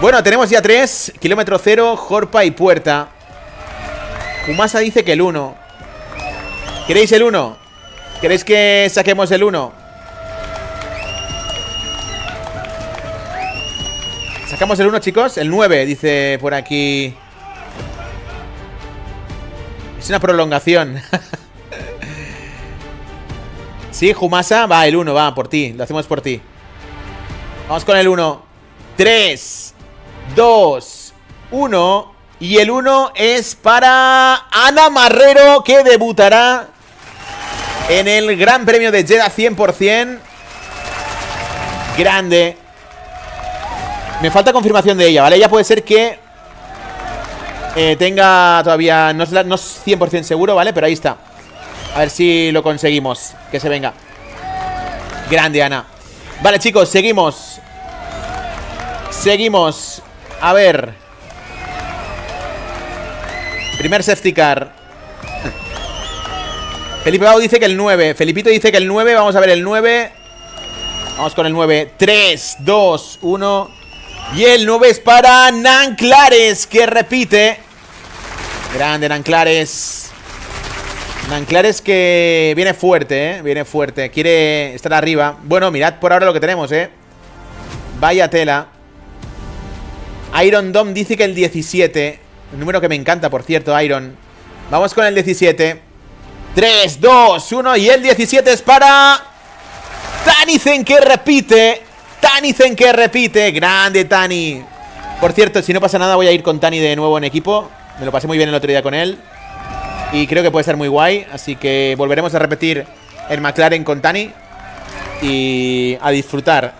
Bueno, tenemos ya tres. Kilómetro cero, Jorpa y Puerta. Humasa dice que el uno. ¿Queréis el uno? ¿Queréis que saquemos el uno? Sacamos el uno, chicos. El nueve, dice por aquí. Es una prolongación. Sí, Humasa. Va, el uno, va, por ti. Lo hacemos por ti. Vamos con el uno. tres, dos, uno. Y el uno es para Ana Marrero, que debutará en el Gran Premio de Jeddah cien por cien. Grande. Me falta confirmación de ella, ¿vale? Ya puede ser que eh, tenga todavía... No es, la, no es cien por cien seguro, ¿vale? Pero ahí está. A ver si lo conseguimos. Que se venga. Grande, Ana. Vale, chicos, seguimos. Seguimos. A ver. Primer safety car. Felipe Bau dice que el nueve. Felipito dice que el nueve. Vamos a ver el nueve. Vamos con el nueve. tres, dos, uno... Y el nueve es para Nanclares, que repite. Grande Nanclares. Nanclares que viene fuerte, eh. Viene fuerte. Quiere estar arriba. Bueno, mirad por ahora lo que tenemos, eh. Vaya tela. Iron Dom dice que el diecisiete. Un número que me encanta, por cierto, Iron. Vamos con el diecisiete. tres, dos, uno. Y el diecisiete es para Tanizen, que repite. Tanizen que repite, grande Tani. Por cierto, si no pasa nada voy a ir con Tani de nuevo en equipo. Me lo pasé muy bien el otro día con él y creo que puede ser muy guay. Así que volveremos a repetir el McLaren con Tani y a disfrutar.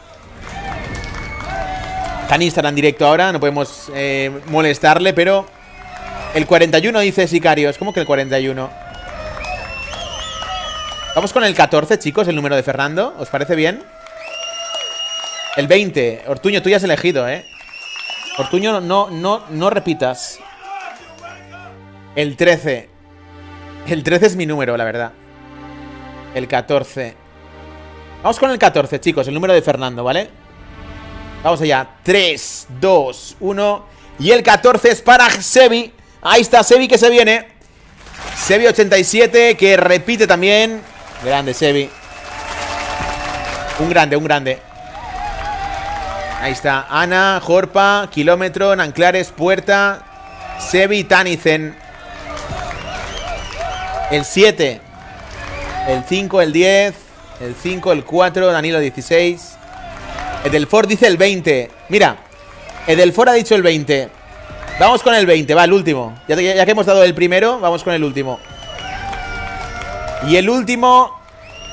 Tani estará en directo ahora, no podemos eh, molestarle, pero... El cuarenta y uno dice Sicarios, ¿cómo que el cuarenta y uno? Vamos con el catorce, chicos, el número de Fernando, ¿os parece bien? El veinte. Ortuño, tú ya has elegido, ¿eh? Ortuño, no, no, no repitas. El trece. El trece es mi número, la verdad. El catorce. Vamos con el catorce, chicos. El número de Fernando, ¿vale? Vamos allá. tres, dos, uno. Y el catorce es para Sebi. Ahí está Sebi que se viene. Sebi ochenta y siete, que repite también. Grande, Sebi. Un grande, un grande. Ahí está Ana, Jorpa, Kilómetro, Nanclares, Puerta, Sebi, Tanicen. El siete, el cinco, el diez, el cinco, el cuatro, Danilo dieciséis. Edelford dice el veinte. Mira, Edelford ha dicho el veinte. Vamos con el veinte, va, el último. Ya, te, ya que hemos dado el primero, vamos con el último. Y el último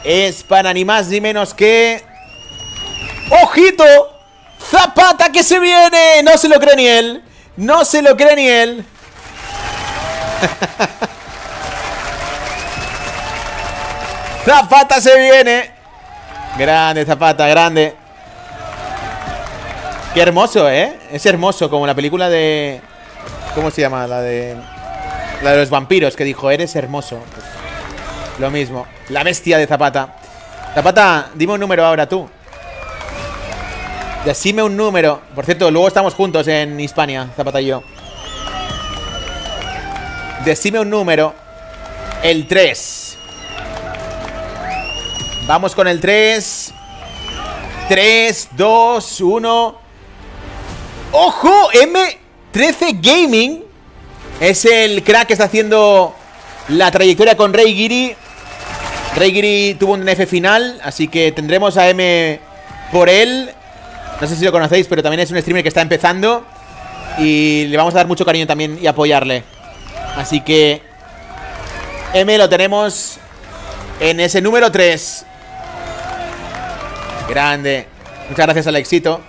es para ni más ni menos que... ¡Ojito! ¡Zapata que se viene! No se lo cree ni él. No se lo cree ni él. Zapata se viene. Grande, Zapata, grande. Qué hermoso, ¿eh? Es hermoso, como la película de... ¿Cómo se llama? La de... La de los vampiros, que dijo, eres hermoso. Pues, lo mismo. La bestia de Zapata. Zapata, dime un número ahora tú. Decime un número. Por cierto, luego estamos juntos en Hispania, Zapata y yo. Decime un número. El tres. Vamos con el tres. tres, dos, uno. ¡Ojo! eme trece Gaming es el crack que está haciendo la trayectoria con Rey Giri. Rey Giri tuvo un D N F final, así que tendremos a M por él. No sé si lo conocéis, pero también es un streamer que está empezando y le vamos a dar mucho cariño también y apoyarle. Así que M lo tenemos en ese número tres. Grande. Muchas gracias al éxito.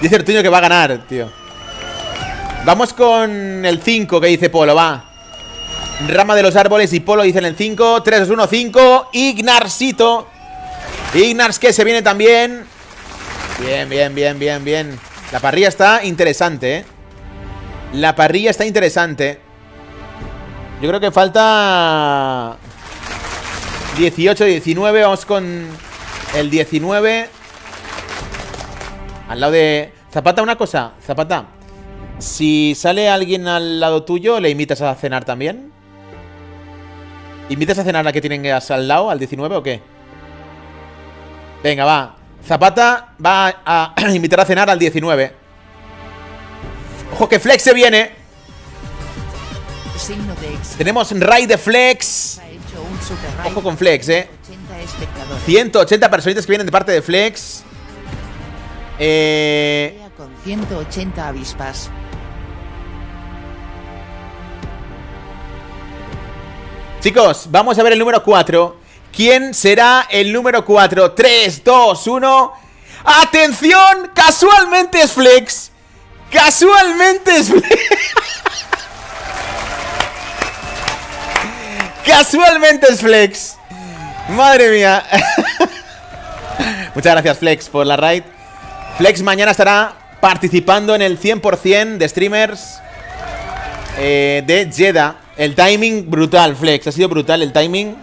Dice Ortuño que va a ganar, tío. Vamos con el cinco, que dice Polo, va. Rama de los árboles y Polo dicen el cinco. tres, dos, uno, cinco. Ignarcito. Ignars que se viene también. Bien, bien, bien, bien, bien. La parrilla está interesante, ¿eh? La parrilla está interesante. Yo creo que falta... dieciocho, diecinueve. Vamos con el diecinueve. Al lado de... Zapata, una cosa. Zapata, si sale alguien al lado tuyo, ¿le invitas a cenar también? ¿Invitas a cenar a la que tienen al lado, al diecinueve o qué? Venga, va. Zapata va a, a invitar a cenar al diecinueve. Ojo que Flex se viene. Tenemos raid de Flex. Ojo con Flex, eh. ciento ochenta personitas que vienen de parte de Flex. Eh... Con ciento ochenta avispas. Chicos, vamos a ver el número cuatro. ¿Quién será el número cuatro? tres, dos, uno. ¡Atención! Casualmente es Flex. Casualmente es Flex. Casualmente es Flex. Madre mía. Muchas gracias, Flex, por la raid. Flex mañana estará participando en el cien por cien de streamers eh, de Jeddah. El timing brutal, Flex. Ha sido brutal el timing.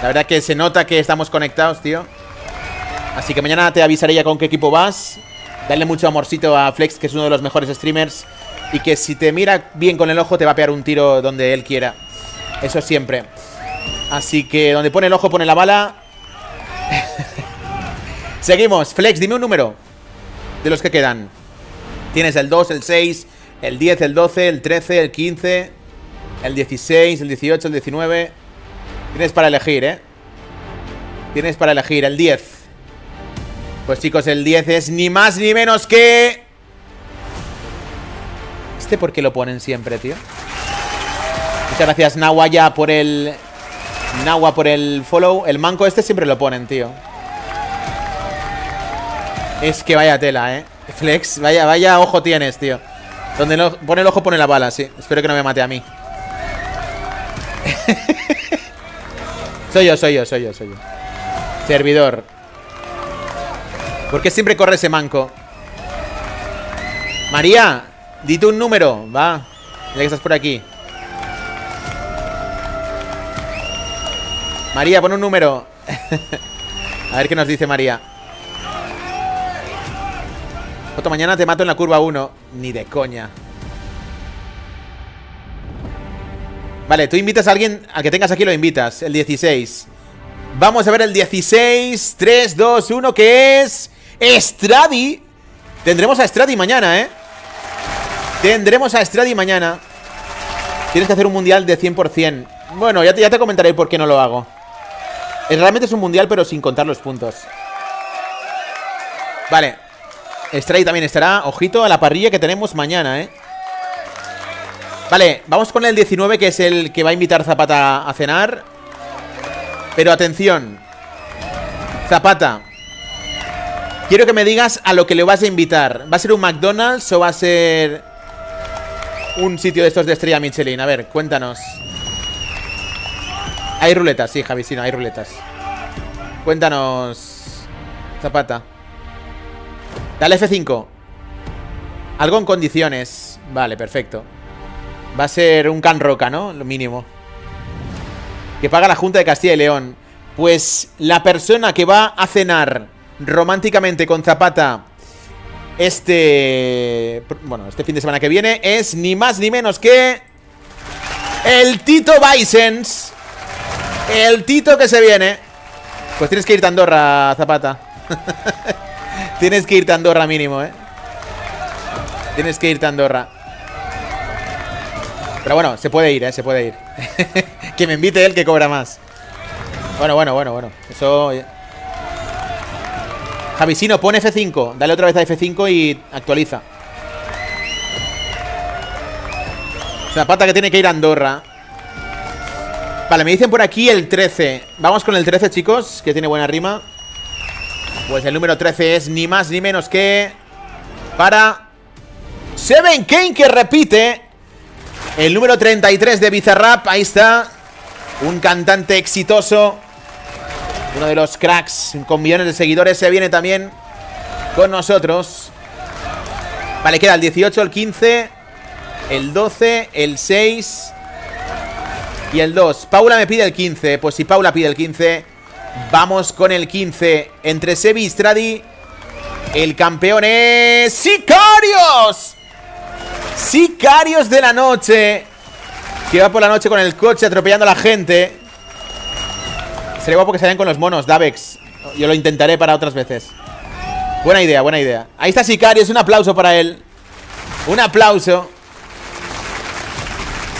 La verdad que se nota que estamos conectados, tío. Así que mañana te avisaré ya con qué equipo vas. Dale mucho amorcito a Flex, que es uno de los mejores streamers. Y que si te mira bien con el ojo, te va a pegar un tiro donde él quiera. Eso siempre. Así que donde pone el ojo, pone la bala. Seguimos. Flex, dime un número de los que quedan. Tienes el dos, el seis, el diez, el doce, el trece, el quince, el dieciséis, el dieciocho, el diecinueve... Tienes para elegir, ¿eh? Tienes para elegir, el diez. Pues chicos, el diez es ni más ni menos que... ¿Este por qué lo ponen siempre, tío? Muchas gracias, Nahua, ya por el... Nahua por el follow. El manco este siempre lo ponen, tío. Es que vaya tela, ¿eh? Flex, vaya, vaya ojo tienes, tío. Donde lo... pone el ojo, pone la bala, sí. Espero que no me mate a mí. Soy yo, soy yo, soy yo, soy yo. Servidor. ¿Por qué siempre corre ese manco? María, dite un número, va. Ya que estás por aquí. María, pon un número. A ver qué nos dice María. Otro mañana te mato en la curva uno. Ni de coña. Vale, tú invitas a alguien, al que tengas aquí lo invitas, el dieciséis. Vamos a ver el dieciséis, tres, dos, uno, que es Stradi. Tendremos a Stradi mañana, ¿eh? Tendremos a Stradi mañana. Tienes que hacer un mundial de cien por cien. Bueno, ya te, ya te comentaré por qué no lo hago. Realmente es un mundial, pero sin contar los puntos. Vale. Stradi también estará. Ojito a la parrilla que tenemos mañana, ¿eh? Vale, vamos con el diecinueve, que es el que va a invitar Zapata a cenar. Pero atención, Zapata, quiero que me digas a lo que le vas a invitar. ¿Va a ser un McDonald's o va a ser un sitio de estos de estrella Michelin? A ver, cuéntanos. Hay ruletas, sí, Javi, sí, no, hay ruletas. Cuéntanos, Zapata. Dale efe cinco. Algo en condiciones. Vale, perfecto. Va a ser un Can Roca, ¿no? Lo mínimo que paga la Junta de Castilla y León. Pues la persona que va a cenar románticamente con Zapata este... bueno, este fin de semana que viene es ni más ni menos que el Tito Vicens. El Tito que se viene. Pues tienes que irte a Andorra, Zapata. Tienes que irte a Andorra mínimo, ¿eh? Tienes que irte a Andorra. Pero bueno, se puede ir, ¿eh? Se puede ir. Que me invite él, que cobra más. Bueno, bueno, bueno, bueno. Eso... Javisino, pon efe cinco. Dale otra vez a efe cinco y actualiza. Zapata que tiene que ir a Andorra. Vale, me dicen por aquí el trece. Vamos con el trece, chicos, que tiene buena rima. Pues el número trece es ni más ni menos que... para... Seven Kane, que repite... el número treinta y tres de Bizarrap, ahí está. Un cantante exitoso. Uno de los cracks con millones de seguidores. Se viene también con nosotros. Vale, queda el dieciocho, el quince, el doce, el seis y el dos. Paula me pide el quince. Pues si Paula pide el quince, vamos con el quince. Entre Sebi y Stradi, el campeón es... ¡Sicarios! Sicarios de la noche, que va por la noche con el coche atropellando a la gente. Sería guapo que salgan con los monos, Davex. Yo lo intentaré para otras veces. Buena idea, buena idea. Ahí está Sicarios, un aplauso para él. Un aplauso.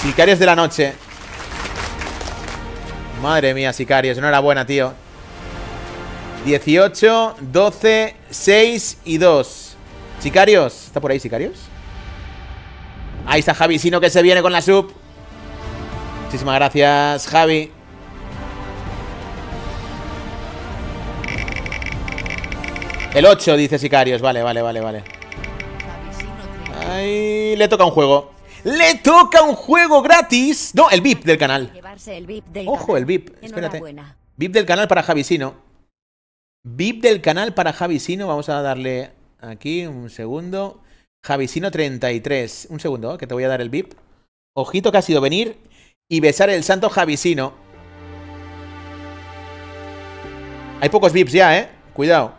Sicarios de la noche. Madre mía, Sicarios, enhorabuena, tío. dieciocho, doce, seis y dos. Sicarios, ¿está por ahí Sicarios? Ahí está Javisino, que se viene con la sub. Muchísimas gracias, Javi. El ocho, dice Sicarios. Vale, vale, vale, vale. Ahí le toca un juego. ¡Le toca un juego gratis! No, el V I P del canal. Ojo, el V I P. Espérate. V I P del canal para Javisino. V I P del canal para Javisino. Vamos a darle aquí un segundo. Javisino treinta y tres. Un segundo, que te voy a dar el V I P. Ojito, que ha sido venir y besar el santo Javisino. Hay pocos V I Ps ya, eh. Cuidado.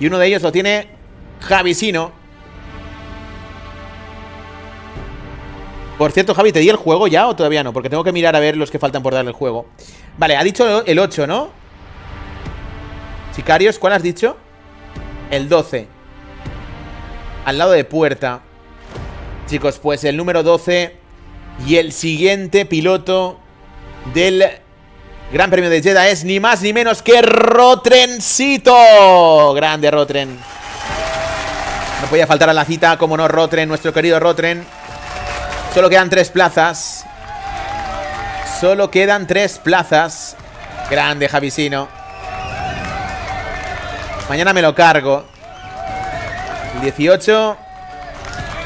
Y uno de ellos lo tiene Javisino. Por cierto, Javi, ¿te di el juego ya o todavía no? Porque tengo que mirar a ver los que faltan por darle el juego. Vale, ha dicho el ocho, ¿no? Sicarios, ¿cuál has dicho? El doce. Al lado de Puerta. Chicos, pues el número doce y el siguiente piloto del Gran Premio de Jeddah es ni más ni menos que Rotrencito. Grande Rotrén. No podía faltar a la cita, como no, Rotrén, nuestro querido Rotrén. Solo quedan tres plazas. Solo quedan tres plazas. Grande Javisino. Mañana me lo cargo. El dieciocho.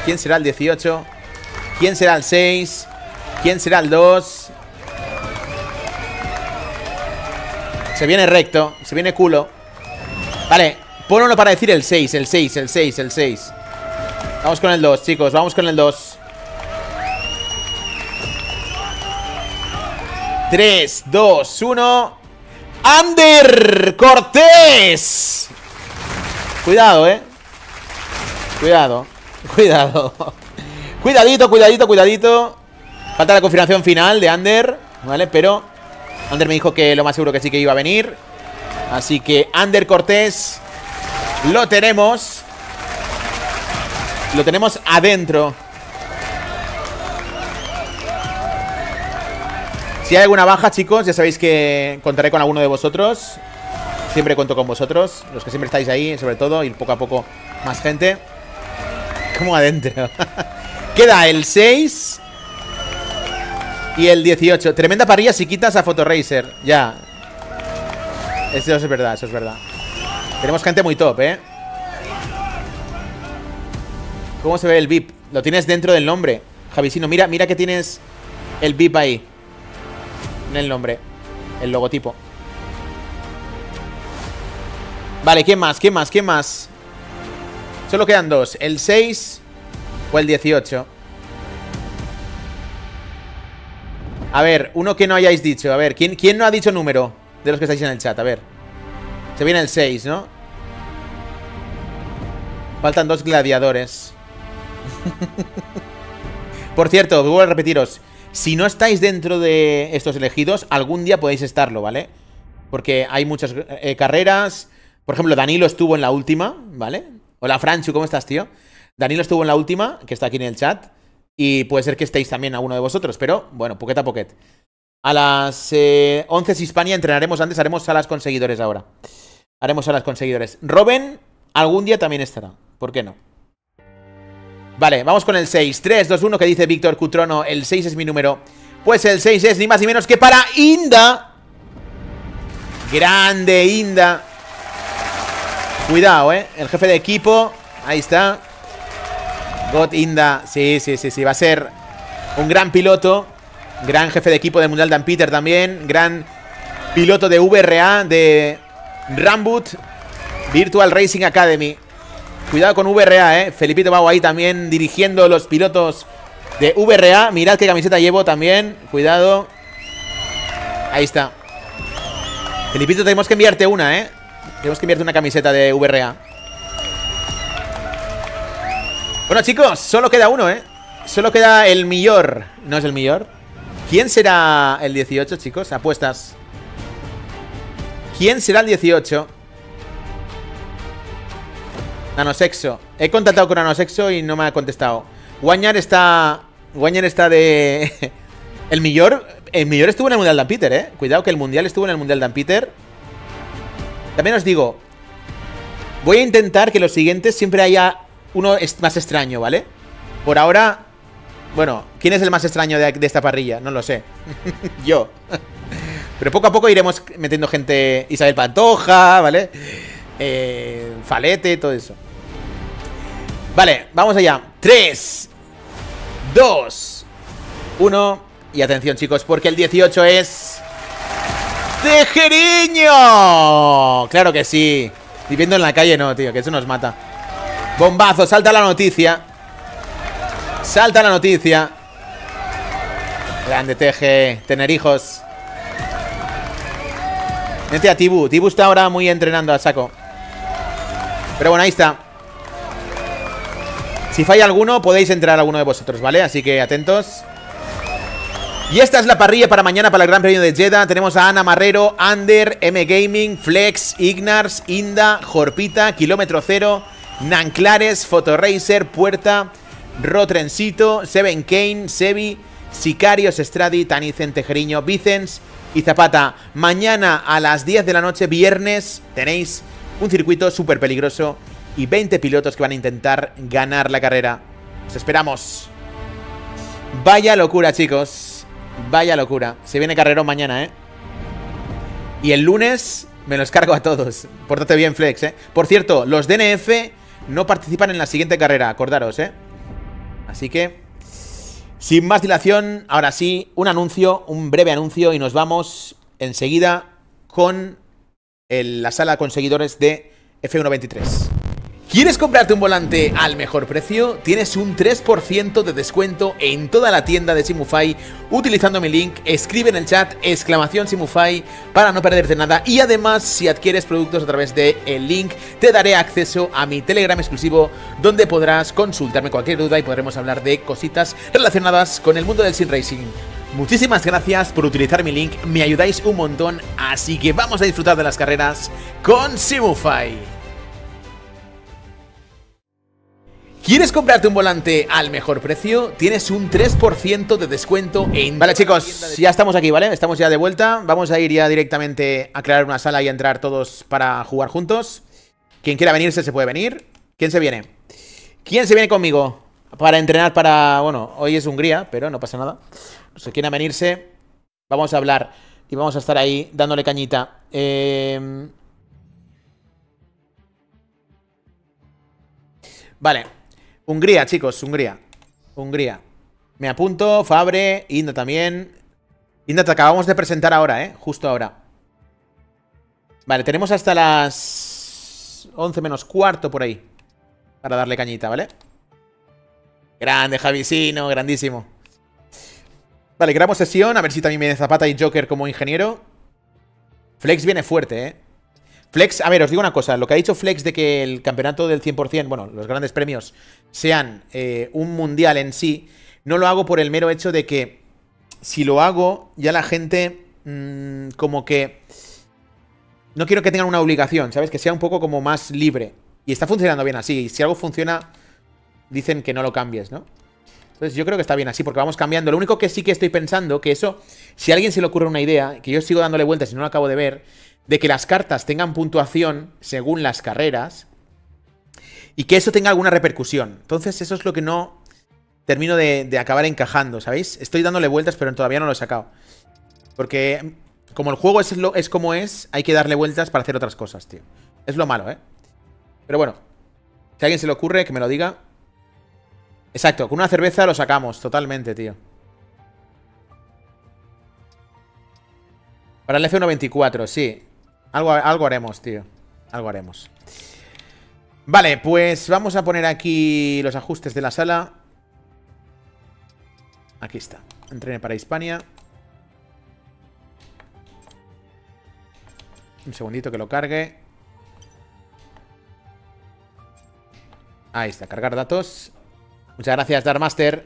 ¿Quién será el dieciocho? ¿Quién será el seis? ¿Quién será el dos? Se viene recto. Se viene culo. Vale, pon uno para decir el seis. El seis, el seis, el seis. Vamos con el dos, chicos. Vamos con el dos. tres, dos, uno. ¡Ander Cortés! Cuidado, eh. Cuidado, cuidado. Cuidadito, cuidadito, cuidadito. Falta la confirmación final de Ander, ¿vale? Pero Ander me dijo que lo más seguro que sí que iba a venir. Así que Ander Cortés lo tenemos. Lo tenemos adentro. Si hay alguna baja, chicos, ya sabéis que contaré con alguno de vosotros. Siempre cuento con vosotros, los que siempre estáis ahí, sobre todo, y poco a poco más gente. Como adentro. Queda el seis y el dieciocho. Tremenda parrilla si quitas a Photoracer. Ya. Eso es verdad, eso es verdad. Tenemos gente muy top, ¿eh? ¿Cómo se ve el V I P? Lo tienes dentro del nombre, Javisino. Mira, mira que tienes el V I P ahí. En el nombre, el logotipo. Vale, ¿quién más? ¿Quién más? ¿Quién más? Solo quedan dos, el seis o el dieciocho. A ver, uno que no hayáis dicho. A ver, ¿quién, quién no ha dicho número de los que estáis en el chat? A ver. Se viene el seis, ¿no? Faltan dos gladiadores. Por cierto, vuelvo a repetiros. Si no estáis dentro de estos elegidos, algún día podéis estarlo, ¿vale? Porque hay muchas eh, carreras. Por ejemplo, Danilo estuvo en la última, ¿vale? Hola, Franchu, ¿cómo estás, tío? Danilo estuvo en la última, que está aquí en el chat. Y puede ser que estéis también alguno de vosotros, pero bueno, poquet a poquet. A las eh, once de Hispania entrenaremos antes, haremos salas con seguidores ahora. Haremos salas con seguidores. Robin, algún día también estará, ¿por qué no? Vale, vamos con el seis. tres, dos, uno, que dice Víctor Cutrono. El seis es mi número. Pues el seis es ni más ni menos que para Inda. Grande Inda. Cuidado, eh. El jefe de equipo. Ahí está. Got Inda. Sí, sí, sí, sí. Va a ser un gran piloto. Gran jefe de equipo del Mundial Dan Peter también. Gran piloto de V R A. De Rambut Virtual Racing Academy. Cuidado con V R A, eh. Felipito Mau ahí también dirigiendo los pilotos de V R A. Mirad qué camiseta llevo también. Cuidado. Ahí está. Felipito, tenemos que enviarte una, eh. Tenemos que enviarte una camiseta de V R A. Bueno, chicos, solo queda uno, eh. Solo queda el millor. No es el millor. ¿Quién será el dieciocho, chicos? Apuestas. ¿Quién será el dieciocho? Nanosexo. He contactado con Nanosexo y no me ha contestado. Guanyar está... Guanyar está de... El Millor... El Millor estuvo en el Mundial Dan Peter, eh. Cuidado que el Mundial estuvo en el Mundial Dan Peter. También os digo, voy a intentar que los siguientes siempre haya uno más extraño, ¿vale? Por ahora... Bueno, ¿quién es el más extraño de, de esta parrilla? No lo sé. Yo. Pero poco a poco iremos metiendo gente... Isabel Pantoja, ¿vale? Eh... Falete, todo eso. Vale, vamos allá. tres, dos, uno. Y atención, chicos, porque el dieciocho es... ¡Tejeriño! Claro que sí. Viviendo en la calle no, tío, que eso nos mata. Bombazo, salta la noticia. Salta la noticia. Grande Teje, tener hijos. Vente a Tibu. Tibu está ahora muy entrenando a saco. Pero bueno, ahí está. Si falla alguno, podéis entrar alguno de vosotros, ¿vale? Así que atentos. Y esta es la parrilla para mañana, para el Gran Premio de Jeddah. Tenemos a Ana Marrero, Ander, M Gaming, Flex, Ignars, Inda, Jorpita, Kilómetro Cero, Nanclares, Photoracer, Puerta, Rotrencito, Seven Kane, Sebi, Sicarios, Estradi, Tanicen, Tejeriño, Vicens y Zapata. Mañana a las diez de la noche, viernes, tenéis un circuito súper peligroso y veinte pilotos que van a intentar ganar la carrera. Os esperamos. Vaya locura, chicos. Vaya locura. Se viene carrerón mañana, ¿eh? Y el lunes me los cargo a todos. Pórtate bien, Flex, ¿eh? Por cierto, los D N F no participan en la siguiente carrera. Acordaros, ¿eh? Así que, sin más dilación, ahora sí, un anuncio, un breve anuncio y nos vamos enseguida con... en la sala con seguidores de F uno veintitrés. ¿Quieres comprarte un volante al mejor precio? Tienes un tres por ciento de descuento en toda la tienda de SimuFy utilizando mi link. Escribe en el chat exclamación SimuFy para no perderte nada. Y además, si adquieres productos a través de el link, te daré acceso a mi Telegram exclusivo donde podrás consultarme cualquier duda y podremos hablar de cositas relacionadas con el mundo del sim racing. Muchísimas gracias por utilizar mi link, me ayudáis un montón, así que vamos a disfrutar de las carreras con SimuFy. ¿Quieres comprarte un volante al mejor precio? Tienes un tres por ciento de descuento en... Vale, chicos, ya estamos aquí, ¿vale? Estamos ya de vuelta. Vamos a ir ya directamente a crear una sala y a entrar todos para jugar juntos. Quien quiera venirse se puede venir. ¿Quién se viene? ¿Quién se viene conmigo? Para entrenar para... Bueno, hoy es Hungría, pero no pasa nada. No sé quién a venirse. Vamos a hablar y vamos a estar ahí dándole cañita. Eh... Vale. Hungría, chicos, Hungría. Hungría. Me apunto, Fabre, Inda también. Inda, te acabamos de presentar ahora, ¿eh? Justo ahora. Vale, tenemos hasta las once menos cuarto por ahí. Para darle cañita, ¿vale? Grande, Javisino, grandísimo. Vale, grabamos sesión. A ver si también viene Zapata y Joker como ingeniero. Flex viene fuerte, ¿eh? Flex, a ver, os digo una cosa, lo que ha dicho Flex de que el campeonato del cien por cien, bueno, los grandes premios sean eh, un mundial en sí, no lo hago por el mero hecho de que si lo hago ya la gente mmm, como que no quiero que tengan una obligación, ¿sabes? Que sea un poco como más libre. Y está funcionando bien así, y si algo funciona dicen que no lo cambies, ¿no? Entonces yo creo que está bien así, porque vamos cambiando. Lo único que sí que estoy pensando, que eso, si a alguien se le ocurre una idea, que yo sigo dándole vueltas y no lo acabo de ver, de que las cartas tengan puntuación según las carreras y que eso tenga alguna repercusión. Entonces eso es lo que no termino de, de acabar encajando, ¿sabéis? Estoy dándole vueltas, pero todavía no lo he sacado. Porque como el juego es, lo, es como es, hay que darle vueltas para hacer otras cosas, tío. Es lo malo, ¿eh? Pero bueno, si a alguien se le ocurre, que me lo diga. Exacto, con una cerveza lo sacamos totalmente, tío. Para el F uno veinticuatro, sí. Algo, algo haremos, tío. Algo haremos. Vale, pues vamos a poner aquí los ajustes de la sala. Aquí está. Entrene para Hispania. Un segundito que lo cargue. Ahí está, cargar datos. Muchas gracias, Darkmaster.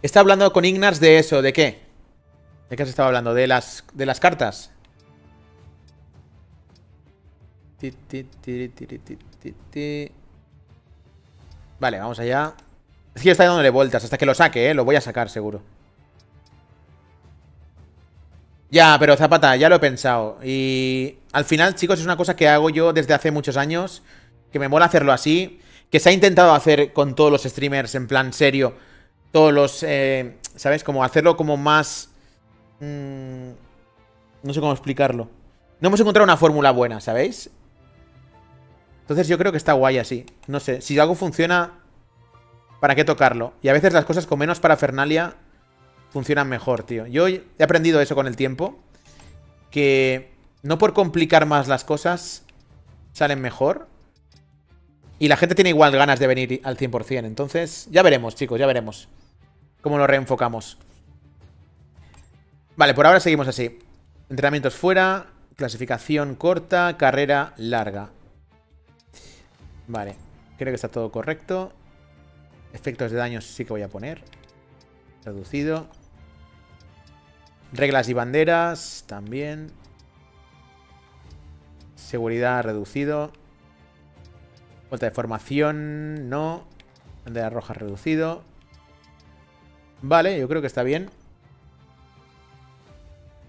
Está hablando con Ignaz de eso, ¿de qué? ¿De qué has estado hablando? ¿De las, de las cartas? Vale, vamos allá. Es que está dándole vueltas hasta que lo saque, ¿eh? Lo voy a sacar, seguro. Ya, pero Zapata, ya lo he pensado. Y al final, chicos, es una cosa que hago yo desde hace muchos años. Que me mola hacerlo así. Que se ha intentado hacer con todos los streamers en plan serio. Todos los... Eh, ¿sabes? Como hacerlo como más... Mmm, no sé cómo explicarlo. No hemos encontrado una fórmula buena, ¿sabéis? Entonces yo creo que está guay así. No sé, si algo funciona, ¿para qué tocarlo? Y a veces las cosas con menos parafernalia funcionan mejor, tío. Yo he aprendido eso con el tiempo. Que no por complicar más las cosas salen mejor. Y la gente tiene igual ganas de venir al cien por cien. Entonces ya veremos, chicos, ya veremos cómo lo reenfocamos. Vale, por ahora seguimos así. Entrenamientos fuera... Clasificación corta, carrera larga. Vale, creo que está todo correcto. Efectos de daños sí que voy a poner. Reducido. Reglas y banderas también. Seguridad reducido. Vuelta de formación, no. Bandera roja reducido. Vale, yo creo que está bien.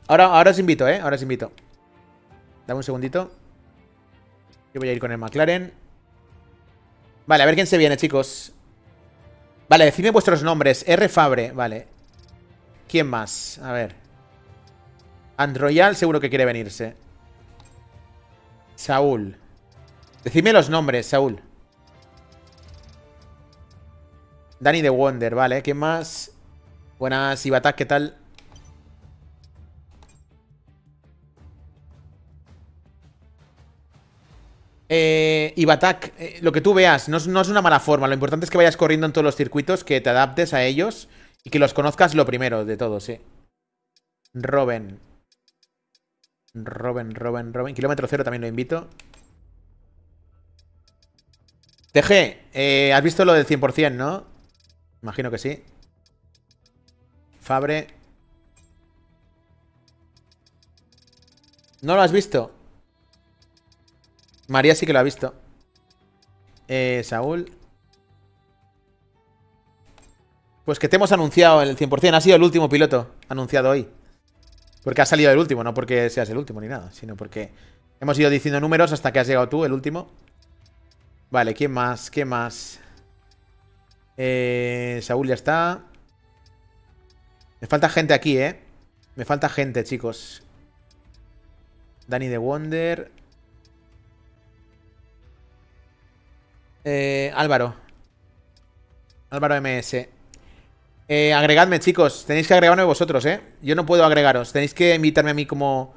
Ahora, ahora os invito, ¿eh? Ahora os invito. Dame un segundito. Yo voy a ir con el McLaren. Vale, a ver quién se viene, chicos. Vale, decidme vuestros nombres. R. Fabre, vale. ¿Quién más? A ver. Androyal seguro que quiere venirse. Saúl. Decidme los nombres, Saúl. Danny the Wonder, vale. ¿Quién más? Buenas, Ibatak, ¿qué tal? Eh, Ibatak, eh, lo que tú veas, no es, no es una mala forma. Lo importante es que vayas corriendo en todos los circuitos, que te adaptes a ellos y que los conozcas lo primero de todo, sí. Robin. Robin, Robin, Robin. Kilómetro cero también lo invito. T G, eh, has visto lo del cien por cien, ¿no? Imagino que sí. Fabre. ¿No lo has visto? María sí que lo ha visto. Eh, Saúl. Pues que te hemos anunciado el cien por cien. Ha sido el último piloto anunciado hoy. Porque ha salido el último, no porque seas el último ni nada, sino porque hemos ido diciendo números hasta que has llegado tú, el último. Vale, ¿quién más? ¿Quién más? Eh, Saúl ya está. Me falta gente aquí, ¿eh? Me falta gente, chicos. Danny de Wonder. Eh, Álvaro. Álvaro M S. Eh, agregadme, chicos. Tenéis que agregarme vosotros, ¿eh? Yo no puedo agregaros. Tenéis que invitarme a mí como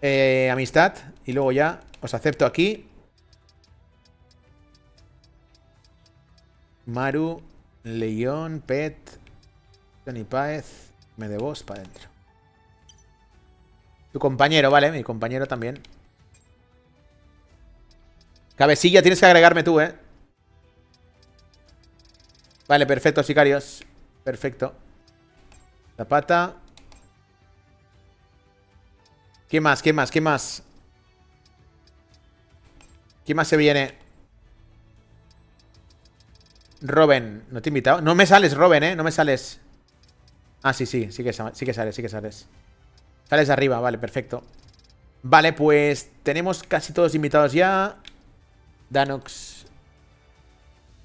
eh, amistad. Y luego ya os acepto aquí. Maru, León, Pet, Tony Páez. Me de vos para adentro. Tu compañero, vale. Mi compañero también. Cabecilla, tienes que agregarme tú, ¿eh? Vale, perfecto, sicarios. Perfecto. Zapata. ¿Qué más? ¿Qué más? ¿Qué más? ¿Qué más se viene? Robin, ¿no te he invitado? No me sales, Robin, ¿eh? No me sales. Ah, sí, sí, sí que, sí que sales, sí que sales. Sales arriba, vale, perfecto. Vale, pues tenemos casi todos invitados ya. Danox.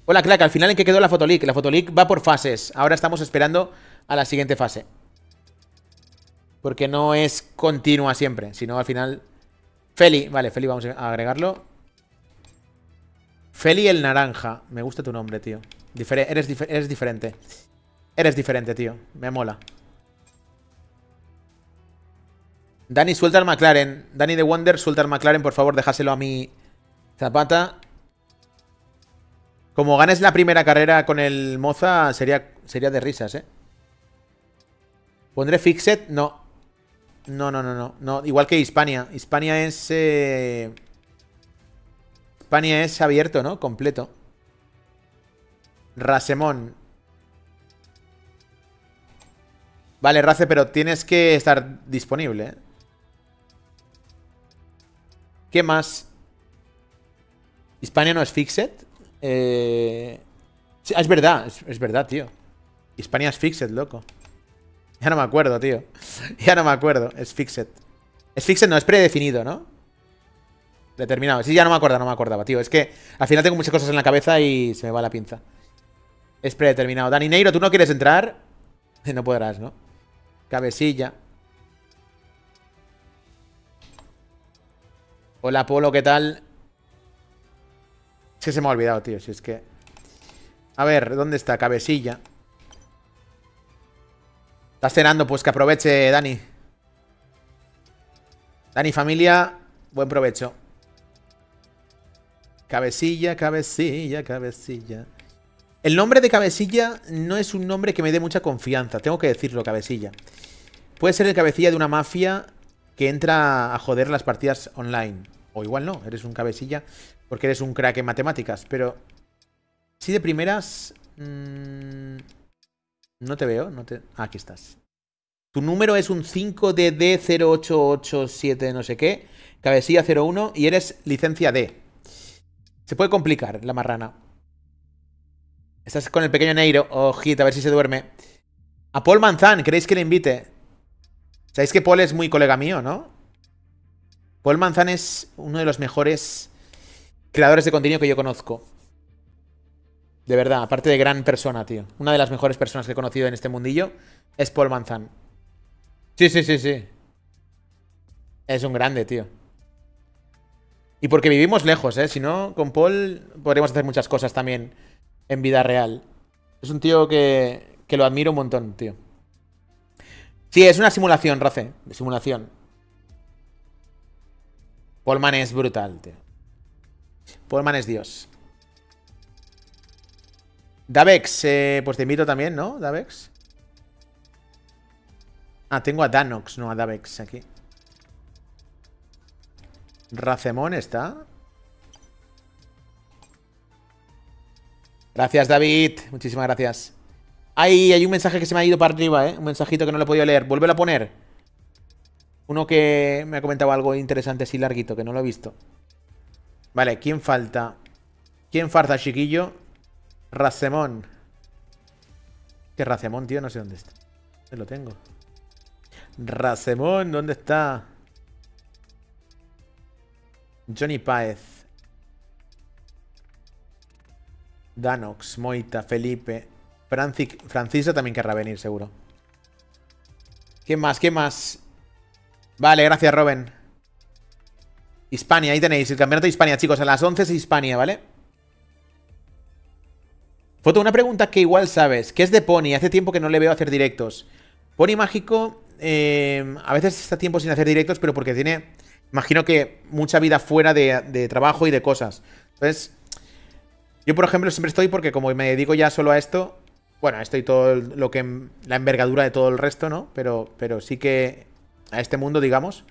Hola, Clack, al final ¿en qué quedó la Fotoleak? La Fotoleak va por fases. Ahora estamos esperando a la siguiente fase. Porque no es continua siempre, sino al final... Feli, vale, Feli vamos a agregarlo. Feli el naranja. Me gusta tu nombre, tío. Difer- eres, dif- eres diferente. Eres diferente, tío. Me mola. Dani, suelta al McLaren. Dani de Wonder, suelta al McLaren. Por favor, déjaselo a mi Zapata. Como ganes la primera carrera con el Moza, sería, sería de risas, ¿eh? ¿Pondré Fixed? No. No, no, no, no. no. Igual que Hispania. Hispania es... Eh... Hispania es abierto, ¿no? Completo. Rasemón. Vale, Race, pero tienes que estar disponible, ¿eh? ¿Qué más? Hispania no es Fixed. Eh... Sí, es verdad, es, es verdad, tío. Hispania es Fixed, loco. Ya no me acuerdo, tío. Ya no me acuerdo, es Fixed. Es Fixed, no, es predefinido, ¿no? Determinado. Sí, ya no me acuerdo, no me acordaba, tío. Es que al final tengo muchas cosas en la cabeza y se me va la pinza. Es predeterminado. Dani Neiro, ¿tú no quieres entrar? No podrás, ¿no? Cabecilla. Hola, Polo, ¿qué tal? Es que se me ha olvidado, tío. Si es que... A ver, ¿dónde está? Cabecilla. Estás cenando, pues que aproveche, Dani. Dani, familia, buen provecho. Cabecilla, cabecilla, cabecilla. El nombre de Cabecilla no es un nombre que me dé mucha confianza. Tengo que decirlo, Cabecilla. Puede ser el cabecilla de una mafia que entra a joder las partidas online. O igual no, eres un cabecilla... Porque eres un crack en matemáticas, pero... Si de primeras... Mmm, no te veo, no te... Ah, aquí estás. Tu número es un cinco D D cero ocho ocho siete no sé qué, cabecilla cero uno y eres licencia D. Se puede complicar la marrana. Estás con el pequeño Neiro, ojita, a ver si se duerme. A Paul Manzán, ¿queréis que le invite? Sabéis que Paul es muy colega mío, ¿no? Paul Manzán es uno de los mejores... creadores de contenido que yo conozco. De verdad, aparte de gran persona, tío. Una de las mejores personas que he conocido en este mundillo es Paul Manzán. Sí, sí, sí, sí. Es un grande, tío. Y porque vivimos lejos, ¿eh? Si no, con Paul podríamos hacer muchas cosas también en vida real. Es un tío que, que lo admiro un montón, tío. Sí, es una simulación, Race. Simulación. Paul Man es brutal, tío. Polman es Dios. Davex, eh, pues te invito también, ¿no? Davex. Ah, tengo a Danox, no a Davex aquí. Racemón está. Gracias, David. Muchísimas gracias. Ay, hay un mensaje que se me ha ido para arriba, ¿eh? Un mensajito que no lo he podido leer. Vuélvelo a poner. Uno que me ha comentado algo interesante así larguito, que no lo he visto. Vale, ¿quién falta? ¿Quién falta, chiquillo? Racemón. ¿Qué Racemón, tío? No sé dónde está. ¿Dónde lo tengo? Racemón, ¿dónde está? Johnny Páez. Danox, Moita, Felipe. Francis, Francisco también querrá venir, seguro. ¿Qué más? ¿Qué más? Vale, gracias, Robin. Hispania, ahí tenéis el campeonato de Hispania, chicos. A las once es Hispania, ¿vale? Foto, una pregunta que igual sabes, que es de Pony. Hace tiempo que no le veo hacer directos. Pony Mágico, eh, a veces está tiempo sin hacer directos, pero porque tiene, imagino que mucha vida fuera de, de trabajo y de cosas. Entonces, yo por ejemplo siempre estoy porque como me dedico ya solo a esto, bueno, estoy todo lo que, la envergadura de todo el resto, ¿no? Pero, pero sí que a este mundo, digamos.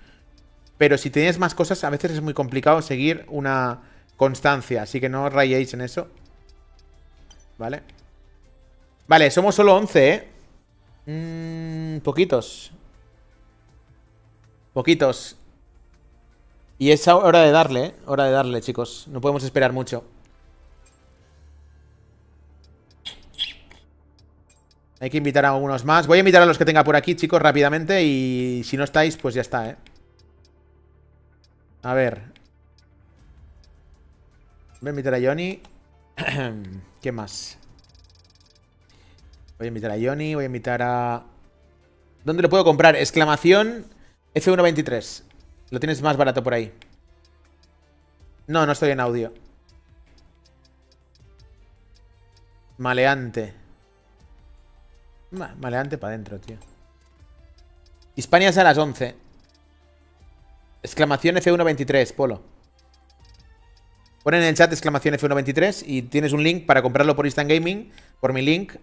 Pero si tienes más cosas, a veces es muy complicado seguir una constancia. Así que no os rayéis en eso. Vale. Vale, somos solo once, ¿eh? Mm, poquitos. Poquitos. Y es hora de darle, ¿eh? Hora de darle, chicos. No podemos esperar mucho. Hay que invitar a algunos más. Voy a invitar a los que tenga por aquí, chicos, rápidamente. Y si no estáis, pues ya está, ¿eh? A ver. Voy a invitar a Johnny. ¿Qué más? Voy a invitar a Johnny. Voy a invitar a... ¿Dónde lo puedo comprar? Exclamación F uno veintitrés. Lo tienes más barato por ahí. No, no estoy en audio. Maleante. Maleante para adentro, tío. Hispania es a las once. Exclamación F uno veintitrés, Polo. Pon en el chat exclamación F uno veintitrés y tienes un link para comprarlo por Instant Gaming, por mi link.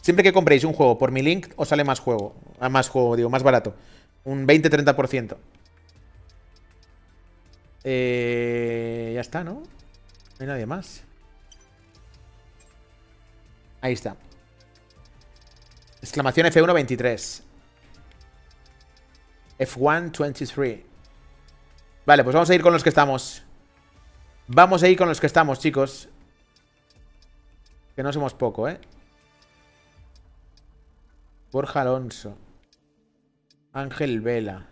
Siempre que compréis un juego por mi link, os sale más juego. Más juego, digo, más barato. Un veinte a treinta por ciento. Eh, ya está, ¿no? No hay nadie más. Ahí está. Exclamación F uno veintitrés. F uno veintitrés. Vale, pues vamos a ir con los que estamos. Vamos a ir con los que estamos, chicos. Que no somos poco, ¿eh? Borja Alonso. Ángel Vela.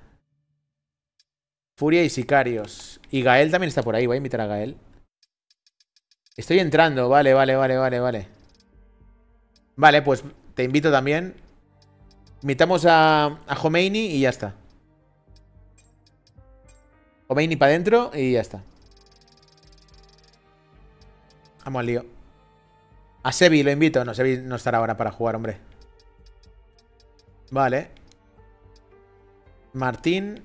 Furia y Sicarios. Y Gael también está por ahí. Voy a invitar a Gael. Estoy entrando. Vale, vale, vale, vale, vale. Vale, pues te invito también. Invitamos a, a Jomeini y ya está. Jomeini para adentro y ya está. Vamos al lío. A Sebi lo invito. No, Sebi no estará ahora para jugar, hombre. Vale. Martín.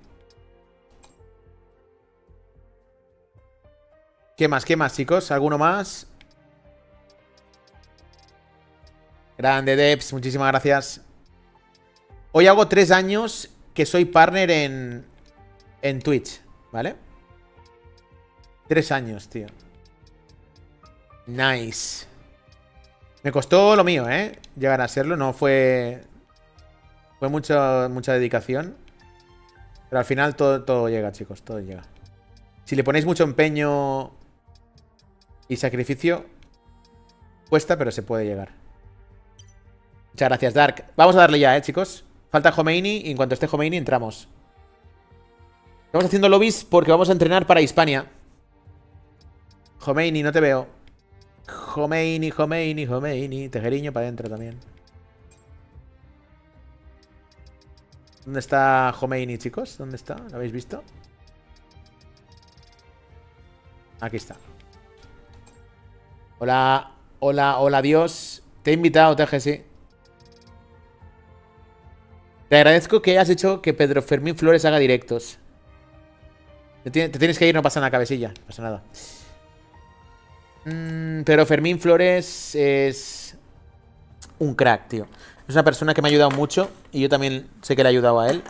¿Qué más? ¿Qué más, chicos? ¿Alguno más? Grande, Debs. Muchísimas gracias. Hoy hago tres años que soy partner en, en Twitch, ¿vale? Tres años, tío. Nice. Me costó lo mío, ¿eh? Llegar a serlo. No fue... Fue mucho, mucha dedicación. Pero al final todo, todo llega, chicos. Todo llega. Si le ponéis mucho empeño y sacrificio, cuesta, pero se puede llegar. Muchas gracias, Dark. Vamos a darle ya, ¿eh, chicos? Falta Jomeini y en cuanto esté Jomeini entramos. Estamos haciendo lobbies porque vamos a entrenar para Hispania. Jomeini, no te veo. Jomeini, Jomeini, Jomeini. Tejeriño para adentro también. ¿Dónde está Jomeini, chicos? ¿Dónde está? ¿Lo habéis visto? Aquí está. Hola, hola, hola, Dios. Te he invitado, Teje, sí. Te agradezco que hayas hecho que Pedro Fermín Flores haga directos. Te, te tienes que ir, no pasa nada, cabecilla. No pasa nada. Pero Fermín Flores es un crack, tío. Es una persona que me ha ayudado mucho. Y yo también sé que le he ayudado a él.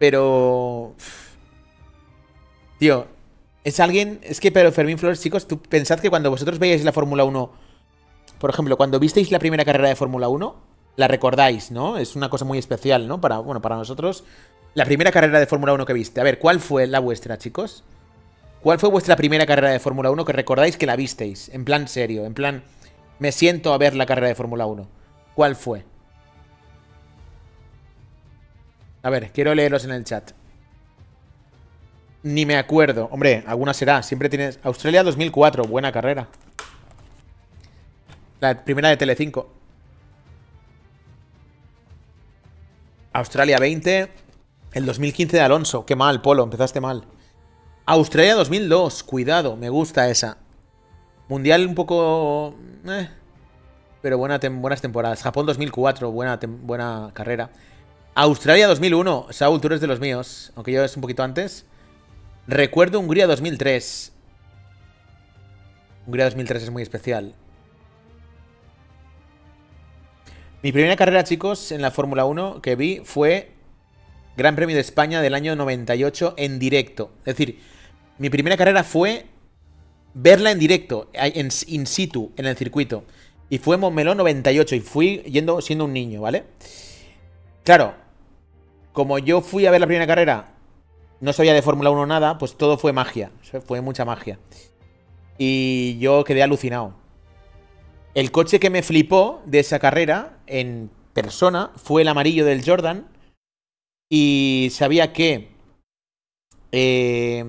Pero... Tío, es alguien... Es que Pedro Fermín Flores, chicos, tú pensad que cuando vosotros veíais la Fórmula uno Por ejemplo, cuando visteis la primera carrera de Fórmula uno, la recordáis, ¿no? Es una cosa muy especial, ¿no? Para, bueno, para nosotros. La primera carrera de Fórmula uno que viste. A ver, ¿cuál fue la vuestra, chicos? ¿Cuál fue vuestra primera carrera de Fórmula uno que recordáis que la visteis? En plan serio, en plan... Me siento a ver la carrera de Fórmula uno. ¿Cuál fue? A ver, quiero leerlos en el chat. Ni me acuerdo. Hombre, alguna será. Siempre tienes... Australia dos mil cuatro, buena carrera. La primera de Telecinco. Australia veinte. El dos mil quince de Alonso. Qué mal, Polo. Empezaste mal. Australia dos mil dos. Cuidado. Me gusta esa. Mundial un poco... Eh, pero buena tem buenas temporadas. Japón dos mil cuatro. Buena, buena carrera. Australia dos mil uno. Saúl, tú eres de los míos. Aunque yo es un poquito antes. Recuerdo Hungría dos mil tres. Hungría dos mil tres es muy especial. Mi primera carrera, chicos, en la Fórmula uno que vi fue Gran Premio de España del año noventa y ocho en directo. Es decir, mi primera carrera fue verla en directo, en, in situ, en el circuito. Y fue Montmeló noventa y ocho y fui yendo siendo un niño, ¿vale? Claro, como yo fui a ver la primera carrera, no sabía de Fórmula uno nada, pues todo fue magia. Fue mucha magia. Y yo quedé alucinado. El coche que me flipó de esa carrera en persona fue el amarillo del Jordan y sabía que eh,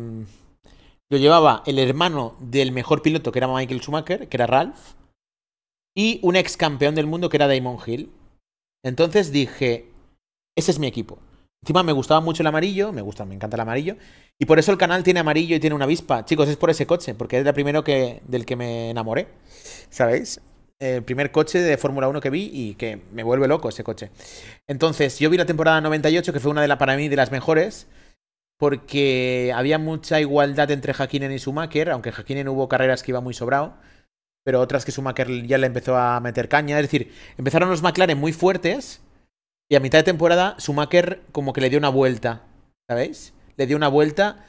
lo llevaba el hermano del mejor piloto que era Michael Schumacher, que era Ralph, y un ex campeón del mundo que era Damon Hill. Entonces dije, ese es mi equipo. Encima me gustaba mucho el amarillo, me gusta, me encanta el amarillo, y por eso el canal tiene amarillo y tiene una avispa. Chicos, es por ese coche, porque es el primero que, del que me enamoré, ¿sabéis? El primer coche de Fórmula uno que vi y que me vuelve loco ese coche. Entonces, yo vi la temporada noventa y ocho, que fue una de las, para mí, de las mejores, porque había mucha igualdad entre Häkkinen y Schumacher, aunque Häkkinen hubo carreras que iba muy sobrado, pero otras que Schumacher ya le empezó a meter caña. Es decir, empezaron los McLaren muy fuertes y a mitad de temporada Schumacher como que le dio una vuelta, ¿sabéis? Le dio una vuelta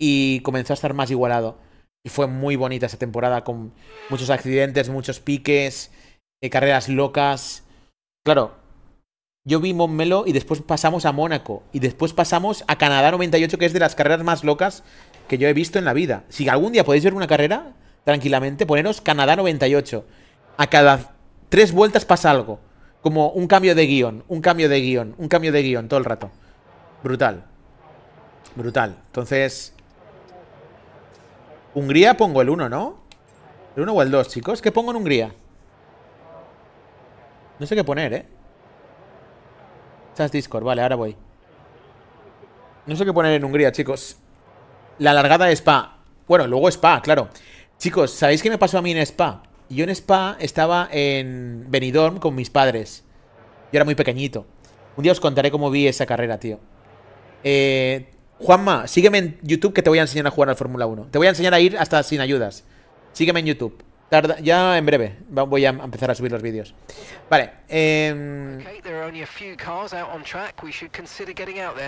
y comenzó a estar más igualado. Y fue muy bonita esa temporada con muchos accidentes, muchos piques, eh, carreras locas. Claro, yo vi Montmeló y después pasamos a Mónaco. Y después pasamos a Canadá noventa y ocho, que es de las carreras más locas que yo he visto en la vida. Si algún día podéis ver una carrera, tranquilamente, poneros Canadá noventa y ocho. A cada tres vueltas pasa algo. Como un cambio de guión, un cambio de guión, un cambio de guión todo el rato. Brutal. Brutal. Entonces... Hungría pongo el uno, ¿no? ¿El uno o el dos, chicos? ¿Qué pongo en Hungría? No sé qué poner, ¿eh? Chas Discord, vale, ahora voy. No sé qué poner en Hungría, chicos. La largada de Spa. Bueno, luego Spa, claro. Chicos, ¿sabéis qué me pasó a mí en Spa? Yo en Spa estaba en Benidorm con mis padres. Yo era muy pequeñito. Un día os contaré cómo vi esa carrera, tío. Eh... Juanma, sígueme en YouTube que te voy a enseñar a jugar al Fórmula uno. Te voy a enseñar a ir hasta sin ayudas. Sígueme en YouTube. Tarda, ya en breve voy a empezar a subir los vídeos. Vale. Eh,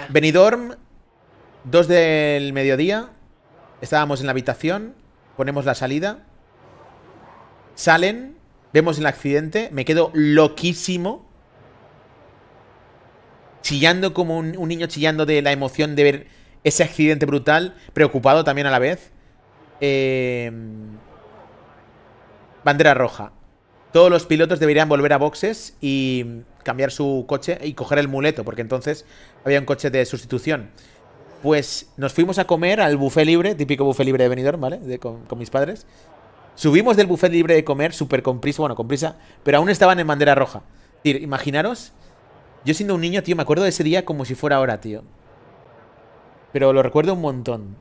Benidorm, dos del mediodía. Estábamos en la habitación. Ponemos la salida. Salen. Vemos el accidente. Me quedo loquísimo. Chillando como un, un niño chillando de la emoción de ver ese accidente brutal. Preocupado también a la vez. Eh, bandera roja. Todos los pilotos deberían volver a boxes y cambiar su coche y coger el muleto, porque entonces había un coche de sustitución. Pues nos fuimos a comer al buffet libre, típico buffet libre de Benidorm, ¿vale? De, con, con mis padres. Subimos del buffet libre de comer, súper con prisa, bueno, con prisa, pero aún estaban en bandera roja. Es decir, imaginaros... Yo siendo un niño, tío, me acuerdo de ese día como si fuera ahora, tío. Pero lo recuerdo un montón.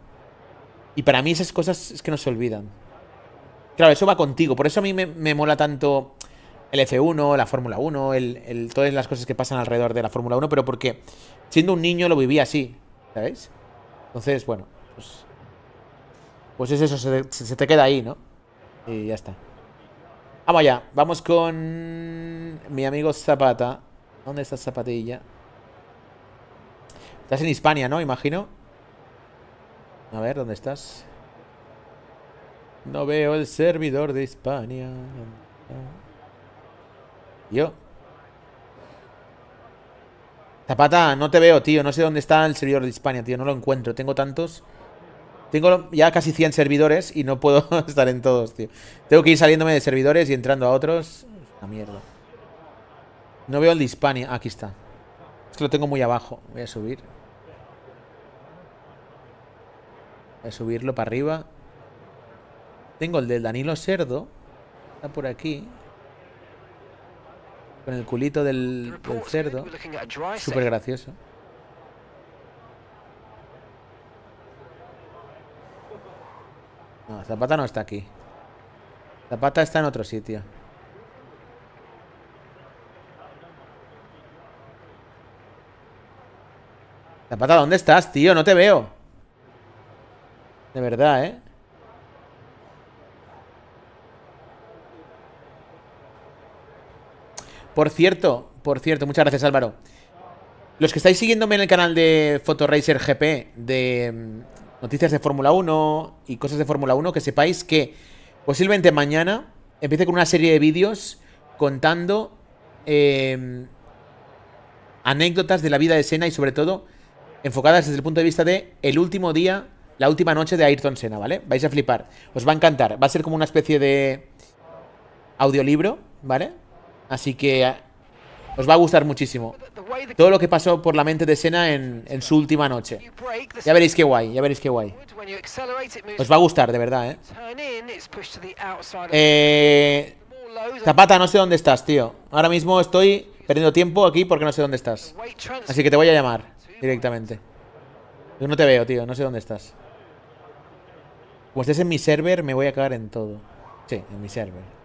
Y para mí esas cosas es que no se olvidan. Claro, eso va contigo. Por eso a mí me, me mola tanto el F uno, la Fórmula uno, el, el, todas las cosas que pasan alrededor de la Fórmula uno. Pero porque siendo un niño lo viví así, ¿sabéis? Entonces, bueno, pues, pues es eso, se, se te queda ahí, ¿no? Y ya está. Vamos allá, vamos con mi amigo Zapata. ¿Dónde está Zapatilla? Estás en Hispania, ¿no? Imagino. A ver, ¿dónde estás? No veo el servidor de Hispania. Tío. Zapata, no te veo, tío. No sé dónde está el servidor de España, tío. No lo encuentro. Tengo tantos. Tengo ya casi cien servidores y no puedo estar en todos, tío. Tengo que ir saliéndome de servidores y entrando a otros. Una mierda. No veo el de Hispania. Ah, aquí está. Es que lo tengo muy abajo. Voy a subir. Voy a subirlo para arriba. Tengo el del Danilo Cerdo. Está por aquí. Con el culito del, del cerdo. Súper gracioso. No, Zapata no está aquí. Zapata está en otro sitio. Zapata, ¿dónde estás, tío? No te veo. De verdad, ¿eh? Por cierto, por cierto, muchas gracias, Álvaro. Los que estáis siguiéndome en el canal de Photoracer G P, de noticias de Fórmula uno y cosas de Fórmula uno, que sepáis que posiblemente mañana empiece con una serie de vídeos contando eh, anécdotas de la vida de Senna y sobre todo enfocadas desde el punto de vista de el último día, la última noche de Ayrton Senna, ¿vale? Vais a flipar, os va a encantar, va a ser como una especie de audiolibro, ¿vale? Así que os va a gustar muchísimo todo lo que pasó por la mente de Senna en, en su última noche. Ya veréis qué guay, ya veréis qué guay. Os va a gustar, de verdad, ¿eh? eh Zapata, no sé dónde estás, tío. Ahora mismo estoy perdiendo tiempo aquí porque no sé dónde estás. Así que te voy a llamar directamente. Yo no te veo, tío, no sé dónde estás. Como estés en mi server, me voy a cagar en todo. Sí, en mi server.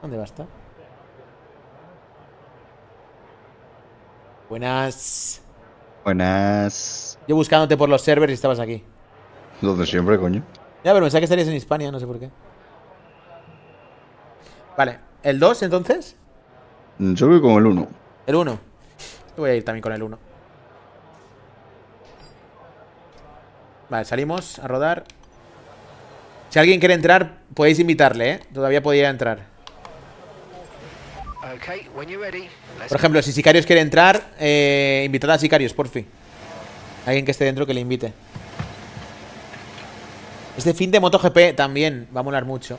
¿Dónde va a estar? Buenas. Buenas. Yo buscándote por los servers y estabas aquí. Donde siempre, coño. Ya, pero pensaba que estarías en Hispania, no sé por qué. Vale. ¿El dos, entonces? Yo voy con el uno. ¿El uno? Yo voy a ir también con el uno. Vale, salimos a rodar. Si alguien quiere entrar, podéis invitarle, ¿eh? Todavía podría entrar. Por ejemplo, si Sicarios quiere entrar, eh, invitad a Sicarios, por fin. Alguien que esté dentro que le invite. Este fin de MotoGP también va a molar mucho.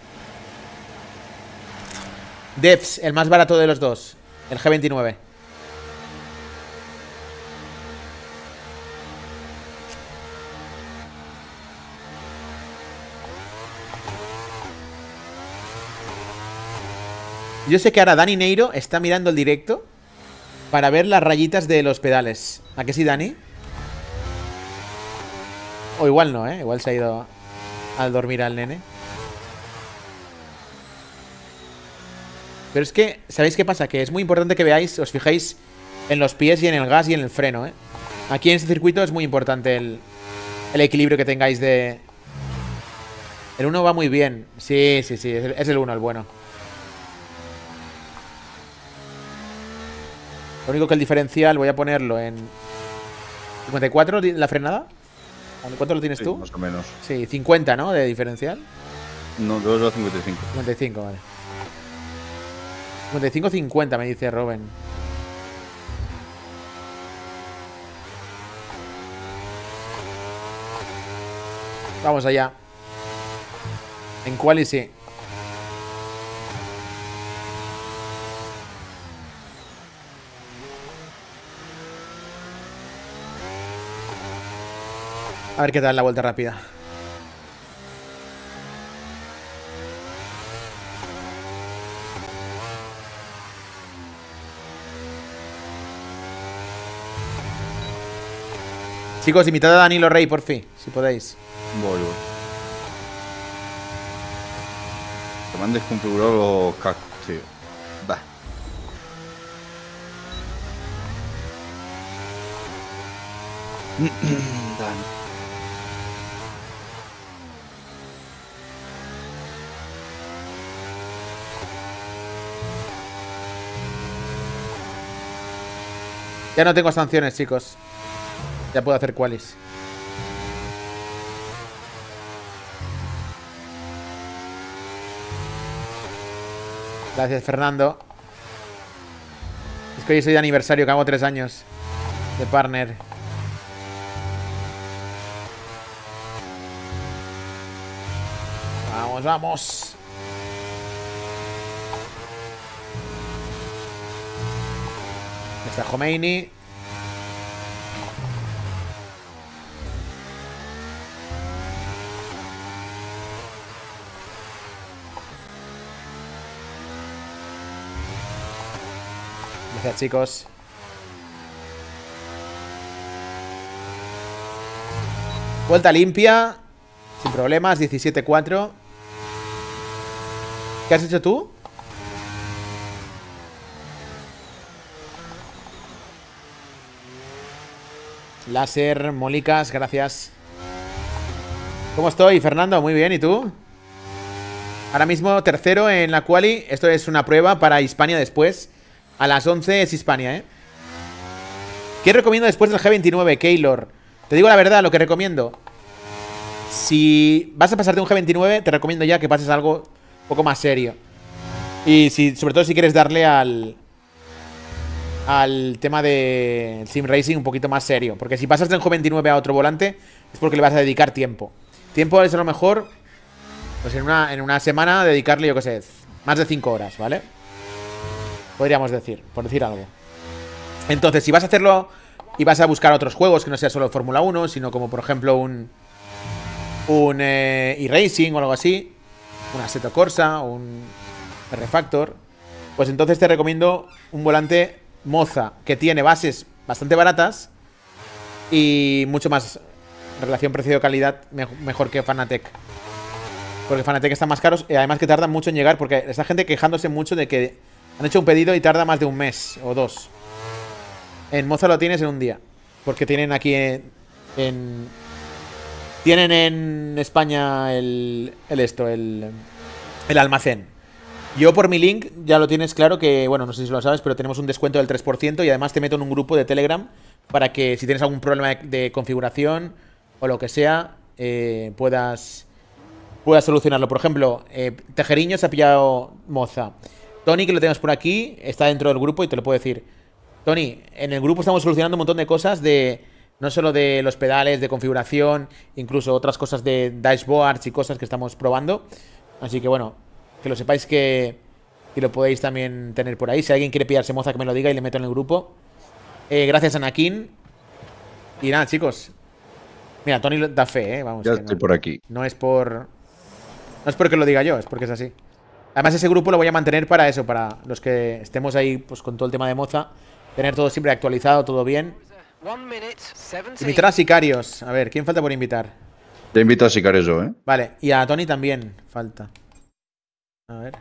Devs, el más barato de los dos. El G veintinueve. Yo sé que ahora Dani Neiro está mirando el directo para ver las rayitas de los pedales. ¿A qué sí, Dani? O igual no, ¿eh? Igual se ha ido al dormir al nene. Pero es que, ¿sabéis qué pasa? Que es muy importante que veáis, os fijéis en los pies y en el gas y en el freno, ¿eh? Aquí en este circuito es muy importante el, el equilibrio que tengáis de... El uno va muy bien. Sí, sí, sí. Es el uno el bueno. Lo único que el diferencial voy a ponerlo en... ¿cincuenta y cuatro la frenada? ¿cincuenta y cuatro lo tienes sí, tú? Más o menos. Sí, cincuenta, ¿no? De diferencial. No, yo soy cincuenta y cinco. cincuenta y cinco, vale. cincuenta y cinco cincuenta me dice Robin. Vamos allá. En quali sí. A ver qué tal la vuelta rápida. Chicos, imitad a Danilo Rey, por fin, si podéis. Voy, voy. Te me han desconfigurado los cascos, tío. Va. Dani. Ya no tengo sanciones, chicos. Ya puedo hacer qualis. Gracias, Fernando. Es que hoy soy de aniversario, que hago tres años de partner. Vamos, vamos. Está Jomeini. Gracias, chicos. Vuelta limpia, sin problemas, diecisiete cuatro. ¿Qué has hecho tú? Láser, molicas, gracias. ¿Cómo estoy, Fernando? Muy bien, ¿y tú? Ahora mismo tercero en la quali. Esto es una prueba para Hispania después. A las once es Hispania, ¿eh? ¿Qué recomiendo después del G veintinueve, Keylor? Te digo la verdad, lo que recomiendo. Si vas a pasarte un G veintinueve, te recomiendo ya que pases algo un poco más serio. Y si, sobre todo si quieres darle al... al tema de Sim Racing un poquito más serio. Porque si pasas de un G veintinueve a otro volante, es porque le vas a dedicar tiempo. Tiempo es a lo mejor... pues en una, en una semana dedicarle, yo qué sé, más de cinco horas, ¿vale? Podríamos decir, por decir algo. Entonces, si vas a hacerlo y vas a buscar otros juegos que no sea solo Fórmula uno, sino como, por ejemplo, un un eh, e-racing o algo así, un Assetto Corsa, un R-Factor, pues entonces te recomiendo un volante Moza, que tiene bases bastante baratas y mucho más relación precio-calidad mejor que Fanatec. Porque Fanatec están más caros y además que tardan mucho en llegar, porque esa gente quejándose mucho de que han hecho un pedido y tarda más de un mes o dos. En Moza lo tienes en un día. Porque tienen aquí en... en tienen en España el, el esto, el, el almacén. Yo por mi link ya lo tienes claro que... bueno, no sé si lo sabes, pero tenemos un descuento del tres por ciento y además te meto en un grupo de Telegram para que si tienes algún problema de, de configuración o lo que sea, eh, puedas, puedas solucionarlo. Por ejemplo, eh, Tejeriño se ha pillado Moza. Tony, que lo tenemos por aquí, está dentro del grupo y te lo puedo decir. Tony, en el grupo estamos solucionando un montón de cosas de... no solo de los pedales, de configuración, incluso otras cosas de dashboards y cosas que estamos probando. Así que bueno, que lo sepáis que, que lo podéis también tener por ahí. Si alguien quiere pillarse Moza, que me lo diga y le meto en el grupo. Eh, gracias, Anakin. Y nada, chicos. Mira, Tony da fe, ¿eh? Vamos. Ya estoy no, por aquí. No es por... no es porque lo diga yo, es porque es así. Además, ese grupo lo voy a mantener para eso, para los que estemos ahí pues con todo el tema de Moza, tener todo siempre actualizado, todo bien. Invitar a Sicarios. A ver, ¿quién falta por invitar? Te invito a Sicarios yo, ¿eh? Vale, y a Tony también falta. A ver.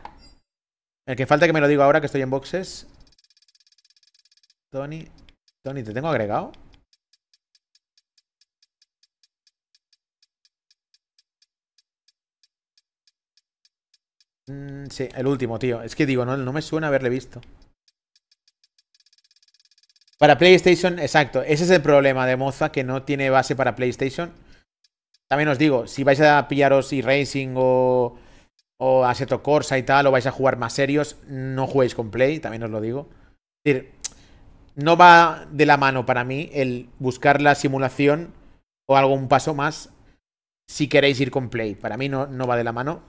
El que falta que me lo digo ahora, que estoy en boxes. Tony. Tony, ¿te tengo agregado? Sí, el último, tío. Es que digo, no, no me suena haberle visto. Para PlayStation, exacto. Ese es el problema de Moza, que no tiene base para PlayStation. También os digo, si vais a pillaros e-racing o, o Assetto Corsa y tal, o vais a jugar más serios, no juguéis con Play, también os lo digo. Es decir, no va de la mano para mí el buscar la simulación o algún paso más si queréis ir con Play. Para mí no, no va de la mano,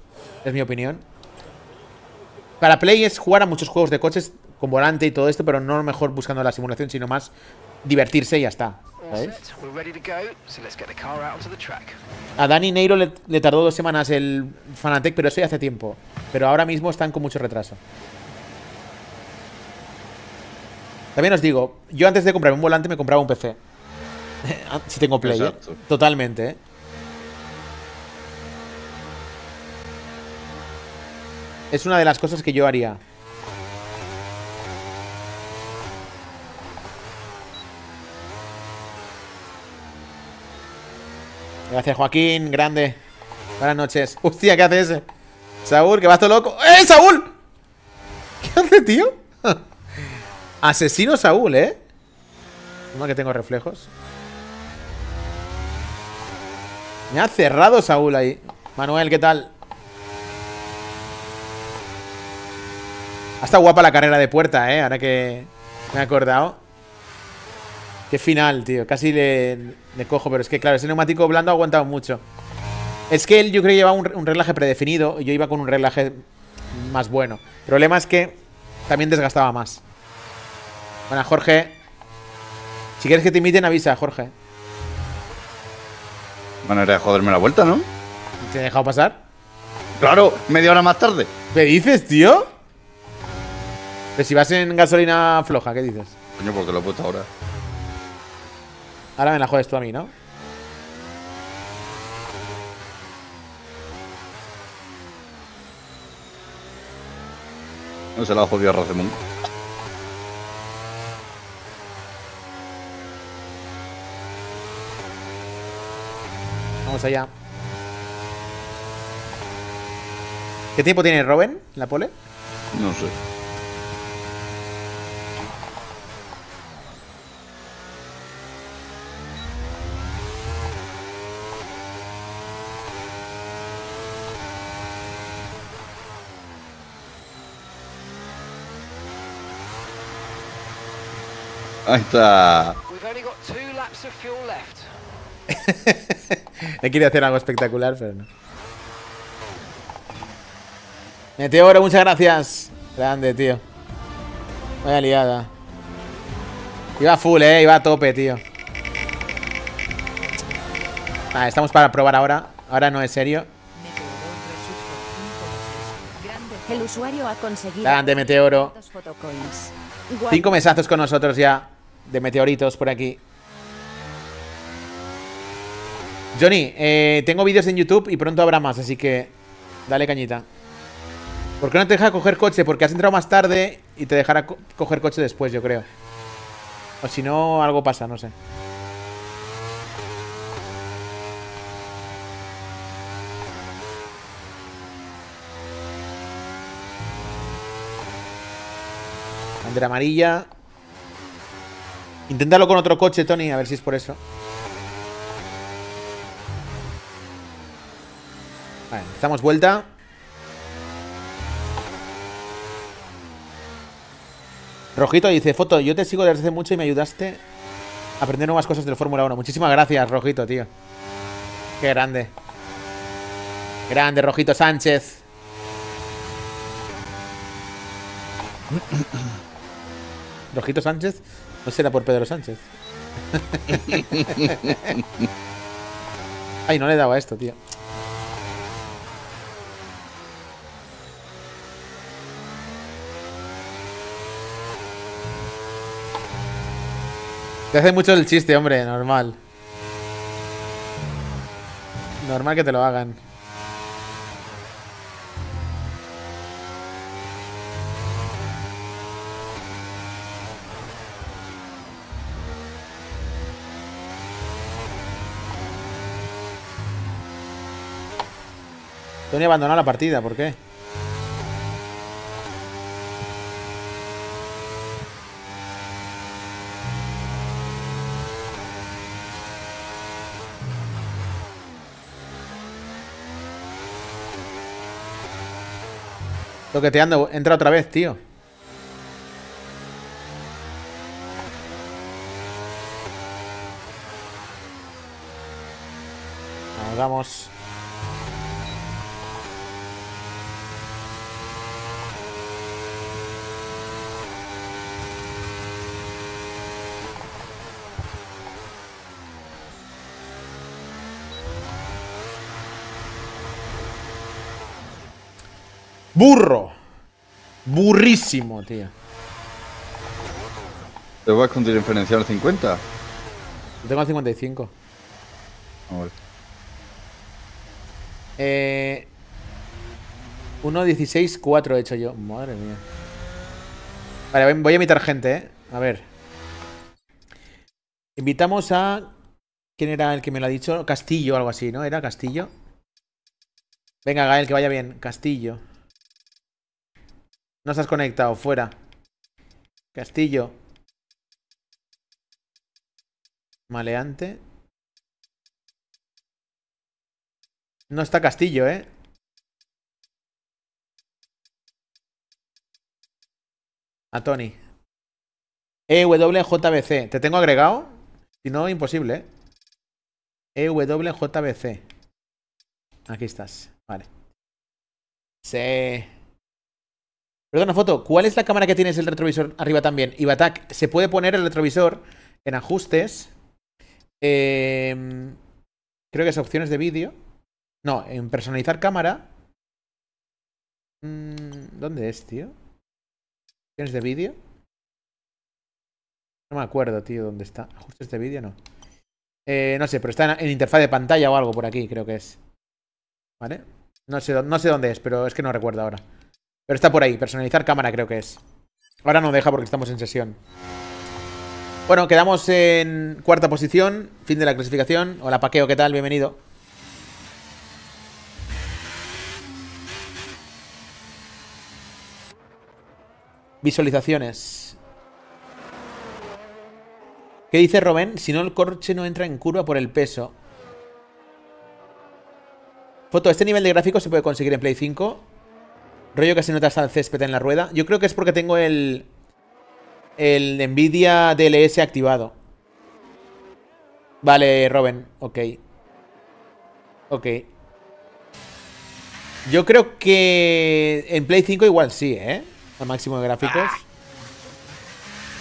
es mi opinión. Para Play es jugar a muchos juegos de coches con volante y todo esto, pero no mejor buscando la simulación, sino más divertirse y ya está, ¿sabes? A Dani Neiro le, le tardó dos semanas el Fanatec, pero eso ya hace tiempo. Pero ahora mismo están con mucho retraso. También os digo, yo antes de comprarme un volante me compraba un P C. Si tengo Play, ¿eh? Totalmente, ¿eh? Es una de las cosas que yo haría. Gracias, Joaquín, grande. Buenas noches. Hostia, ¿qué hace ese? Saúl, que vas todo loco. ¡Eh, Saúl! ¿Qué hace, tío? Asesino Saúl, ¿eh? No, que tengo reflejos. Me ha cerrado Saúl ahí. Manuel, ¿qué tal? Ha estado guapa la carrera de Puerta, ¿eh? Ahora que me he acordado. Qué final, tío. Casi le, le cojo, pero es que, claro, ese neumático blando ha aguantado mucho. Es que él, yo creo que llevaba un, un reglaje predefinido. Y yo iba con un reglaje más bueno. El problema es que también desgastaba más. Bueno, Jorge. Si quieres que te imiten, avisa, Jorge. Bueno, era de joderme la vuelta, ¿no? ¿Te he dejado pasar? Claro, media hora más tarde. ¿Qué dices, tío? Pero si vas en gasolina floja, ¿qué dices? Coño, porque lo he puesto ahora. Ahora me la jodes tú a mí, ¿no? No se la ha jodido a Razemón. Vamos allá. ¿Qué tiempo tiene Robin en la pole? No sé. Ahí está. Le quería hacer algo espectacular, pero no. Meteoro, muchas gracias. Grande, tío. Vaya liada. Iba full, eh. Iba a tope, tío. Ah, estamos para probar ahora. Ahora no es serio. El usuario ha conseguido. Grande, Meteoro. Cinco mesazos con nosotros ya. De meteoritos por aquí. Johnny, eh, tengo vídeos en YouTube y pronto habrá más, así que dale cañita. ¿Por qué no te deja coger coche? Porque has entrado más tarde y te dejará co coger coche después, yo creo. O si no, algo pasa, no sé. Bandera amarilla. Inténtalo con otro coche, Tony, a ver si es por eso. Vale, empezamos vuelta. Rojito dice, Foto, yo te sigo desde hace mucho y me ayudaste a aprender nuevas cosas del Fórmula uno. Muchísimas gracias, Rojito, tío. Qué grande. Grande, Rojito Sánchez. Rojito Sánchez. No será por Pedro Sánchez. Ay, no le he dado a esto, tío. Te hace mucho el chiste, hombre, normal. Normal que te lo hagan. Tony abandonó la partida, ¿por qué? Toqueteando, entra otra vez, tío. Vamos, vamos. Burro. Burrísimo, tío. ¿Te vas con tu diferencial cincuenta? Lo tengo al cincuenta y cinco. A ver. Eh, uno dieciséis cuatro he hecho yo. Madre mía. Vale, voy a invitar gente, eh. A ver. Invitamos a... ¿Quién era el que me lo ha dicho? Castillo o algo así, ¿no? ¿Era Castillo? Venga, Gael, que vaya bien. Castillo. No estás conectado, fuera. Castillo. Maleante. No está Castillo, ¿eh? A Tony. E W J B C. ¿Te tengo agregado? Si no, imposible, ¿eh? E W J B C. Aquí estás. Vale. Sí. Perdona, Foto. ¿Cuál es la cámara que tienes el retrovisor arriba también? Ibatac. Se puede poner el retrovisor en ajustes. Eh, creo que es opciones de vídeo. No, en personalizar cámara. ¿Dónde es, tío? ¿Opciones de vídeo? No me acuerdo, tío, dónde está. Ajustes de vídeo, no. Eh, no sé, pero está en, en interfaz de pantalla o algo por aquí, creo que es. ¿Vale? No sé, no sé dónde es, pero es que no recuerdo ahora. Pero está por ahí, personalizar cámara creo que es. Ahora no deja porque estamos en sesión. Bueno, quedamos en cuarta posición. Fin de la clasificación. Hola, Paqueo, ¿qué tal? Bienvenido. Visualizaciones. ¿Qué dice Robén? Si no, el coche no entra en curva por el peso. Foto, ¿este nivel de gráfico se puede conseguir en Play cinco? Rollo que se nota hasta el césped en la rueda. Yo creo que es porque tengo el... el NVIDIA D L S activado. Vale, Robén. Ok. Ok. Yo creo que... en Play cinco igual sí, ¿eh? Al máximo de gráficos.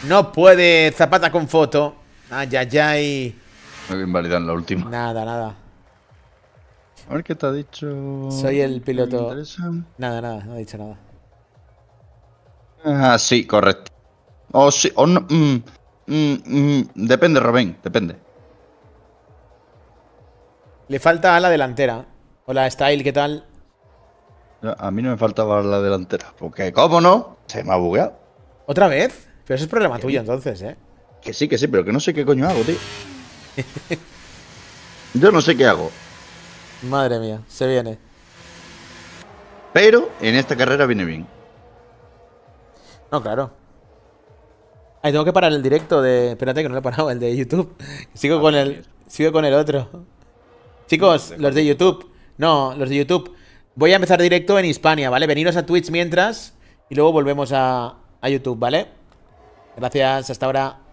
No puede Zapata con Foto. Ay, ay, ay. Me voy a invalidar en la última. Nada, nada. A ver qué te ha dicho. Soy el piloto. Nada, nada, no ha dicho nada. Ah, sí, correcto. O sí, o no. Mm, mm, mm, depende, Robén, depende. Le falta a la delantera. Hola, Style, ¿qué tal? A mí no me faltaba la delantera. Porque, ¿cómo no? Se me ha bugueado. ¿Otra vez? Pero eso es problema que tuyo, bien. Entonces, ¿eh? Que sí, que sí, pero que no sé qué coño hago, tío. Yo no sé qué hago. Madre mía, se viene. Pero en esta carrera viene bien. No, claro. Ay, tengo que parar el directo de... Espérate, que no lo he parado, el de YouTube. Sigo ah, con el... Dios. Sigo con el otro. Chicos, los de YouTube. No, los de YouTube. Voy a empezar directo en Hispania, ¿vale? Veniros a Twitch mientras y luego volvemos a, a YouTube, ¿vale? Gracias, hasta ahora.